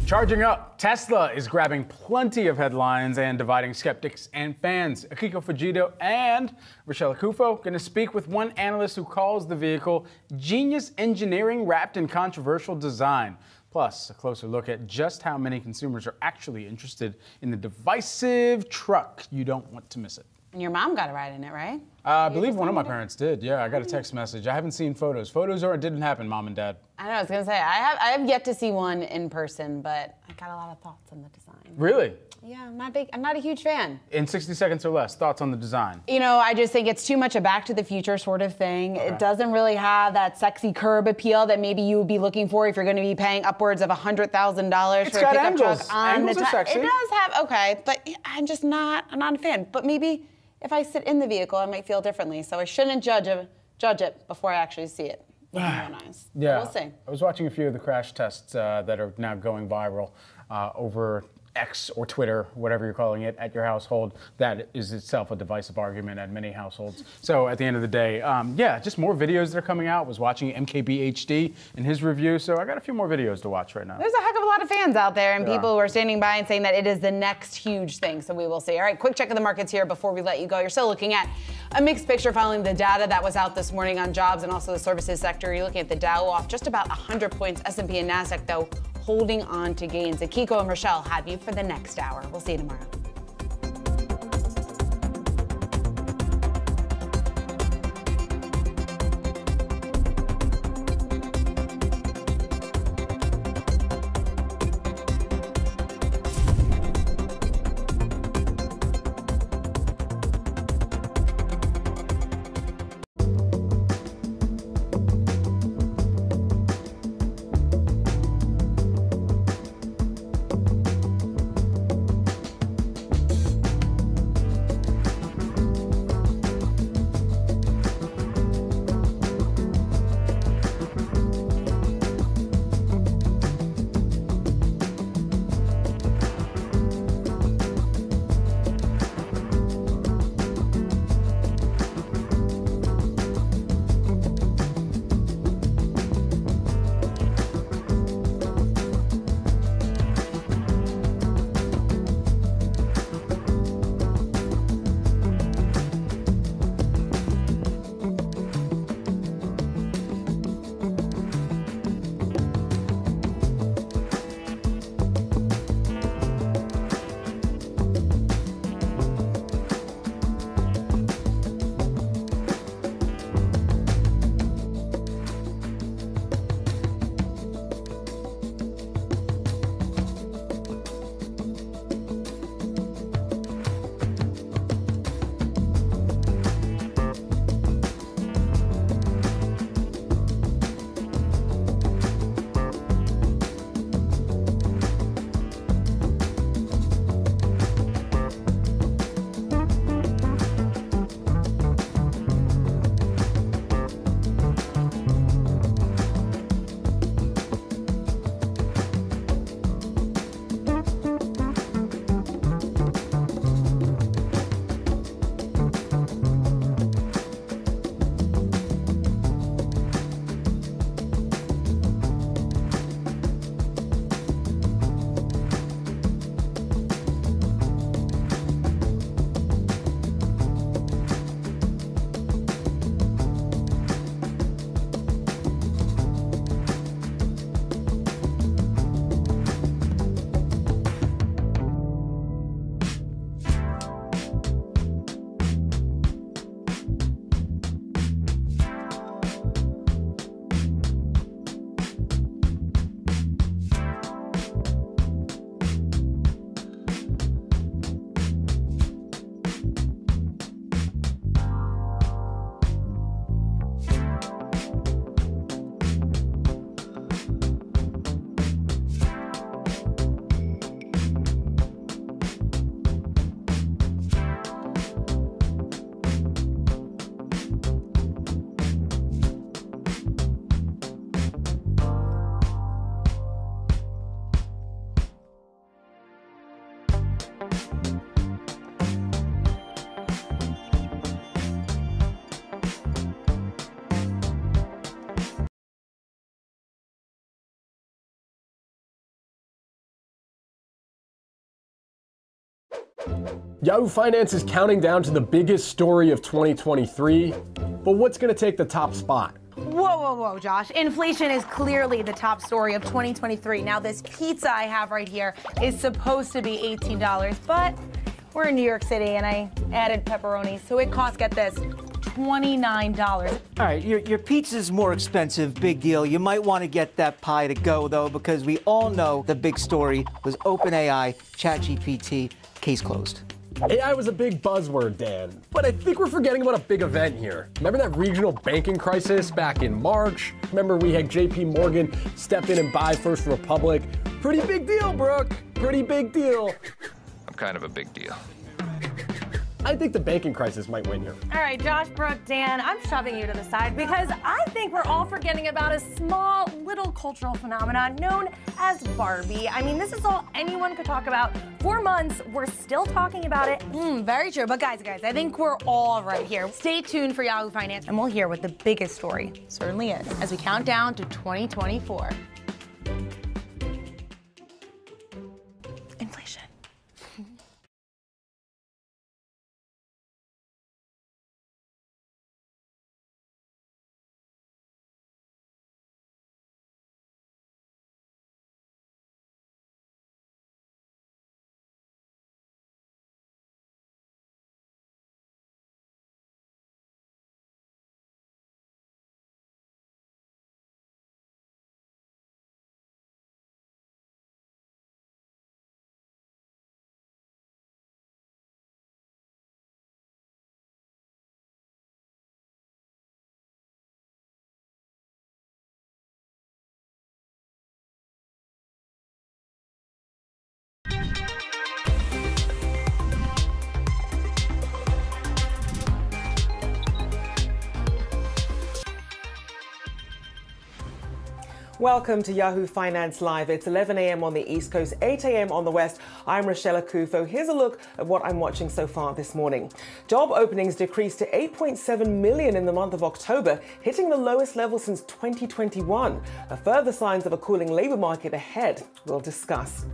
Charging up, Tesla is grabbing plenty of headlines and dividing skeptics and fans. Akiko Fujita and Rochelle Akufo going to speak with one analyst who calls the vehicle genius engineering wrapped in controversial design. Plus, a closer look at just how many consumers are actually interested in the divisive truck. You don't want to miss it. And your mom got a ride in it, right? Uh, I believe one of my parents did. Yeah, I got a text message. I haven't seen photos. Photos are it didn't happen, Mom and Dad. I know, I was gonna say, I have I have yet to see one in person, but I got a lot of thoughts on the design. Really? Yeah, I'm not big, I'm not a huge fan. In sixty seconds or less, thoughts on the design? You know, I just think it's too much a Back to the Future sort of thing. Okay. It doesn't really have that sexy curb appeal that maybe you would be looking for if you're gonna be paying upwards of one hundred thousand dollars for a pickup angles. truck on angles the top. It does have, okay, but I'm just not, I'm not a fan. But maybe if I sit in the vehicle, I might feel differently. So I shouldn't judge it, judge it before I actually see it. Nice. Yeah, we'll see. I was watching a few of the crash tests uh, that are now going viral uh, over X or Twitter, whatever you're calling it, at your household. That is itself a divisive argument at many households. So at the end of the day, um, yeah, just more videos that are coming out. I was watching M K B H D in his review, so I got a few more videos to watch right now. There's a heck of a lot of fans out there and yeah. people who are standing by and saying that it is the next huge thing, so we will see. All right, quick check of the markets here before we let you go. You're still looking at a mixed picture following the data that was out this morning on jobs and also the services sector. You're looking at the Dow off just about one hundred points. S and P and NASDAQ, though, holding on to gains. Akiko and Rochelle have you for the next hour. We'll see you tomorrow. Yahoo Finance is counting down to the biggest story of twenty twenty-three, but what's going to take the top spot? Whoa, whoa, whoa, Josh. Inflation is clearly the top story of twenty twenty-three. Now, this pizza I have right here is supposed to be eighteen dollars, but we're in New York City, and I added pepperoni, so it costs, get this, twenty-nine dollars. All right, your, your pizza's more expensive, big deal. You might want to get that pie to go, though, because we all know the big story was OpenAI, ChatGPT, case closed. A I was a big buzzword, Dan, but I think we're forgetting about a big event here. Remember that regional banking crisis back in March? Remember we had J P Morgan step in and buy First Republic? Pretty big deal, Brooke. Pretty big deal. I'm kind of a big deal. I think the banking crisis might win here. All right, Josh, Brooke, Dan, I'm shoving you to the side because I think we're all forgetting about a small little cultural phenomenon known as Barbie. I mean, this is all anyone could talk about for months. We're still talking about it. Mm, very true. But guys, guys, I think we're all right here. Stay tuned for Yahoo Finance, and we'll hear what the biggest story certainly is as we count down to twenty twenty-four. Inflation. Welcome to Yahoo Finance Live. It's eleven a m on the East Coast, eight a m on the West. I'm Rochelle Akufo. Here's a look at what I'm watching so far this morning. Job openings decreased to eight point seven million in the month of October, hitting the lowest level since twenty twenty-one. A further signs of a cooling labor market ahead. We'll discuss.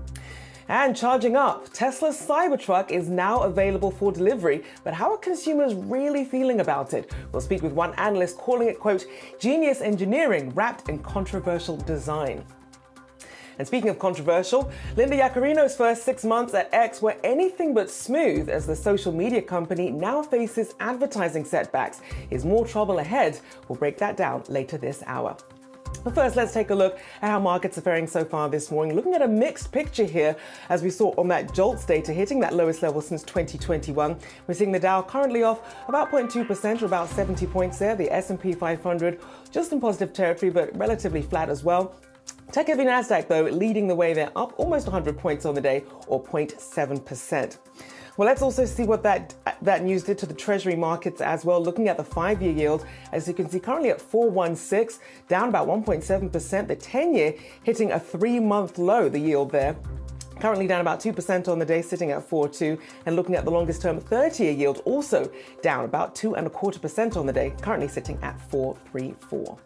And charging up, Tesla's Cybertruck is now available for delivery, but how are consumers really feeling about it? We'll speak with one analyst calling it, quote, genius engineering wrapped in controversial design. And speaking of controversial, Linda Yaccarino's first six months at X were anything but smooth as the social media company now faces advertising setbacks. Is more trouble ahead? We'll break that down later this hour. But first, let's take a look at how markets are faring so far this morning. Looking at a mixed picture here, as we saw on that JOLTS data hitting that lowest level since twenty twenty-one. We're seeing the Dow currently off about zero point two percent or about seventy points there. The S and P five hundred just in positive territory, but relatively flat as well. Tech-heavy Nasdaq, though, leading the way there, up almost one hundred points on the day or zero point seven percent. Well, let's also see what that, that news did to the Treasury markets as well. Looking at the five-year yield, as you can see, currently at four point one six, down about one point seven percent. The ten-year hitting a three-month low, the yield there. Currently down about two percent on the day, sitting at four point two. And looking at the longest-term thirty-year yield, also down about two point two five percent on the day, currently sitting at four point three four.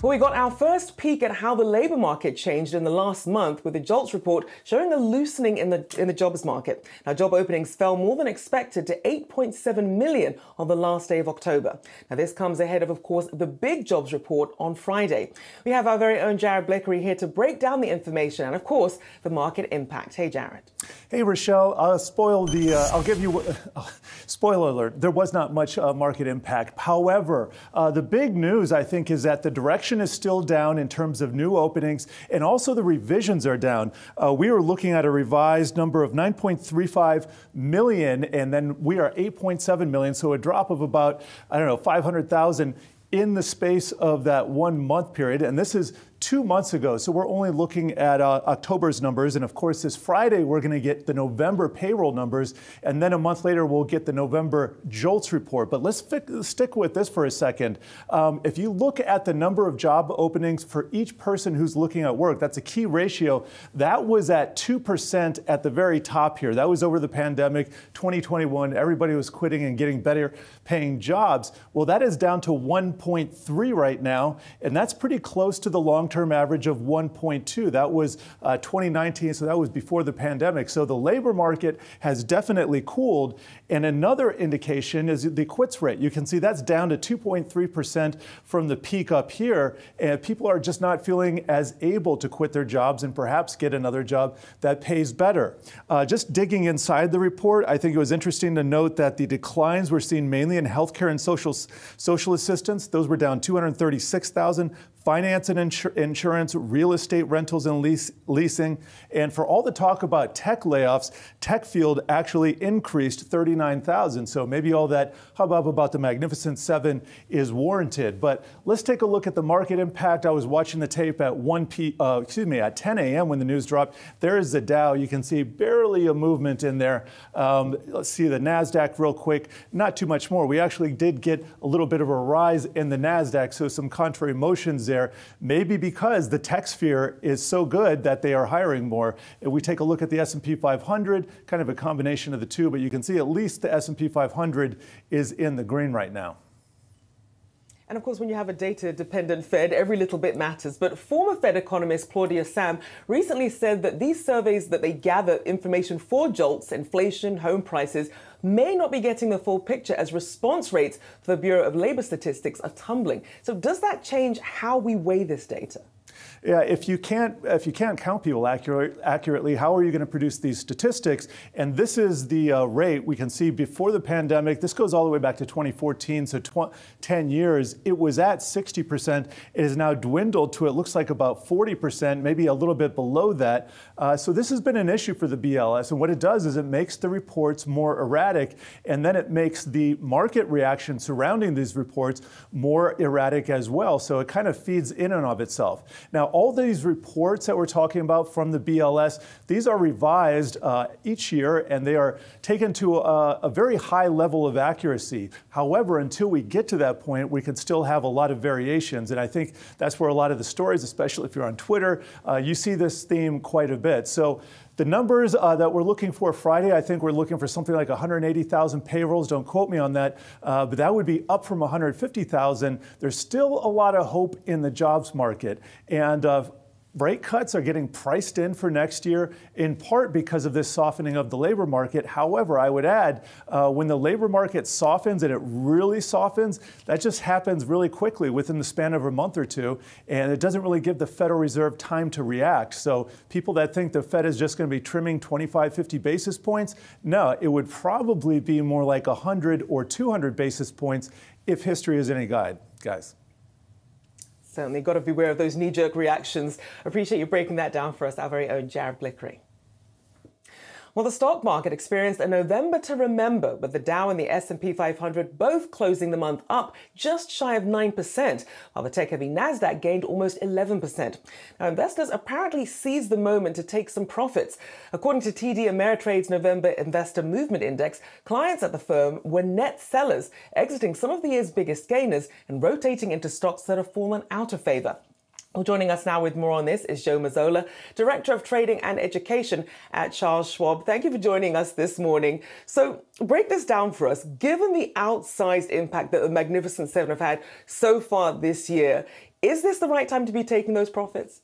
Well, we got our first peek at how the labour market changed in the last month with the JOLTS report showing a loosening in the, in the jobs market. Now, job openings fell more than expected to eight point seven million on the last day of October. Now, this comes ahead of, of course, the big jobs report on Friday. We have our very own Jared Blikre here to break down the information and, of course, the market impact. Hey, Jared. Hey, Rochelle. I'll spoil the, uh, I'll give you, uh, spoiler alert, there was not much uh, market impact. However, uh, the big news, I think, is that the direction is still down in terms of new openings, and also the revisions are down. Uh, we are looking at a revised number of nine point three five million, and then we are eight point seven million, so a drop of about, I don't know, five hundred thousand in the space of that one-month period, and this is two months ago. So we're only looking at uh, October's numbers. And of course, this Friday, we're going to get the November payroll numbers. And then a month later, we'll get the November JOLTS report. But let's stick with this for a second. Um, if you look at the number of job openings for each person who's looking at work, that's a key ratio. That was at two percent at the very top here. That was over the pandemic, twenty twenty-one. Everybody was quitting and getting better paying jobs. Well, that is down to one point three right now. And that's pretty close to the long long-term average of one point two. That was uh, twenty nineteen, so that was before the pandemic. So the labor market has definitely cooled. And another indication is the quits rate. You can see that's down to two point three percent from the peak up here. And people are just not feeling as able to quit their jobs and perhaps get another job that pays better. Uh, just digging inside the report, I think it was interesting to note that the declines were seen mainly in healthcare and social, social assistance. Those were down two hundred thirty-six thousand. Finance and insur insurance, real estate rentals and lease leasing. And for all the talk about tech layoffs, tech field actually increased thirty-nine thousand. So maybe all that hubbub about the Magnificent Seven is warranted. But let's take a look at the market impact. I was watching the tape at one p uh, excuse me, at ten a m when the news dropped. There is the Dow. You can see barely a movement in there. Um, let's see the NASDAQ real quick. Not too much more. We actually did get a little bit of a rise in the NASDAQ, so some contrary motions there. Maybe because the tech sphere is so good that they are hiring more. If we take a look at the S and P five hundred, kind of a combination of the two, but you can see at least the S and P five hundred is in the green right now. And of course, when you have a data-dependent Fed, every little bit matters. But former Fed economist Claudia Sam recently said that these surveys that they gather information for jolts, inflation, home prices, may not be getting the full picture as response rates for the Bureau of Labor Statistics are tumbling. So does that change how we weigh this data? Yeah, if you can't if you can't count people accurate, accurately, how are you going to produce these statistics? And this is the uh, rate we can see before the pandemic. This goes all the way back to twenty fourteen, so tw ten years. It was at sixty percent. It has now dwindled to, it looks like, about forty percent, maybe a little bit below that. Uh, so this has been an issue for the B L S. And what it does is it makes the reports more erratic, and then it makes the market reaction surrounding these reports more erratic as well. So it kind of feeds in and of itself. Now, all these reports that we're talking about from the B L S, these are revised uh, each year, and they are taken to a, a very high level of accuracy. However, until we get to that point, we can still have a lot of variations. And I think that's where a lot of the stories, especially if you're on Twitter, uh, you see this theme quite a bit. So the numbers uh, that we're looking for Friday, I think we're looking for something like one hundred eighty thousand payrolls. Don't quote me on that, uh, but that would be up from one hundred fifty thousand. There's still a lot of hope in the jobs market. And uh, rate cuts are getting priced in for next year, in part because of this softening of the labor market. However, I would add, uh, when the labor market softens, and it really softens, that just happens really quickly within the span of a month or two, and it doesn't really give the Federal Reserve time to react. So people that think the Fed is just going to be trimming twenty-five, fifty basis points, no, it would probably be more like one hundred or two hundred basis points if history is any guide, guys. Certainly, got to beware of those knee-jerk reactions. Appreciate you breaking that down for us, our very own Jared Blikre. Well, the stock market experienced a November to remember, with the Dow and the S and P five hundred both closing the month up just shy of nine percent, while the tech-heavy NASDAQ gained almost eleven percent. Now, investors apparently seized the moment to take some profits. According to T D Ameritrade's November Investor Movement Index, clients at the firm were net sellers, exiting some of the year's biggest gainers and rotating into stocks that have fallen out of favor. Well, joining us now with more on this is Joe Mazzola, Director of Trading and Education at Charles Schwab. Thank you for joining us this morning. So break this down for us. Given the outsized impact that the Magnificent Seven have had so far this year, is this the right time to be taking those profits?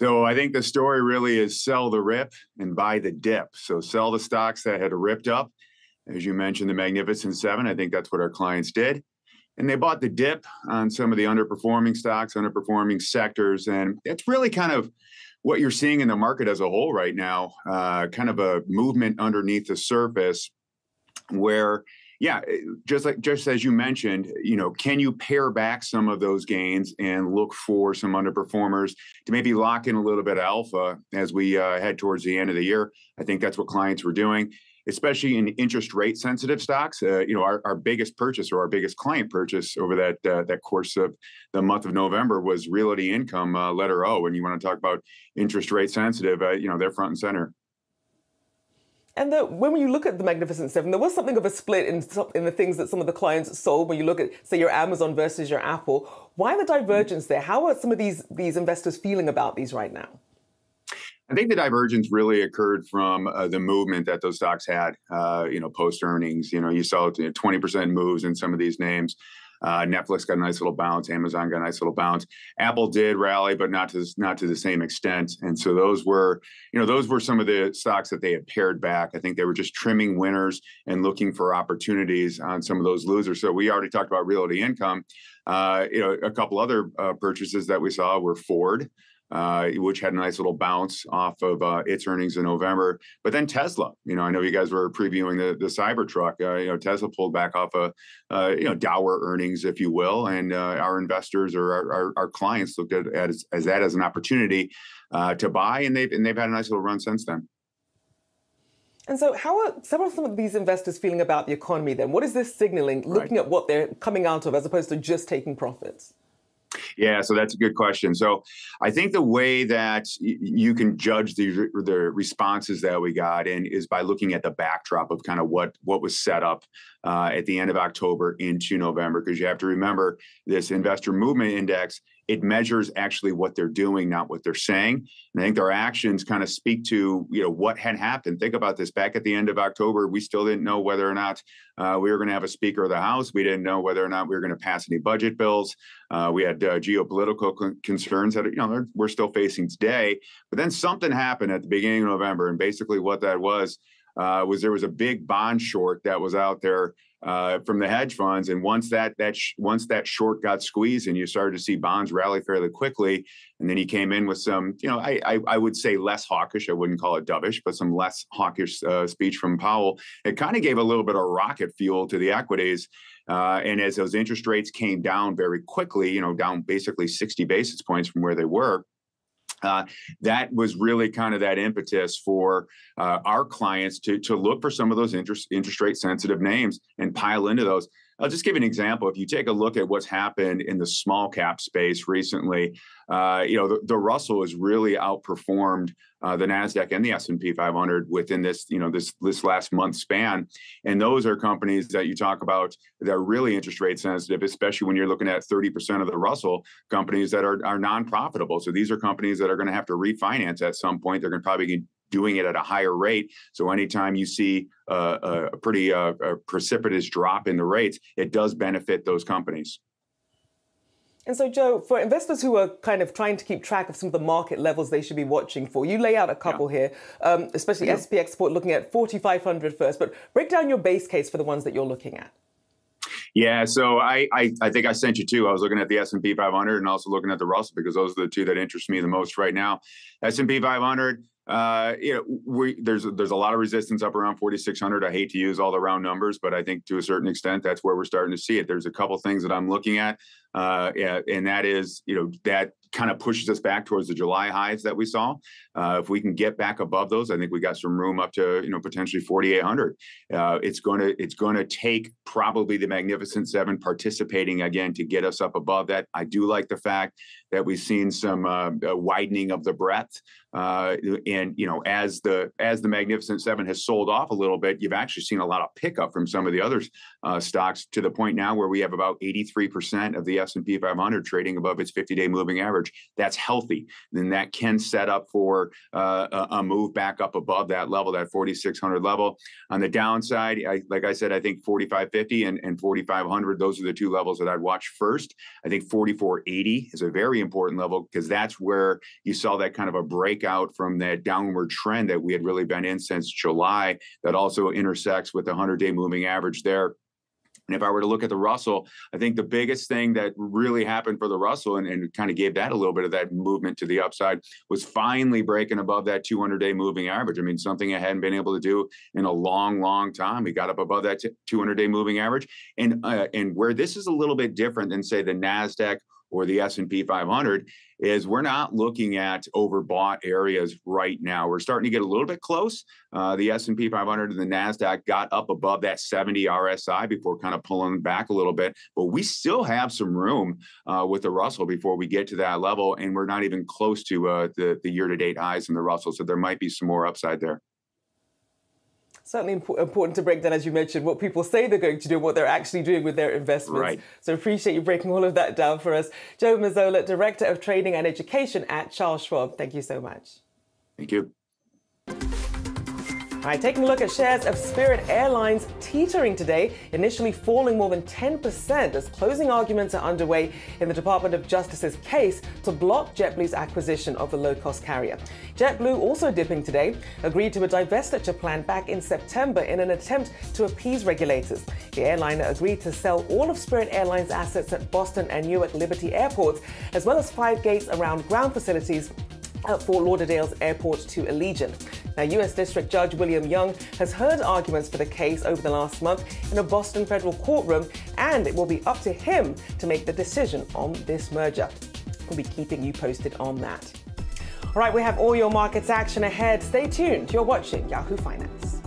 So I think the story really is sell the rip and buy the dip. So sell the stocks that had ripped up. As you mentioned, the Magnificent Seven, I think that's what our clients did. And they bought the dip on some of the underperforming stocks, underperforming sectors. And it's really kind of what you're seeing in the market as a whole right now, uh, kind of a movement underneath the surface where, yeah, just like just as you mentioned, you know, can you pare back some of those gains and look for some underperformers to maybe lock in a little bit of alpha as we uh, head towards the end of the year? I think that's what clients were doing, especially in interest rate sensitive stocks. Uh, you know, our, our biggest purchase or our biggest client purchase over that uh, that course of the month of November was Realty Income, uh, letter O. And you want to talk about interest rate sensitive, uh, you know, they're front and center. And the, when you look at the Magnificent Seven, there was something of a split in, in the things that some of the clients sold. When you look at, say, your Amazon versus your Apple, why the divergence there? How are some of these, these investors feeling about these right now? I think the divergence really occurred from uh, the movement that those stocks had, uh, you know, post earnings. You know, you saw twenty percent moves in some of these names. Uh, Netflix got a nice little bounce. Amazon got a nice little bounce. Apple did rally, but not to this, not to the same extent. And so those were, you know, those were some of the stocks that they had pared back. I think they were just trimming winners and looking for opportunities on some of those losers. So we already talked about Realty Income. Uh, you know, a couple other uh, purchases that we saw were Ford, Uh, which had a nice little bounce off of uh, its earnings in November. But then Tesla, you know, I know you guys were previewing the, the Cybertruck. Uh, you know, Tesla pulled back off a, uh, you know, dour earnings, if you will. And uh, our investors or our, our, our clients looked at it as, as that as an opportunity uh, to buy. And they've, and they've had a nice little run since then. And so how are some of these investors feeling about the economy then? What is this signaling, looking right at what they're coming out of as opposed to just taking profits? Yeah, so that's a good question. So I think the way that y- you can judge the, the responses that we got in is by looking at the backdrop of kind of what, what was set up uh, at the end of October into November, because you have to remember this investor movement index, it measures actually what they're doing, not what they're saying. And I think their actions kind of speak to, you know, what had happened. Think about this. Back at the end of October, we still didn't know whether or not uh, we were going to have a Speaker of the House. We didn't know whether or not we were going to pass any budget bills. Uh, we had uh, geopolitical con- concerns that, you know, we're still facing today. But then something happened at the beginning of November. And basically what that was, uh, was there was a big bond short that was out there Uh, from the hedge funds. And once that that sh- once that short got squeezed and you started to see bonds rally fairly quickly, and then he came in with some, you know, I I, I would say less hawkish, I wouldn't call it dovish, but some less hawkish uh, speech from Powell. It kind of gave a little bit of rocket fuel to the equities. Uh, and as those interest rates came down very quickly, you know, down basically sixty basis points from where they were, Uh, that was really kind of that impetus for uh, our clients to to look for some of those interest interest rate sensitive names and pile into those. I'll just give you an example. If you take a look at what's happened in the small cap space recently, uh, you know, the, the Russell has really outperformed uh, the NASDAQ and the S and P five hundred within this, you know, this, this last month span. And those are companies that you talk about that are really interest rate sensitive, especially when you're looking at thirty percent of the Russell companies that are, are non-profitable. So these are companies that are going to have to refinance at some point. They're going to probably get doing it at a higher rate. So anytime you see uh, a pretty uh, a precipitous drop in the rates, it does benefit those companies. And so, Joe, for investors who are kind of trying to keep track of some of the market levels they should be watching for, you lay out a couple yeah. here, um, especially yeah. S P X Sport, looking at forty-five hundred first, but break down your base case for the ones that you're looking at. Yeah, so I, I I think I sent you two. I was looking at the S and P five hundred and also looking at the Russell, because those are the two that interest me the most right now. S and P five hundred, Uh, you know, we, there's there's a lot of resistance up around forty-six hundred. I hate to use all the round numbers, but I think to a certain extent that's where we're starting to see it. There's a couple things that I'm looking at, uh, and that is, you know, that kind of pushes us back towards the July highs that we saw. Uh, if we can get back above those, I think we got some room up to, you know, potentially forty-eight hundred. Uh, it's going to it's going to take probably the Magnificent Seven participating again to get us up above that. I do like the fact that we've seen some uh, widening of the breadth. Uh, and, you know, as the as the Magnificent Seven has sold off a little bit, you've actually seen a lot of pickup from some of the other uh, stocks, to the point now where we have about eighty-three percent of the S and P five hundred trading above its fifty-day moving average. That's healthy. Then that can set up for uh, a move back up above that level, that forty-six hundred level. On the downside, I, like I said, I think forty-five fifty and, and forty-five hundred, those are the two levels that I'd watch first. I think forty-four eighty is a very important level, because that's where you saw that kind of a breakout from that downward trend that we had really been in since July. That also intersects with the hundred-day moving average there. And if I were to look at the Russell, I think the biggest thing that really happened for the Russell and, and kind of gave that a little bit of that movement to the upside was finally breaking above that two hundred-day moving average. I mean, something I hadn't been able to do in a long, long time. We got up above that two hundred-day moving average. And, uh, and where this is a little bit different than, say, the NASDAQ or the S and P five hundred is we're not looking at overbought areas right now. We're starting to get a little bit close. Uh, the S and P five hundred and the NASDAQ got up above that seventy R S I before kind of pulling back a little bit, but we still have some room uh, with the Russell before we get to that level. And we're not even close to uh, the, the year-to-date highs in the Russell. So there might be some more upside there. Certainly imp- important to break down, as you mentioned, what people say they're going to do, what they're actually doing with their investments. Right. So appreciate you breaking all of that down for us. Joe Mazzola, Director of Trading and Education at Charles Schwab. Thank you so much. Thank you. All right, taking a look at shares of Spirit Airlines teetering today, initially falling more than ten percent as closing arguments are underway in the Department of Justice's case to block JetBlue's acquisition of the low-cost carrier. JetBlue, also dipping today, agreed to a divestiture plan back in September in an attempt to appease regulators. The airliner agreed to sell all of Spirit Airlines' assets at Boston and Newark Liberty airports, as well as five gates around ground facilities at Fort Lauderdale's airport to Allegiant. Now, U S District Judge William Young has heard arguments for the case over the last month in a Boston federal courtroom, and it will be up to him to make the decision on this merger. We'll be keeping you posted on that. All right, we have all your markets action ahead. Stay tuned. You're watching Yahoo Finance.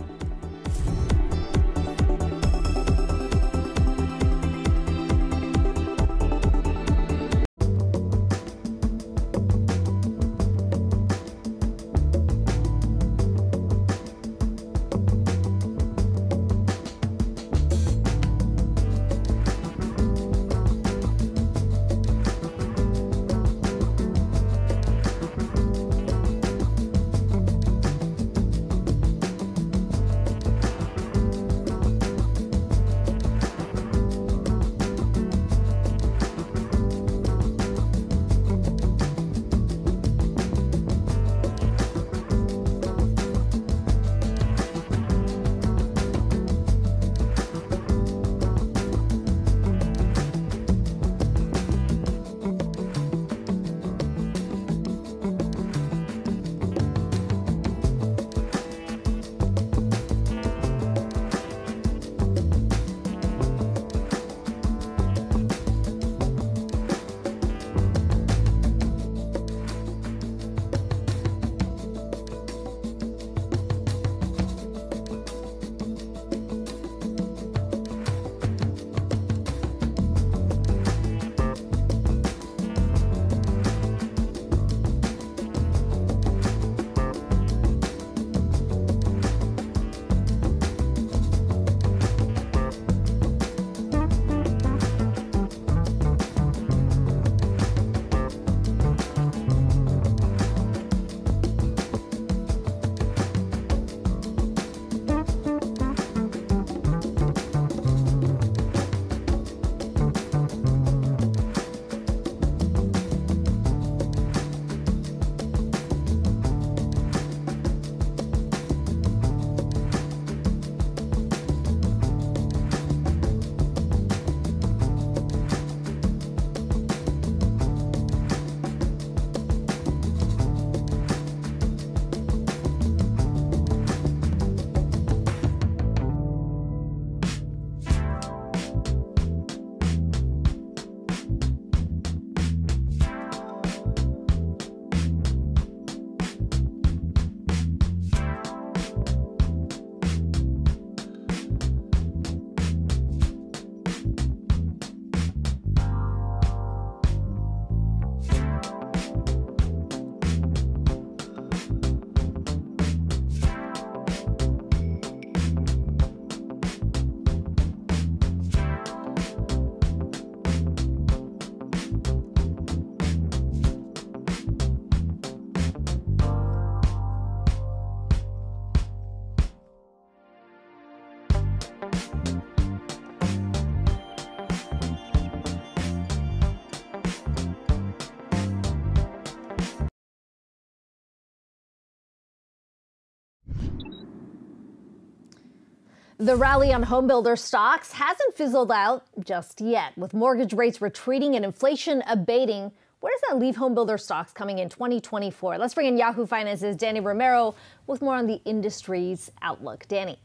The rally on homebuilder stocks hasn't fizzled out just yet. With mortgage rates retreating and inflation abating, where does that leave homebuilder stocks coming in twenty twenty-four? Let's bring in Yahoo Finance's Danny Romero with more on the industry's outlook. Danny.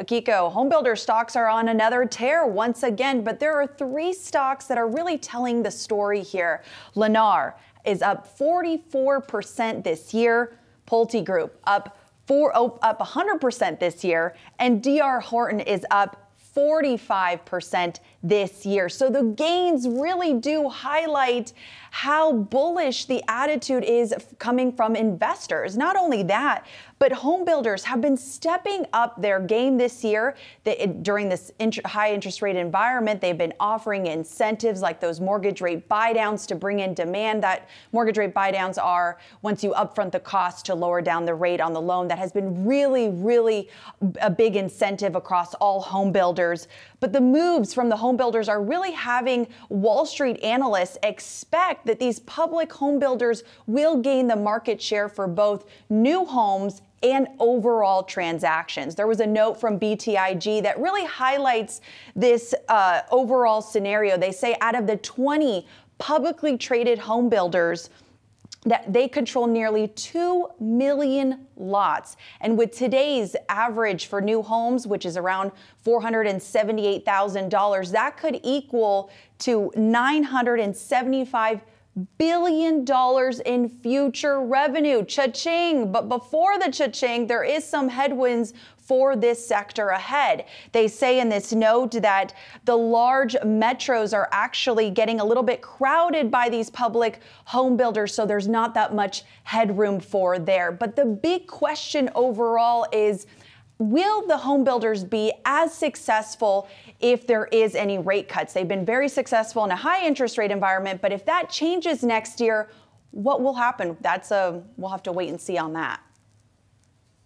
Akiko, homebuilder stocks are on another tear once again, but there are three stocks that are really telling the story here. Lennar is up forty-four percent this year. Pulte Group up Four, oh, up one hundred percent this year, and D R Horton is up forty-five percent this year. So the gains really do highlight how bullish the attitude is coming from investors. Not only that, But home builders have been stepping up their game this year. They, it, during this int- high interest rate environment, they've been offering incentives like those mortgage rate buy-downs to bring in demand. That mortgage rate buy-downs are once you upfront the cost to lower down the rate on the loan. That has been really, really a big incentive across all home builders. But the moves from the home builders are really having Wall Street analysts expect that these public home builders will gain the market share for both new homes and overall transactions. There was a note from B T I G that really highlights this uh, overall scenario. They say out of the twenty publicly traded home builders, that they control nearly two million lots. And with today's average for new homes, which is around four hundred seventy-eight thousand dollars, that could equal to nine hundred seventy-five billion dollars in future revenue. Cha-ching! But before the cha-ching, there is some headwinds for this sector ahead. They say in this note that the large metros are actually getting a little bit crowded by these public home builders, so there's not that much headroom for there. But the big question overall is, will the home builders be as successful if there is any rate cuts? They've been very successful in a high interest rate environment, but if that changes next year, what will happen? That's a, we'll have to wait and see on that.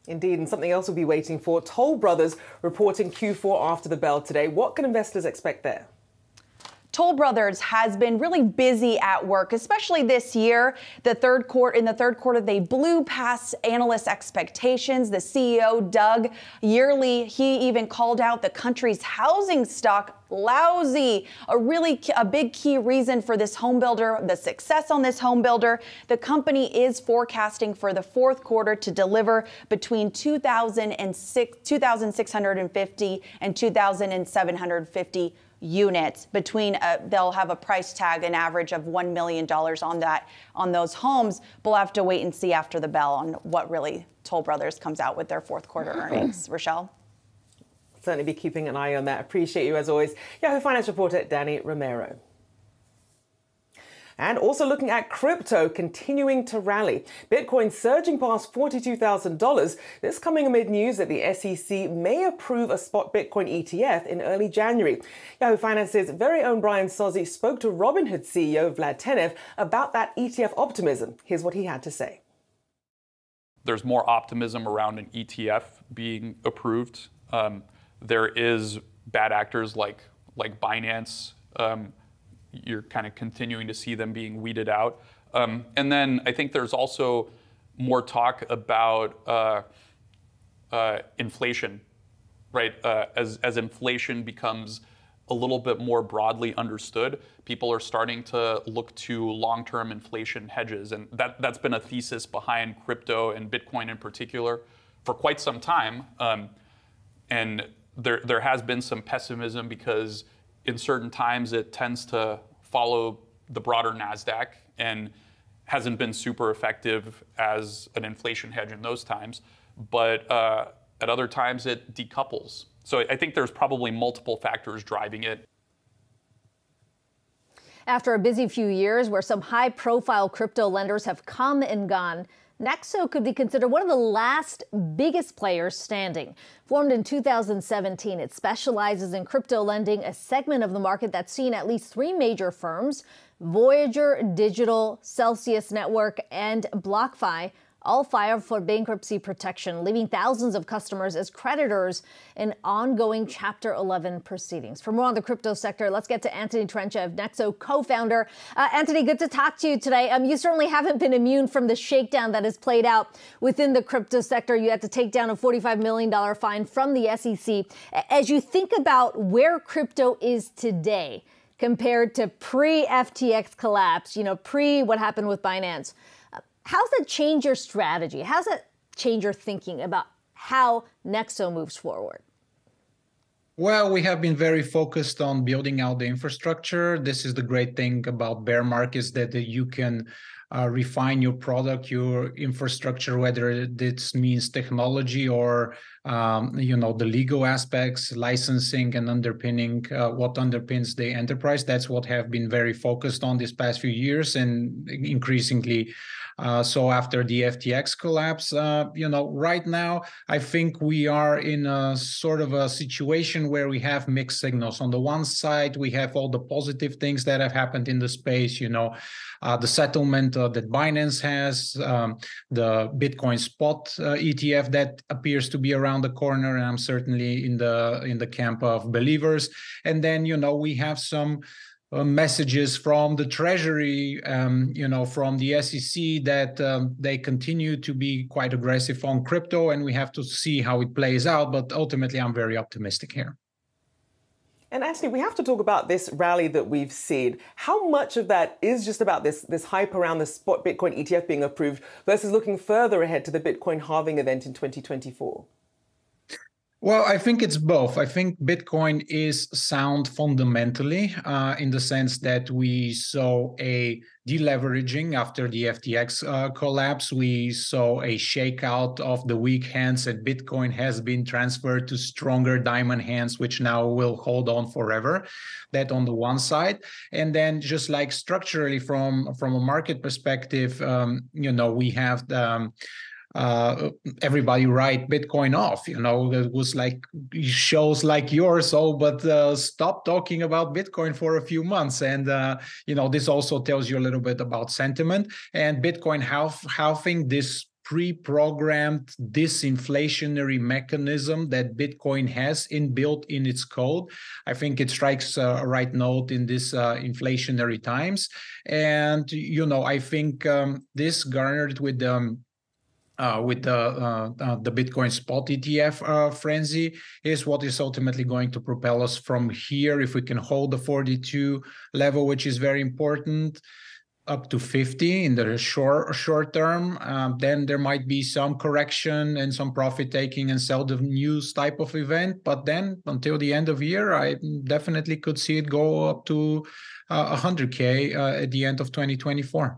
Indeed, and something else we'll be waiting for. Toll Brothers reporting Q four after the bell today. What can investors expect there? Toll Brothers has been really busy at work, especially this year. The third quarter, in the third quarter, they blew past analysts' expectations. The C E O, Doug Yearley, he even called out the country's housing stock lousy, a really a big key reason for this home builder, the success on this home builder. The company is forecasting for the fourth quarter to deliver between two thousand six hundred fifty and two thousand seven hundred fifty units. Between uh, they'll have a price tag, an average of one million dollars on that on those homes. We'll have to wait and see after the bell on what really Toll Brothers comes out with their fourth quarter earnings. Rochelle, certainly be keeping an eye on that. Appreciate you as always, Yahoo Finance reporter Danny Romero. And also looking at crypto continuing to rally. Bitcoin surging past forty-two thousand dollars. This coming amid news that the S E C may approve a spot Bitcoin E T F in early January. Yahoo Finance's very own Brian Sozzi spoke to Robinhood C E O Vlad Tenev about that E T F optimism. Here's what he had to say. There's more optimism around an E T F being approved. Um, there is bad actors like, like Binance. Um, You're kind of continuing to see them being weeded out. Um, and then I think there's also more talk about uh, uh, inflation, right? Uh, as, as inflation becomes a little bit more broadly understood, people are starting to look to long-term inflation hedges. And that, that's been a thesis behind crypto and Bitcoin in particular for quite some time. Um, and there, there has been some pessimism because in certain times, it tends to follow the broader NASDAQ and hasn't been super effective as an inflation hedge in those times. But uh, at other times, it decouples. So I think there's probably multiple factors driving it. After a busy few years where some high-profile crypto lenders have come and gone, Nexo could be considered one of the last biggest players standing. Formed in two thousand seventeen, it specializes in crypto lending, a segment of the market that's seen at least three major firms, Voyager Digital, Celsius Network, and BlockFi, all filed for bankruptcy protection, leaving thousands of customers as creditors in ongoing Chapter eleven proceedings. For more on the crypto sector, let's get to Anthony Trencha of Nexo co-founder. Uh, Anthony, good to talk to you today. Um, you certainly haven't been immune from the shakedown that has played out within the crypto sector. You had to take down a forty-five million dollars fine from the S E C. As you think about where crypto is today compared to pre-F T X collapse, you know, pre what happened with Binance, how's that change your strategy? How's that change your thinking about how Nexo moves forward? Well, we have been very focused on building out the infrastructure. This is the great thing about bear markets, that you can uh, refine your product, your infrastructure, whether this means technology or um, you know, the legal aspects, licensing and underpinning, uh, what underpins the enterprise. That's what have been very focused on these past few years, and increasingly Uh, so after the F T X collapse, uh, you know, right now, I think we are in a sort of a situation where we have mixed signals. On the one side, we have all the positive things that have happened in the space, you know, uh, the settlement uh, that Binance has, um, the Bitcoin spot uh, E T F that appears to be around the corner, and I'm certainly in the in the camp of believers. And then, you know, we have some Uh, messages from the Treasury, um, you know, from the S E C that um, they continue to be quite aggressive on crypto, and we have to see how it plays out. But ultimately, I'm very optimistic here. And Anthony, we have to talk about this rally that we've seen. How much of that is just about this, this hype around the spot Bitcoin E T F being approved versus looking further ahead to the Bitcoin halving event in twenty twenty-four? Well, I think it's both. I think Bitcoin is sound fundamentally uh, in the sense that we saw a deleveraging after the F T X uh, collapse. We saw a shakeout of the weak hands, and Bitcoin has been transferred to stronger diamond hands, which now will hold on forever. That on the one side. And then just like structurally from, from a market perspective, um, you know, we have the... Um, Uh, everybody write Bitcoin off, you know, it was like shows like yours, oh, but uh, stop talking about Bitcoin for a few months. And, uh, you know, this also tells you a little bit about sentiment. And Bitcoin half, halving, this pre-programmed disinflationary mechanism that Bitcoin has inbuilt in its code. I think it strikes a right note in these uh, inflationary times. And, you know, I think um, this garnered with the um, Uh, with the uh, uh, the Bitcoin spot E T F uh, frenzy is what is ultimately going to propel us from here. If we can hold the forty-two level, which is very important, up to fifty in the short short term, um, then there might be some correction and some profit taking and sell the news type of event. But then until the end of year, I definitely could see it go up to uh, one hundred K uh, at the end of twenty twenty-four.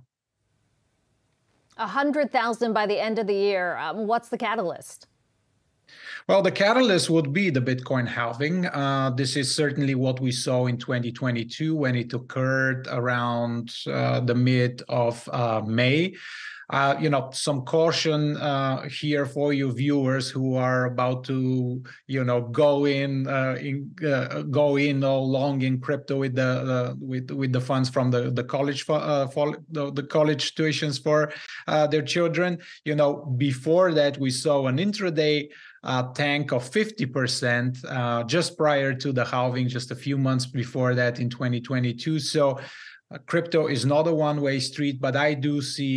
one hundred thousand by the end of the year. Um, what's the catalyst? Well, the catalyst would be the Bitcoin halving. Uh, this is certainly what we saw in twenty twenty-two when it occurred around uh, the mid of uh, May. Uh, you know, some caution uh, here for you viewers who are about to, you know, go in, uh, in uh, go in all long in crypto with the uh, with with the funds from the the college for, uh, for the, the college tuitions for uh, their children. You know, before that we saw an intraday Uh, tank of fifty percent uh, just prior to the halving, just a few months before that in twenty twenty-two. So uh, crypto is not a one-way street, but I do see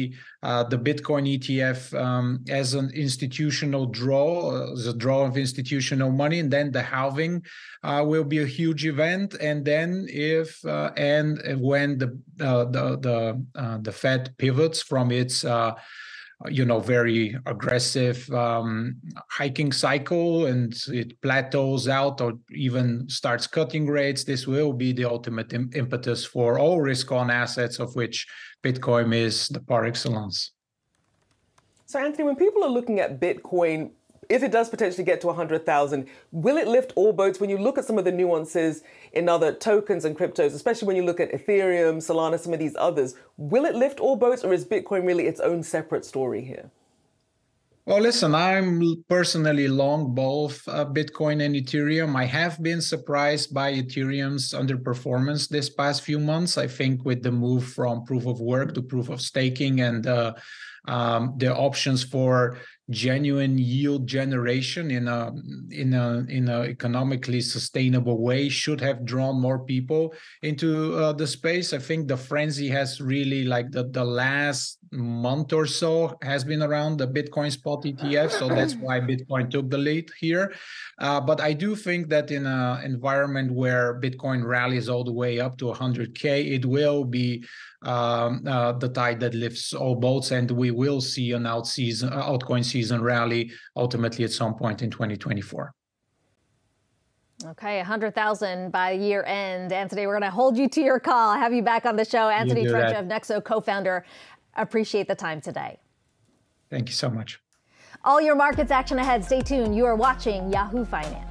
uh, the Bitcoin E T F um, as an institutional draw, uh, as a draw of institutional money, and then the halving uh, will be a huge event. And then if uh, and when the uh, the the, uh, the Fed pivots from its uh, you know, very aggressive um, hiking cycle and it plateaus out or even starts cutting rates, this will be the ultimate im- impetus for all risk-on assets, of which Bitcoin is the par excellence. So, Anthony, when people are looking at Bitcoin, if it does potentially get to one hundred thousand, will it lift all boats? When you look at some of the nuances in other tokens and cryptos, especially when you look at Ethereum, Solana, some of these others, will it lift all boats, or is Bitcoin really its own separate story here? Well, listen, I'm personally long both uh, Bitcoin and Ethereum. I have been surprised by Ethereum's underperformance this past few months. I think with the move from proof of work to proof of staking and uh, um, the options for genuine yield generation in a in a in a economically sustainable way should have drawn more people into uh, the space. I think the frenzy has really, like the the last month or so, has been around the Bitcoin spot E T F. So that's why Bitcoin took the lead here. Uh, but I do think that in an environment where Bitcoin rallies all the way up to one hundred K, it will be Um, uh, the tide that lifts all boats, and we will see an out season, altcoin season rally ultimately at some point in twenty twenty-four. Okay, one hundred thousand by year end. Anthony, we're going to hold you to your call. I'll have you back on the show. Anthony Trentjev, Nexo co-founder Appreciate the time today. Thank you so much. All your markets action ahead. Stay tuned. You are watching Yahoo Finance.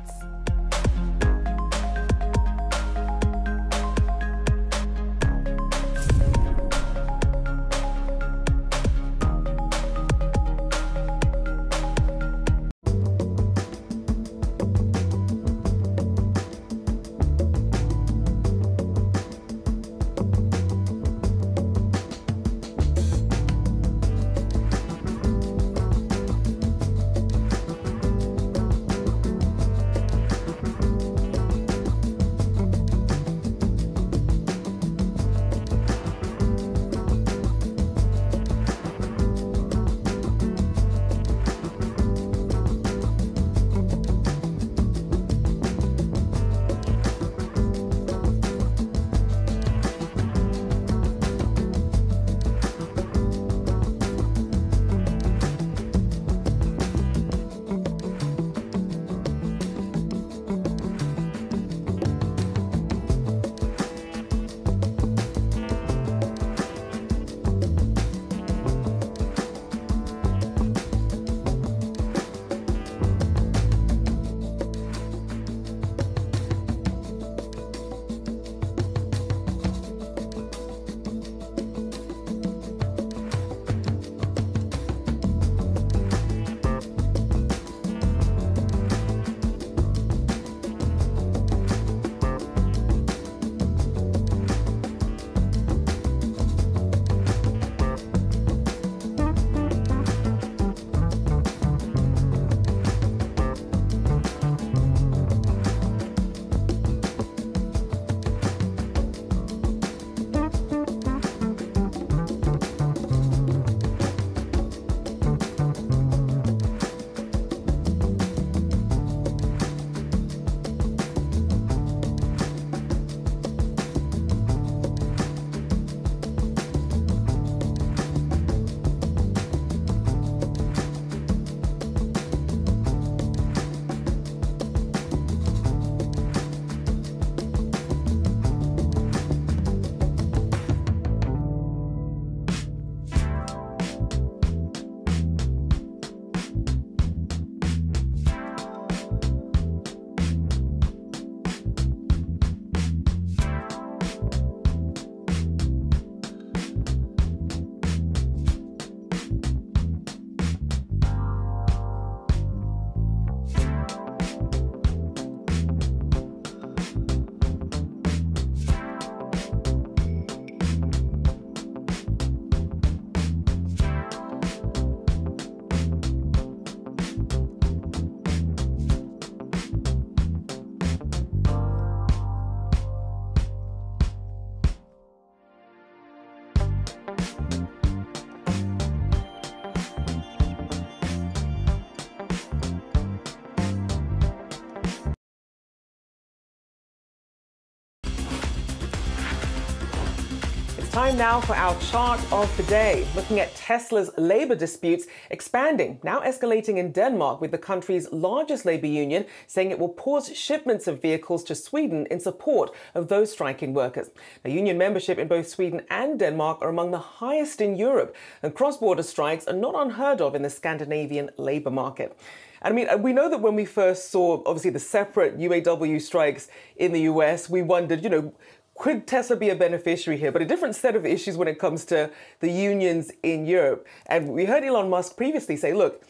Time now for our chart of the day, looking at Tesla's labor disputes expanding, now escalating in Denmark, with the country's largest labor union saying it will pause shipments of vehicles to Sweden in support of those striking workers. Now, union membership in both Sweden and Denmark are among the highest in Europe, and cross-border strikes are not unheard of in the Scandinavian labor market. I mean, we know that when we first saw, obviously, the separate U A W strikes in the U S, we wondered, you know, could Tesla be a beneficiary here? But a different set of issues when it comes to the unions in Europe. And we heard Elon Musk previously say, look,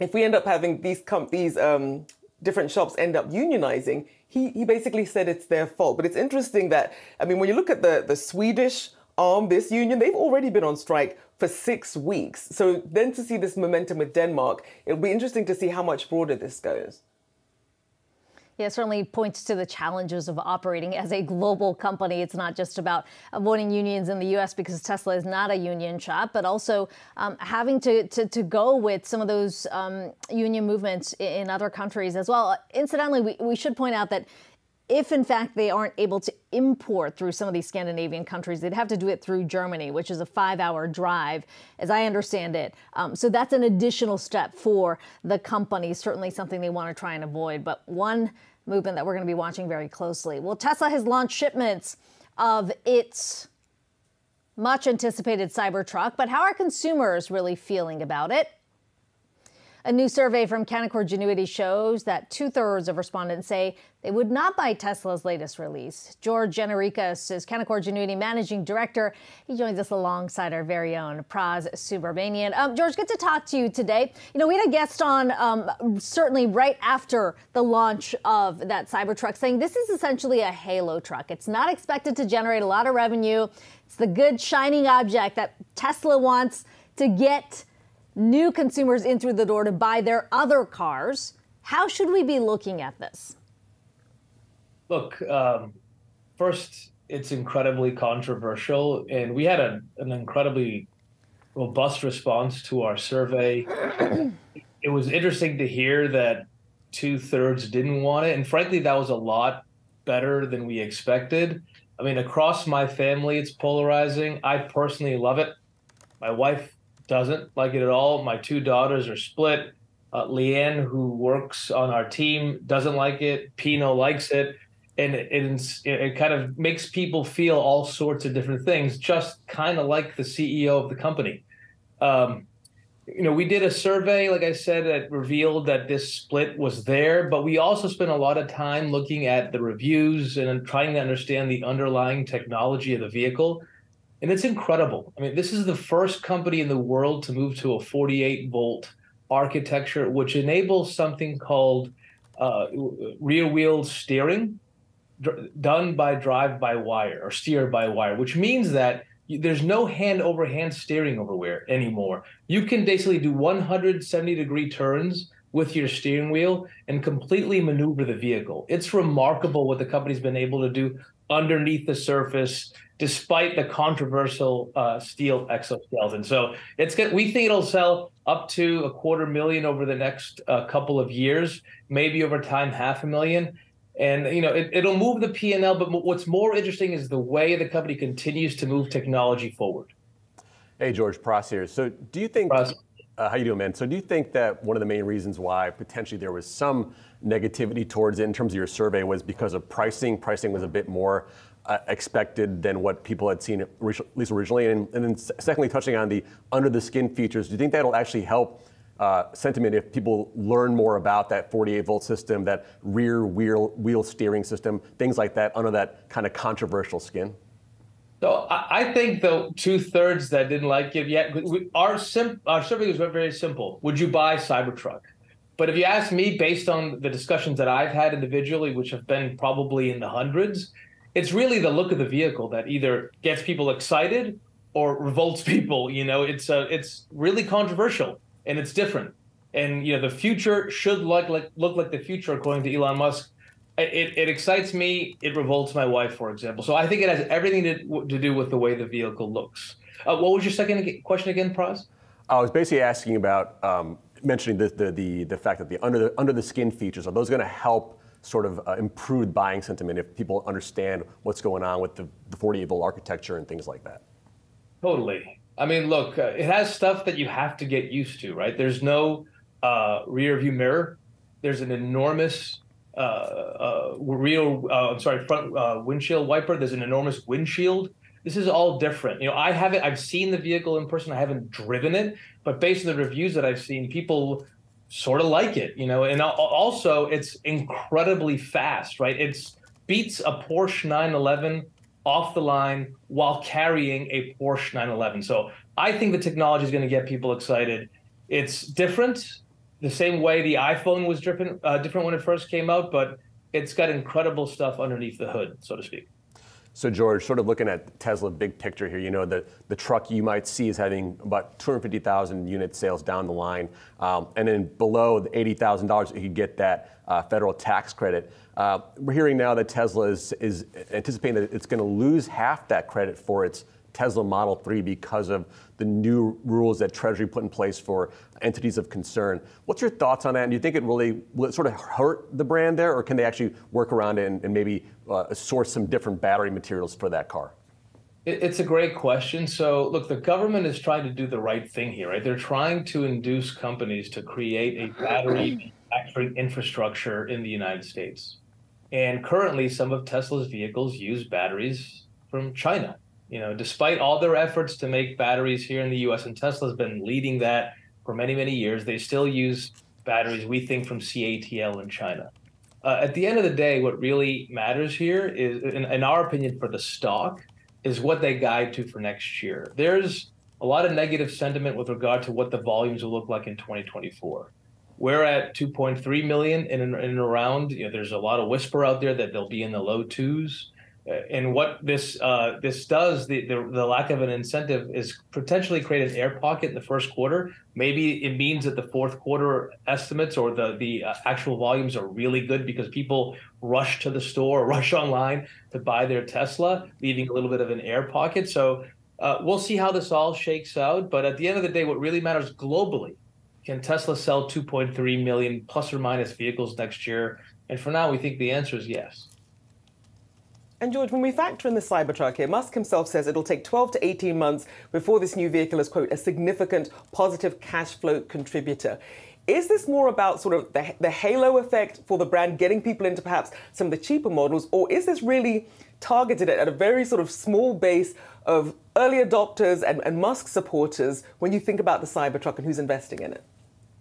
if we end up having these, com these um, different shops end up unionizing, he, he basically said it's their fault. But it's interesting that, I mean, when you look at the, the Swedish arm, this union, they've already been on strike for six weeks. So then to see this momentum with Denmark, it'll be interesting to see how much broader this goes. Yeah, it certainly points to the challenges of operating as a global company. It's not just about avoiding unions in the U S because Tesla is not a union shop, but also um, having to, to, to go with some of those um, union movements in other countries as well. Incidentally, we, we should point out that if, in fact, they aren't able to import through some of these Scandinavian countries, they'd have to do it through Germany, which is a five hour drive, as I understand it. Um, so that's an additional step for the company, certainly something they want to try and avoid. But one movement that we're going to be watching very closely. Well, Tesla has launched shipments of its Much anticipated Cybertruck, but how are consumers really feeling about it? A new survey from Canaccord Genuity shows that two-thirds of respondents say they would not buy Tesla's latest release. George Gianarikas is Canaccord Genuity Managing Director. He joins us alongside our very own Praz Subramanian. Um, George, good to talk to you today. You know, we had a guest on um, certainly right after the launch of that Cybertruck saying this is essentially a halo truck. It's not expected to generate a lot of revenue. It's the good shining object that Tesla wants to get new consumers in through the door to buy their other cars. How should we be looking at this? Look, um, first, it's incredibly controversial. And we had a, an incredibly robust response to our survey. It was interesting to hear that two-thirds didn't want it. And frankly, that was a lot better than we expected. I mean, across my family, it's polarizing. I personally love it. My wife doesn't like it at all. My two daughters are split. Uh, Leanne, who works on our team, doesn't like it. Pino likes it. And it, it, it kind of makes people feel all sorts of different things, just kind of like the C E O of the company. Um, you know, we did a survey, like I said, that revealed that this split was there, but we also spent a lot of time looking at the reviews and trying to understand the underlying technology of the vehicle. And it's incredible. I mean, this is the first company in the world to move to a forty-eight volt architecture, which enables something called uh, rear-wheel steering dr- done by drive-by-wire or steer-by-wire, which means that there's no hand-over-hand steering over anymore. You can basically do one hundred seventy degree turns with your steering wheel and completely maneuver the vehicle. It's remarkable what the company's been able to do underneath the surface, despite the controversial uh, steel exoskeleton. So it's good. We think it'll sell up to a quarter million over the next uh, couple of years, maybe over time, half a million. And, you know, it, it'll move the P and L. But what's more interesting is the way the company continues to move technology forward. Hey, George, Praz here. So do you think Praz, Uh, how you doing, man? So do you think that one of the main reasons why potentially there was some negativity towards it in terms of your survey was because of pricing? Pricing was a bit more uh, expected than what people had seen, at least originally. And, and then secondly, touching on the under-the-skin features, do you think that'll actually help uh, sentiment if people learn more about that forty-eight volt system, that rear wheel, wheel steering system, things like that under that kind of controversial skin? So I think the two-thirds that didn't like it yet, we, our, sim, our survey was very simple. Would you buy Cybertruck? But if you ask me, based on the discussions that I've had individually, which have been probably in the hundreds, it's really the look of the vehicle that either gets people excited or revolts people. You know, it's uh, it's really controversial and it's different. And, you know, the future should look like, look like the future, according to Elon Musk. It, it excites me. It revolts my wife, for example. So I think it has everything to, to do with the way the vehicle looks. Uh, what was your second question again, Praz? I was basically asking about um, mentioning the, the the the fact that the under the under the skin features, are those going to help sort of uh, improve buying sentiment if people understand what's going on with the forty-eight volt architecture and things like that? Totally. I mean, look, uh, it has stuff that you have to get used to, right? There's no uh, rear view mirror. There's an enormous Uh, uh, real, uh, I'm sorry, front uh, windshield wiper. There's an enormous windshield. This is all different. You know, I haven't, I've seen the vehicle in person. I haven't driven it, but based on the reviews that I've seen, people sort of like it, you know, and also it's incredibly fast, right? It's beats a Porsche nine eleven off the line while carrying a Porsche nine eleven. So I think the technology is going to get people excited. It's different. The same way the iPhone was different, uh, different when it first came out, but it's got incredible stuff underneath the hood, so to speak. So George, sort of looking at Tesla big picture here, you know, the, the truck you might see is having about two hundred fifty thousand unit sales down the line. Um, and then below the eighty thousand dollars, you could get that uh, federal tax credit. Uh, we're hearing now that Tesla is, is anticipating that it's going to lose half that credit for its Tesla Model three because of the new rules that Treasury put in place for entities of concern. What's your thoughts on that? And do you think it really will it sort of hurt the brand there, or can they actually work around it and, and maybe uh, source some different battery materials for that car? It's a great question. So look, the government is trying to do the right thing here, right? They're trying to induce companies to create a battery manufacturing infrastructure in the United States. And currently, some of Tesla's vehicles use batteries from China. You know, despite all their efforts to make batteries here in the U S, and Tesla's been leading that for many, many years, they still use batteries, we think, from C A T L in China. Uh, at the end of the day, what really matters here is, in, in our opinion, for the stock, is what they guide to for next year. There's a lot of negative sentiment with regard to what the volumes will look like in twenty twenty-four. We're at two point three million in and in around. You know, there's a lot of whisper out there that they'll be in the low twos. And what this uh, this does, the, the the lack of an incentive, is potentially create an air pocket in the first quarter. Maybe it means that the fourth quarter estimates or the the uh, actual volumes are really good because people rush to the store, rush online to buy their Tesla, leaving a little bit of an air pocket. So uh, we'll see how this all shakes out. But at the end of the day, what really matters globally, can Tesla sell two point three million plus or minus vehicles next year? And for now, we think the answer is yes. And George, when we factor in the Cybertruck here, Musk himself says it'll take twelve to eighteen months before this new vehicle is, quote, a significant positive cash flow contributor. Is this more about sort of the, the halo effect for the brand, getting people into perhaps some of the cheaper models, or is this really targeted at a very sort of small base of early adopters and, and Musk supporters when you think about the Cybertruck and who's investing in it?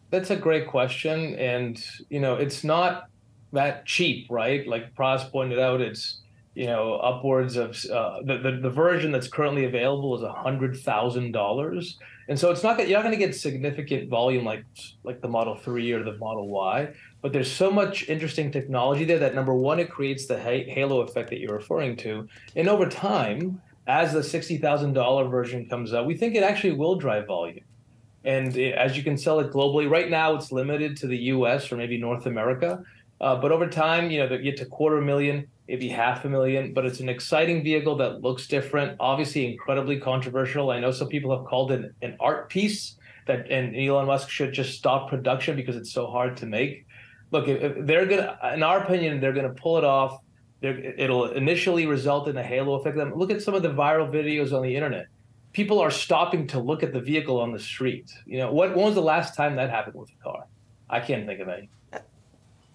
That's a great question. And, you know, it's not that cheap, right? Like Pras pointed out, it's, you know, upwards of uh, the, the the version that's currently available is a hundred thousand dollars, and so it's not that you're not going to get significant volume like like the Model three or the Model Y. But there's so much interesting technology there that, number one, it creates the ha halo effect that you're referring to, and over time, as the sixty thousand dollar version comes out, we think it actually will drive volume, and it, as you can sell it globally. Right now, it's limited to the U S or maybe North America, uh, but over time, you know, they get to quarter million. Maybe half a million, but it's an exciting vehicle that looks different, obviously incredibly controversial. I know some people have called it an art piece, that, and Elon Musk should just stop production because it's so hard to make. Look, if, if they're gonna, in our opinion, they're gonna pull it off. They're, it'll initially result in a halo effect. Look at some of the viral videos on the internet. People are stopping to look at the vehicle on the street. You know, what, when was the last time that happened with a car? I can't think of any.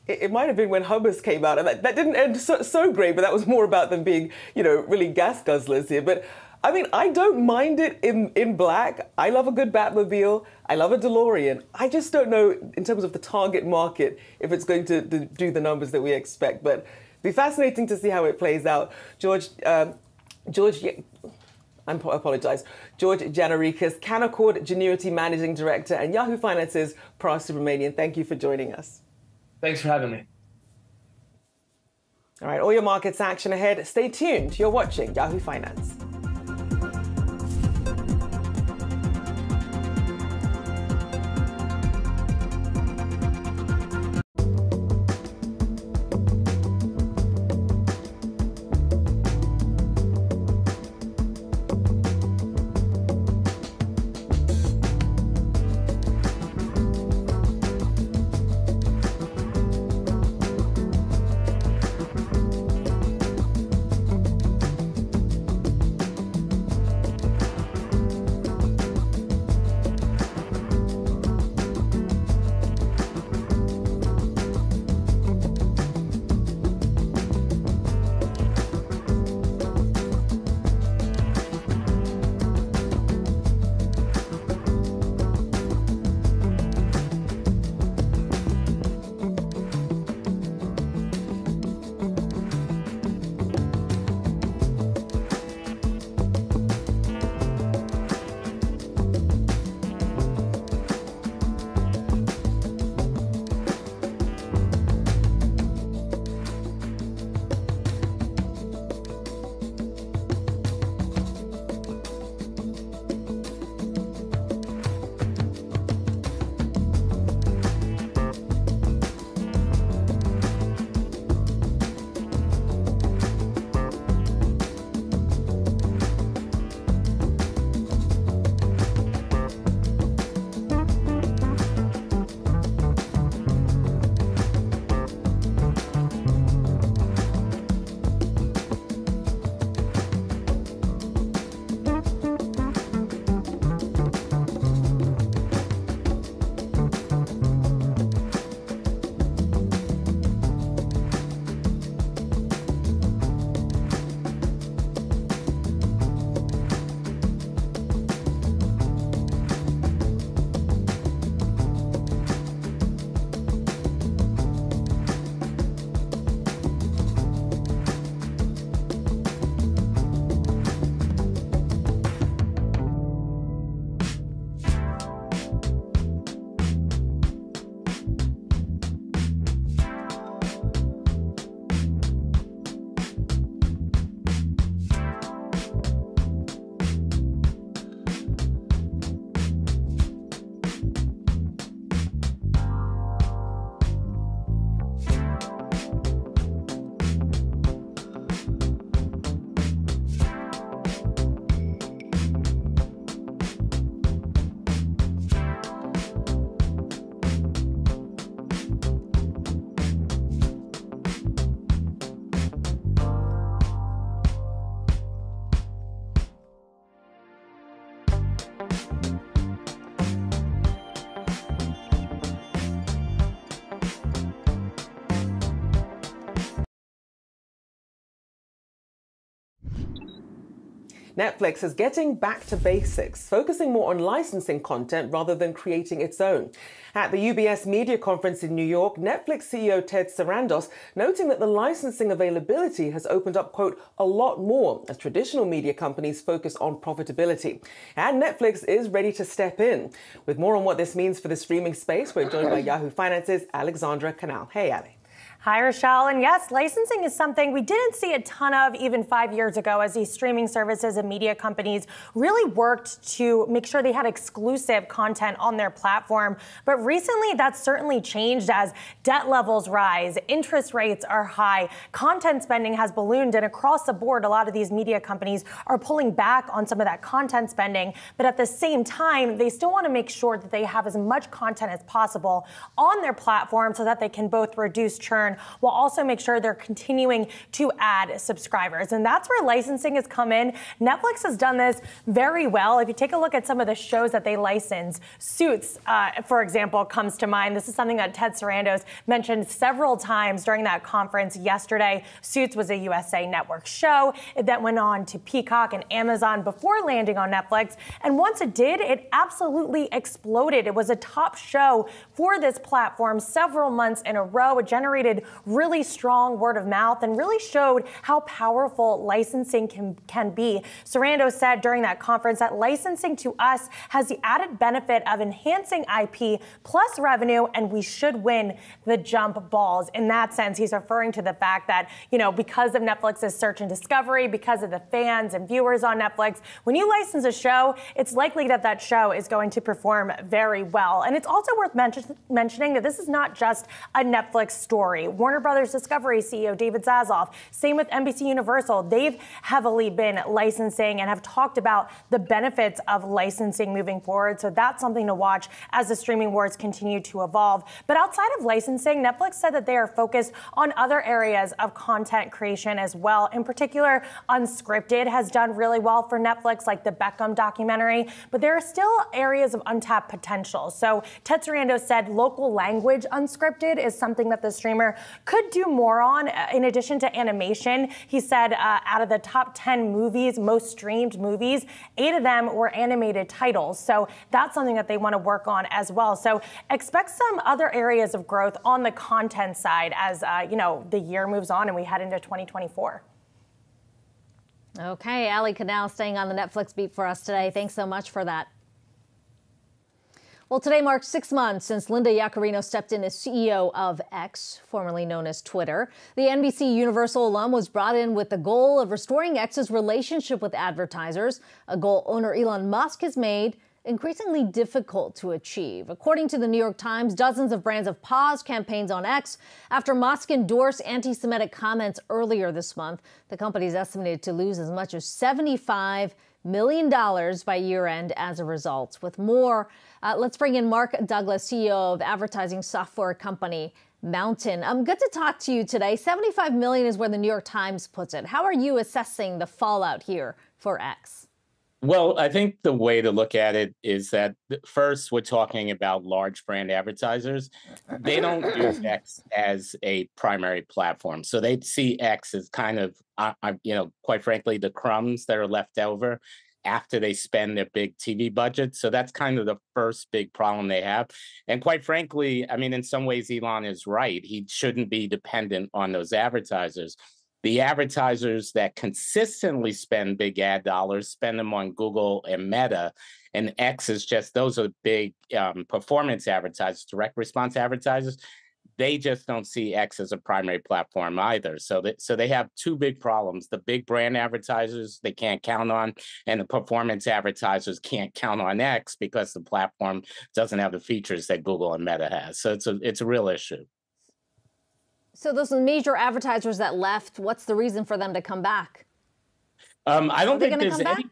It might have been when Hummus came out, and that, that didn't end so, so great, but that was more about them being, you know, really gas guzzlers here. But, I mean, I don't mind it in, in black. I love a good Batmobile. I love a DeLorean. I just don't know, in terms of the target market, if it's going to, to do the numbers that we expect. But it'll be fascinating to see how it plays out. George, um, George... Yeah. I apologize. George Janarikis, Canaccord Genuity Managing Director, and Yahoo Finance's Pras Subramanian. Thank you for joining us. Thanks for having me. All right, all your markets action ahead. Stay tuned. You're watching Yahoo Finance. Netflix is getting back to basics, focusing more on licensing content rather than creating its own. At the U B S media conference in New York, Netflix C E O Ted Sarandos noting that the licensing availability has opened up, quote, a lot more as traditional media companies focus on profitability. And Netflix is ready to step in. With more on what this means for the streaming space, we're joined by Yahoo Finance's Alexandra Canal. Hey, Abby. Hi, Rochelle. And yes, licensing is something we didn't see a ton of even five years ago as these streaming services and media companies really worked to make sure they had exclusive content on their platform. But recently, that's certainly changed as debt levels rise, interest rates are high, content spending has ballooned, and across the board, a lot of these media companies are pulling back on some of that content spending. But at the same time, they still want to make sure that they have as much content as possible on their platform so that they can both reduce churn while also make sure they're continuing to add subscribers. And that's where licensing has come in. Netflix has done this very well. If you take a look at some of the shows that they license, Suits, uh, for example, comes to mind. This is something that Ted Sarandos mentioned several times during that conference yesterday. Suits was a U S A Network show that went on to Peacock and Amazon before landing on Netflix. And once it did, it absolutely exploded. It was a top show for this platform several months in a row. It generated really strong word of mouth and really showed how powerful licensing can, can be. Sarandos said during that conference that licensing to us has the added benefit of enhancing I P plus revenue, and we should win the jump balls. In that sense, he's referring to the fact that, you know, because of Netflix's search and discovery, because of the fans and viewers on Netflix, when you license a show, it's likely that that show is going to perform very well. And it's also worth mention, mentioning that this is not just a Netflix story. Warner Brothers Discovery C E O David Zaslav, same with N B C Universal. They've heavily been licensing and have talked about the benefits of licensing moving forward. So that's something to watch as the streaming wars continue to evolve. But outside of licensing, Netflix said that they are focused on other areas of content creation as well. In particular, Unscripted has done really well for Netflix, like the Beckham documentary. But there are still areas of untapped potential. So Ted Sarandos said local language Unscripted is something that the streamer could do more on. In addition to animation, he said uh, out of the top ten movies, most streamed movies, eight of them were animated titles. So that's something that they want to work on as well. So expect some other areas of growth on the content side as uh, you know, the year moves on and we head into twenty twenty-four. Okay, Ali Canal staying on the Netflix beat for us today. Thanks so much for that. Well, today marks six months since Linda Yaccarino stepped in as C E O of X, formerly known as Twitter. The N B C Universal alum was brought in with the goal of restoring X's relationship with advertisers, a goal owner Elon Musk has made increasingly difficult to achieve. According to the New York Times, dozens of brands have paused campaigns on X after Musk endorsed anti-Semitic comments earlier this month. The company is estimated to lose as much as seventy-five million dollars by year-end as a result. With more, uh, let's bring in Mark Douglas, C E O of advertising software company Mountain. Um, good to talk to you today. seventy-five million dollars is where the New York Times puts it. How are you assessing the fallout here for X? Well, I think the way to look at it is that first, we're talking about large brand advertisers. They don't use X as a primary platform. So they see X as kind of, uh, you know, quite frankly, the crumbs that are left over after they spend their big T V budget. So that's kind of the first big problem they have. And quite frankly, I mean, in some ways, Elon is right. He shouldn't be dependent on those advertisers. The advertisers that consistently spend big ad dollars spend them on Google and Meta, and X is just, those are big um, performance advertisers, direct response advertisers. They just don't see X as a primary platform either. So that, so they have two big problems: the big brand advertisers they can't count on, and the performance advertisers can't count on X because the platform doesn't have the features that Google and Meta has. So it's a it's a real issue. So those major advertisers that left, what's the reason for them to come back? Um, I don't think there's any.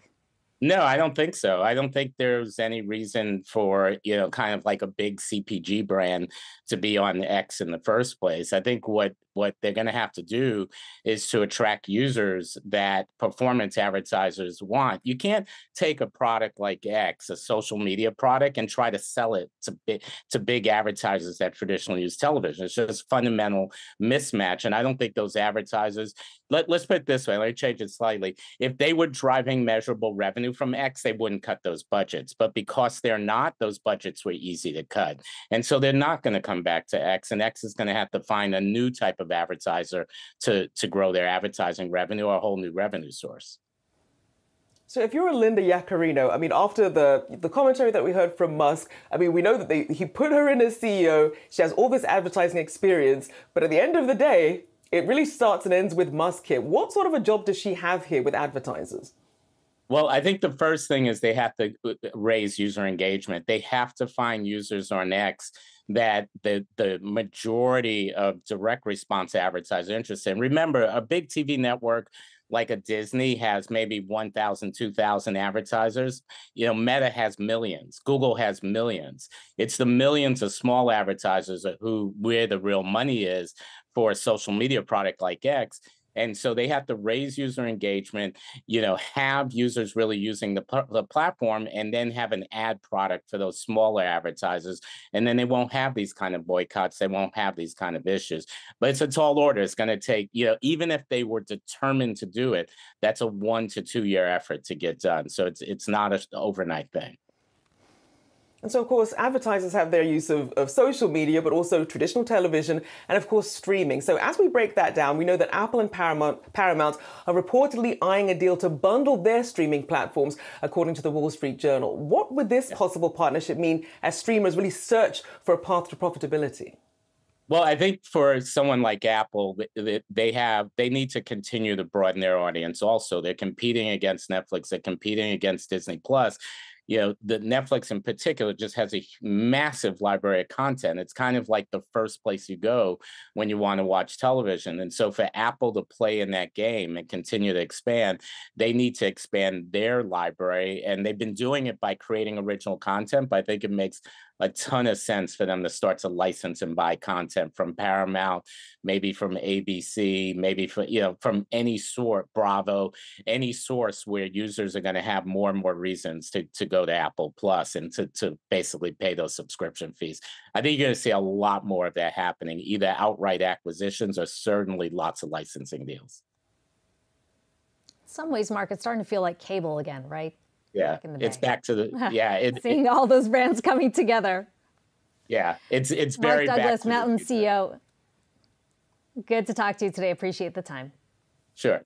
No, I don't think so. I don't think there's any reason for, you know, kind of like a big C P G brand to be on X in the first place. I think what what they're going to have to do is to attract users that performance advertisers want. You can't take a product like X, a social media product, and try to sell it to big, to big advertisers that traditionally use television. It's just a fundamental mismatch. And I don't think those advertisers, let, let's put it this way, let me change it slightly. If they were driving measurable revenue from X, they wouldn't cut those budgets. But because they're not, those budgets were easy to cut. And so they're not going to come back to X, and X is going to have to find a new type of advertiser to, to grow their advertising revenue or a whole new revenue source. So if you're a Linda Yaccarino, I mean, after the, the commentary that we heard from Musk, I mean, we know that they, he put her in as C E O. She has all this advertising experience. But at the end of the day, it really starts and ends with Musk here. What sort of a job does she have here with advertisers? Well, I think the first thing is they have to raise user engagement. They have to find users on X that the, the majority of direct response advertisers are interested in. Remember, a big T V network like a Disney has maybe one thousand, two thousand advertisers. You know, Meta has millions. Google has millions. It's the millions of small advertisers who where the real money is for a social media product like X. And so they have to raise user engagement, you know, have users really using the, the platform, and then have an ad product for those smaller advertisers. And then they won't have these kind of boycotts. They won't have these kind of issues. But it's a tall order. It's going to take, you know, even if they were determined to do it, that's a one to two year effort to get done. So it's it's not an overnight thing. And so, of course, advertisers have their use of, of social media, but also traditional television and, of course, streaming. So as we break that down, we know that Apple and Paramount, Paramount are reportedly eyeing a deal to bundle their streaming platforms, according to the Wall Street Journal. What would this possible partnership mean as streamers really search for a path to profitability? Well, I think for someone like Apple, they have they need to continue to broaden their audience. Also, they're competing against Netflix. They're competing against Disney Plus. You know, the Netflix in particular just has a massive library of content. It's kind of like the first place you go when you want to watch television. And so for Apple to play in that game and continue to expand, they need to expand their library. And they've been doing it by creating original content. But I think it makes a ton of sense for them to start to license and buy content from Paramount, maybe from A B C, maybe from, you know, from any sort, Bravo, any source where users are going to have more and more reasons to, to go to Apple Plus and to, to basically pay those subscription fees. I think you're going to see a lot more of that happening, either outright acquisitions or certainly lots of licensing deals. In some ways, Mark, it's starting to feel like cable again, right? Yeah, it's back to the, yeah. It, Seeing it, all those brands coming together. Yeah, it's it's very Mark Douglas, back to Mountain the C E O. Good to talk to you today. Appreciate the time. Sure.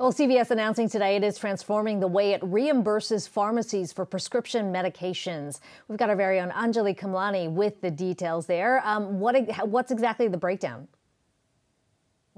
Well, C V S announcing today it is transforming the way it reimburses pharmacies for prescription medications. We've got our very own Anjali Kamlani with the details there. Um, what What's exactly the breakdown?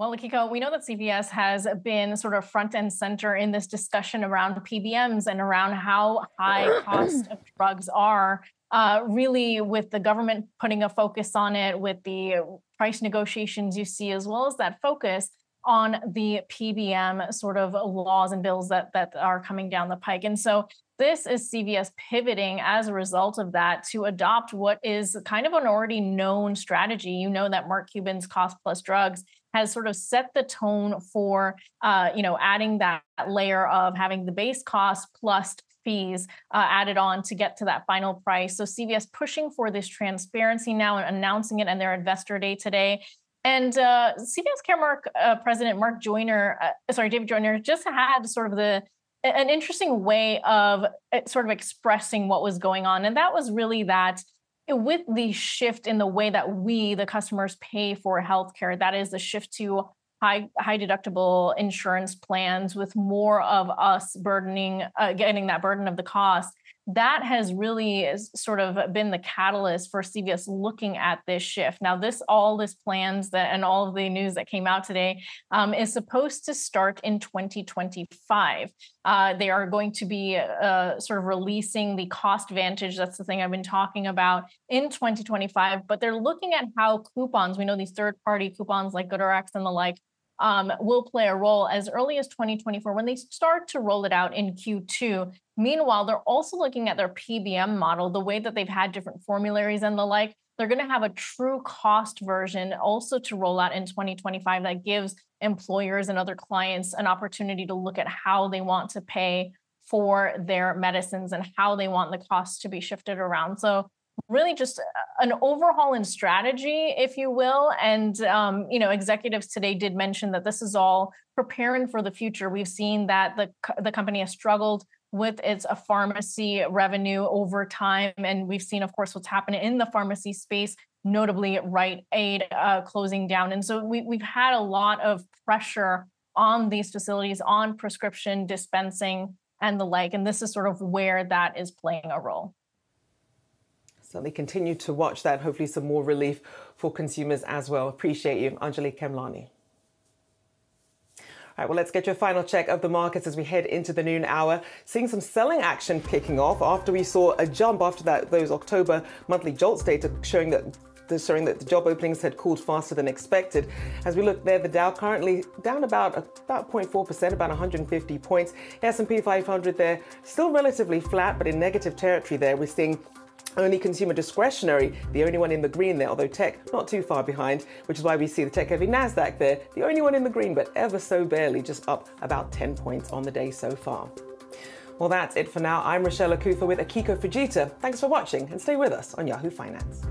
Well, Akiko, we know that C V S has been sort of front and center in this discussion around P B Ms and around how high cost of drugs are, uh, really with the government putting a focus on it, with the price negotiations you see, as well as that focus on the P B M sort of laws and bills that, that are coming down the pike. And so this is C V S pivoting as a result of that to adopt what is kind of an already known strategy. You know that Mark Cuban's cost plus drugs has sort of set the tone for, uh, you know, adding that layer of having the base cost plus fees uh, added on to get to that final price. So C V S pushing for this transparency now and announcing it in their investor day today. And uh, C V S Caremark uh, President Mark Joyner, uh, sorry, David Joyner, just had sort of the an interesting way of sort of expressing what was going on. And that was really that with the shift in the way that we, the customers, pay for healthcare, that is the shift to high high deductible insurance plans with more of us burdening, uh, getting that burden of the cost. That has really sort of been the catalyst for C V S looking at this shift. Now, this all this plans that and all of the news that came out today um, is supposed to start in twenty twenty-five. Uh, they are going to be uh, sort of releasing the cost vantage. That's the thing I've been talking about in twenty twenty-five. But they're looking at how coupons, we know these third-party coupons like GoodRx and the like, Um, will play a role as early as twenty twenty-four when they start to roll it out in Q two. Meanwhile, they're also looking at their P B M model, the way that they've had different formularies and the like, They're going to have a true cost version also to roll out in twenty twenty-five that gives employers and other clients an opportunity to look at how they want to pay for their medicines and how they want the costs to be shifted around. So really just an overhaul in strategy, if you will. And, um, you know, executives today did mention that this is all preparing for the future. We've seen that the, the company has struggled with its a pharmacy revenue over time. And we've seen, of course, what's happening in the pharmacy space, notably Rite Aid uh, closing down. And so we, we've had a lot of pressure on these facilities, on prescription dispensing and the like. And this is sort of where that is playing a role. Certainly continue to watch that. Hopefully some more relief for consumers as well. Appreciate you, Angelique Khemlani. All right, well, let's get your final check of the markets as we head into the noon hour. Seeing some selling action kicking off after we saw a jump after that, those October monthly JOLTS data showing that showing that the job openings had cooled faster than expected. As we look there, the Dow currently down about about zero point four percent, about one hundred fifty points. S and P five hundred there, still relatively flat, but in negative territory there. We're seeing only consumer discretionary, the only one in the green there, although tech not too far behind, which is why we see the tech-heavy NASDAQ there, the only one in the green, but ever so barely, just up about ten points on the day so far. Well, that's it for now. I'm Rochelle Akutha with Akiko Fujita. Thanks for watching and stay with us on Yahoo Finance.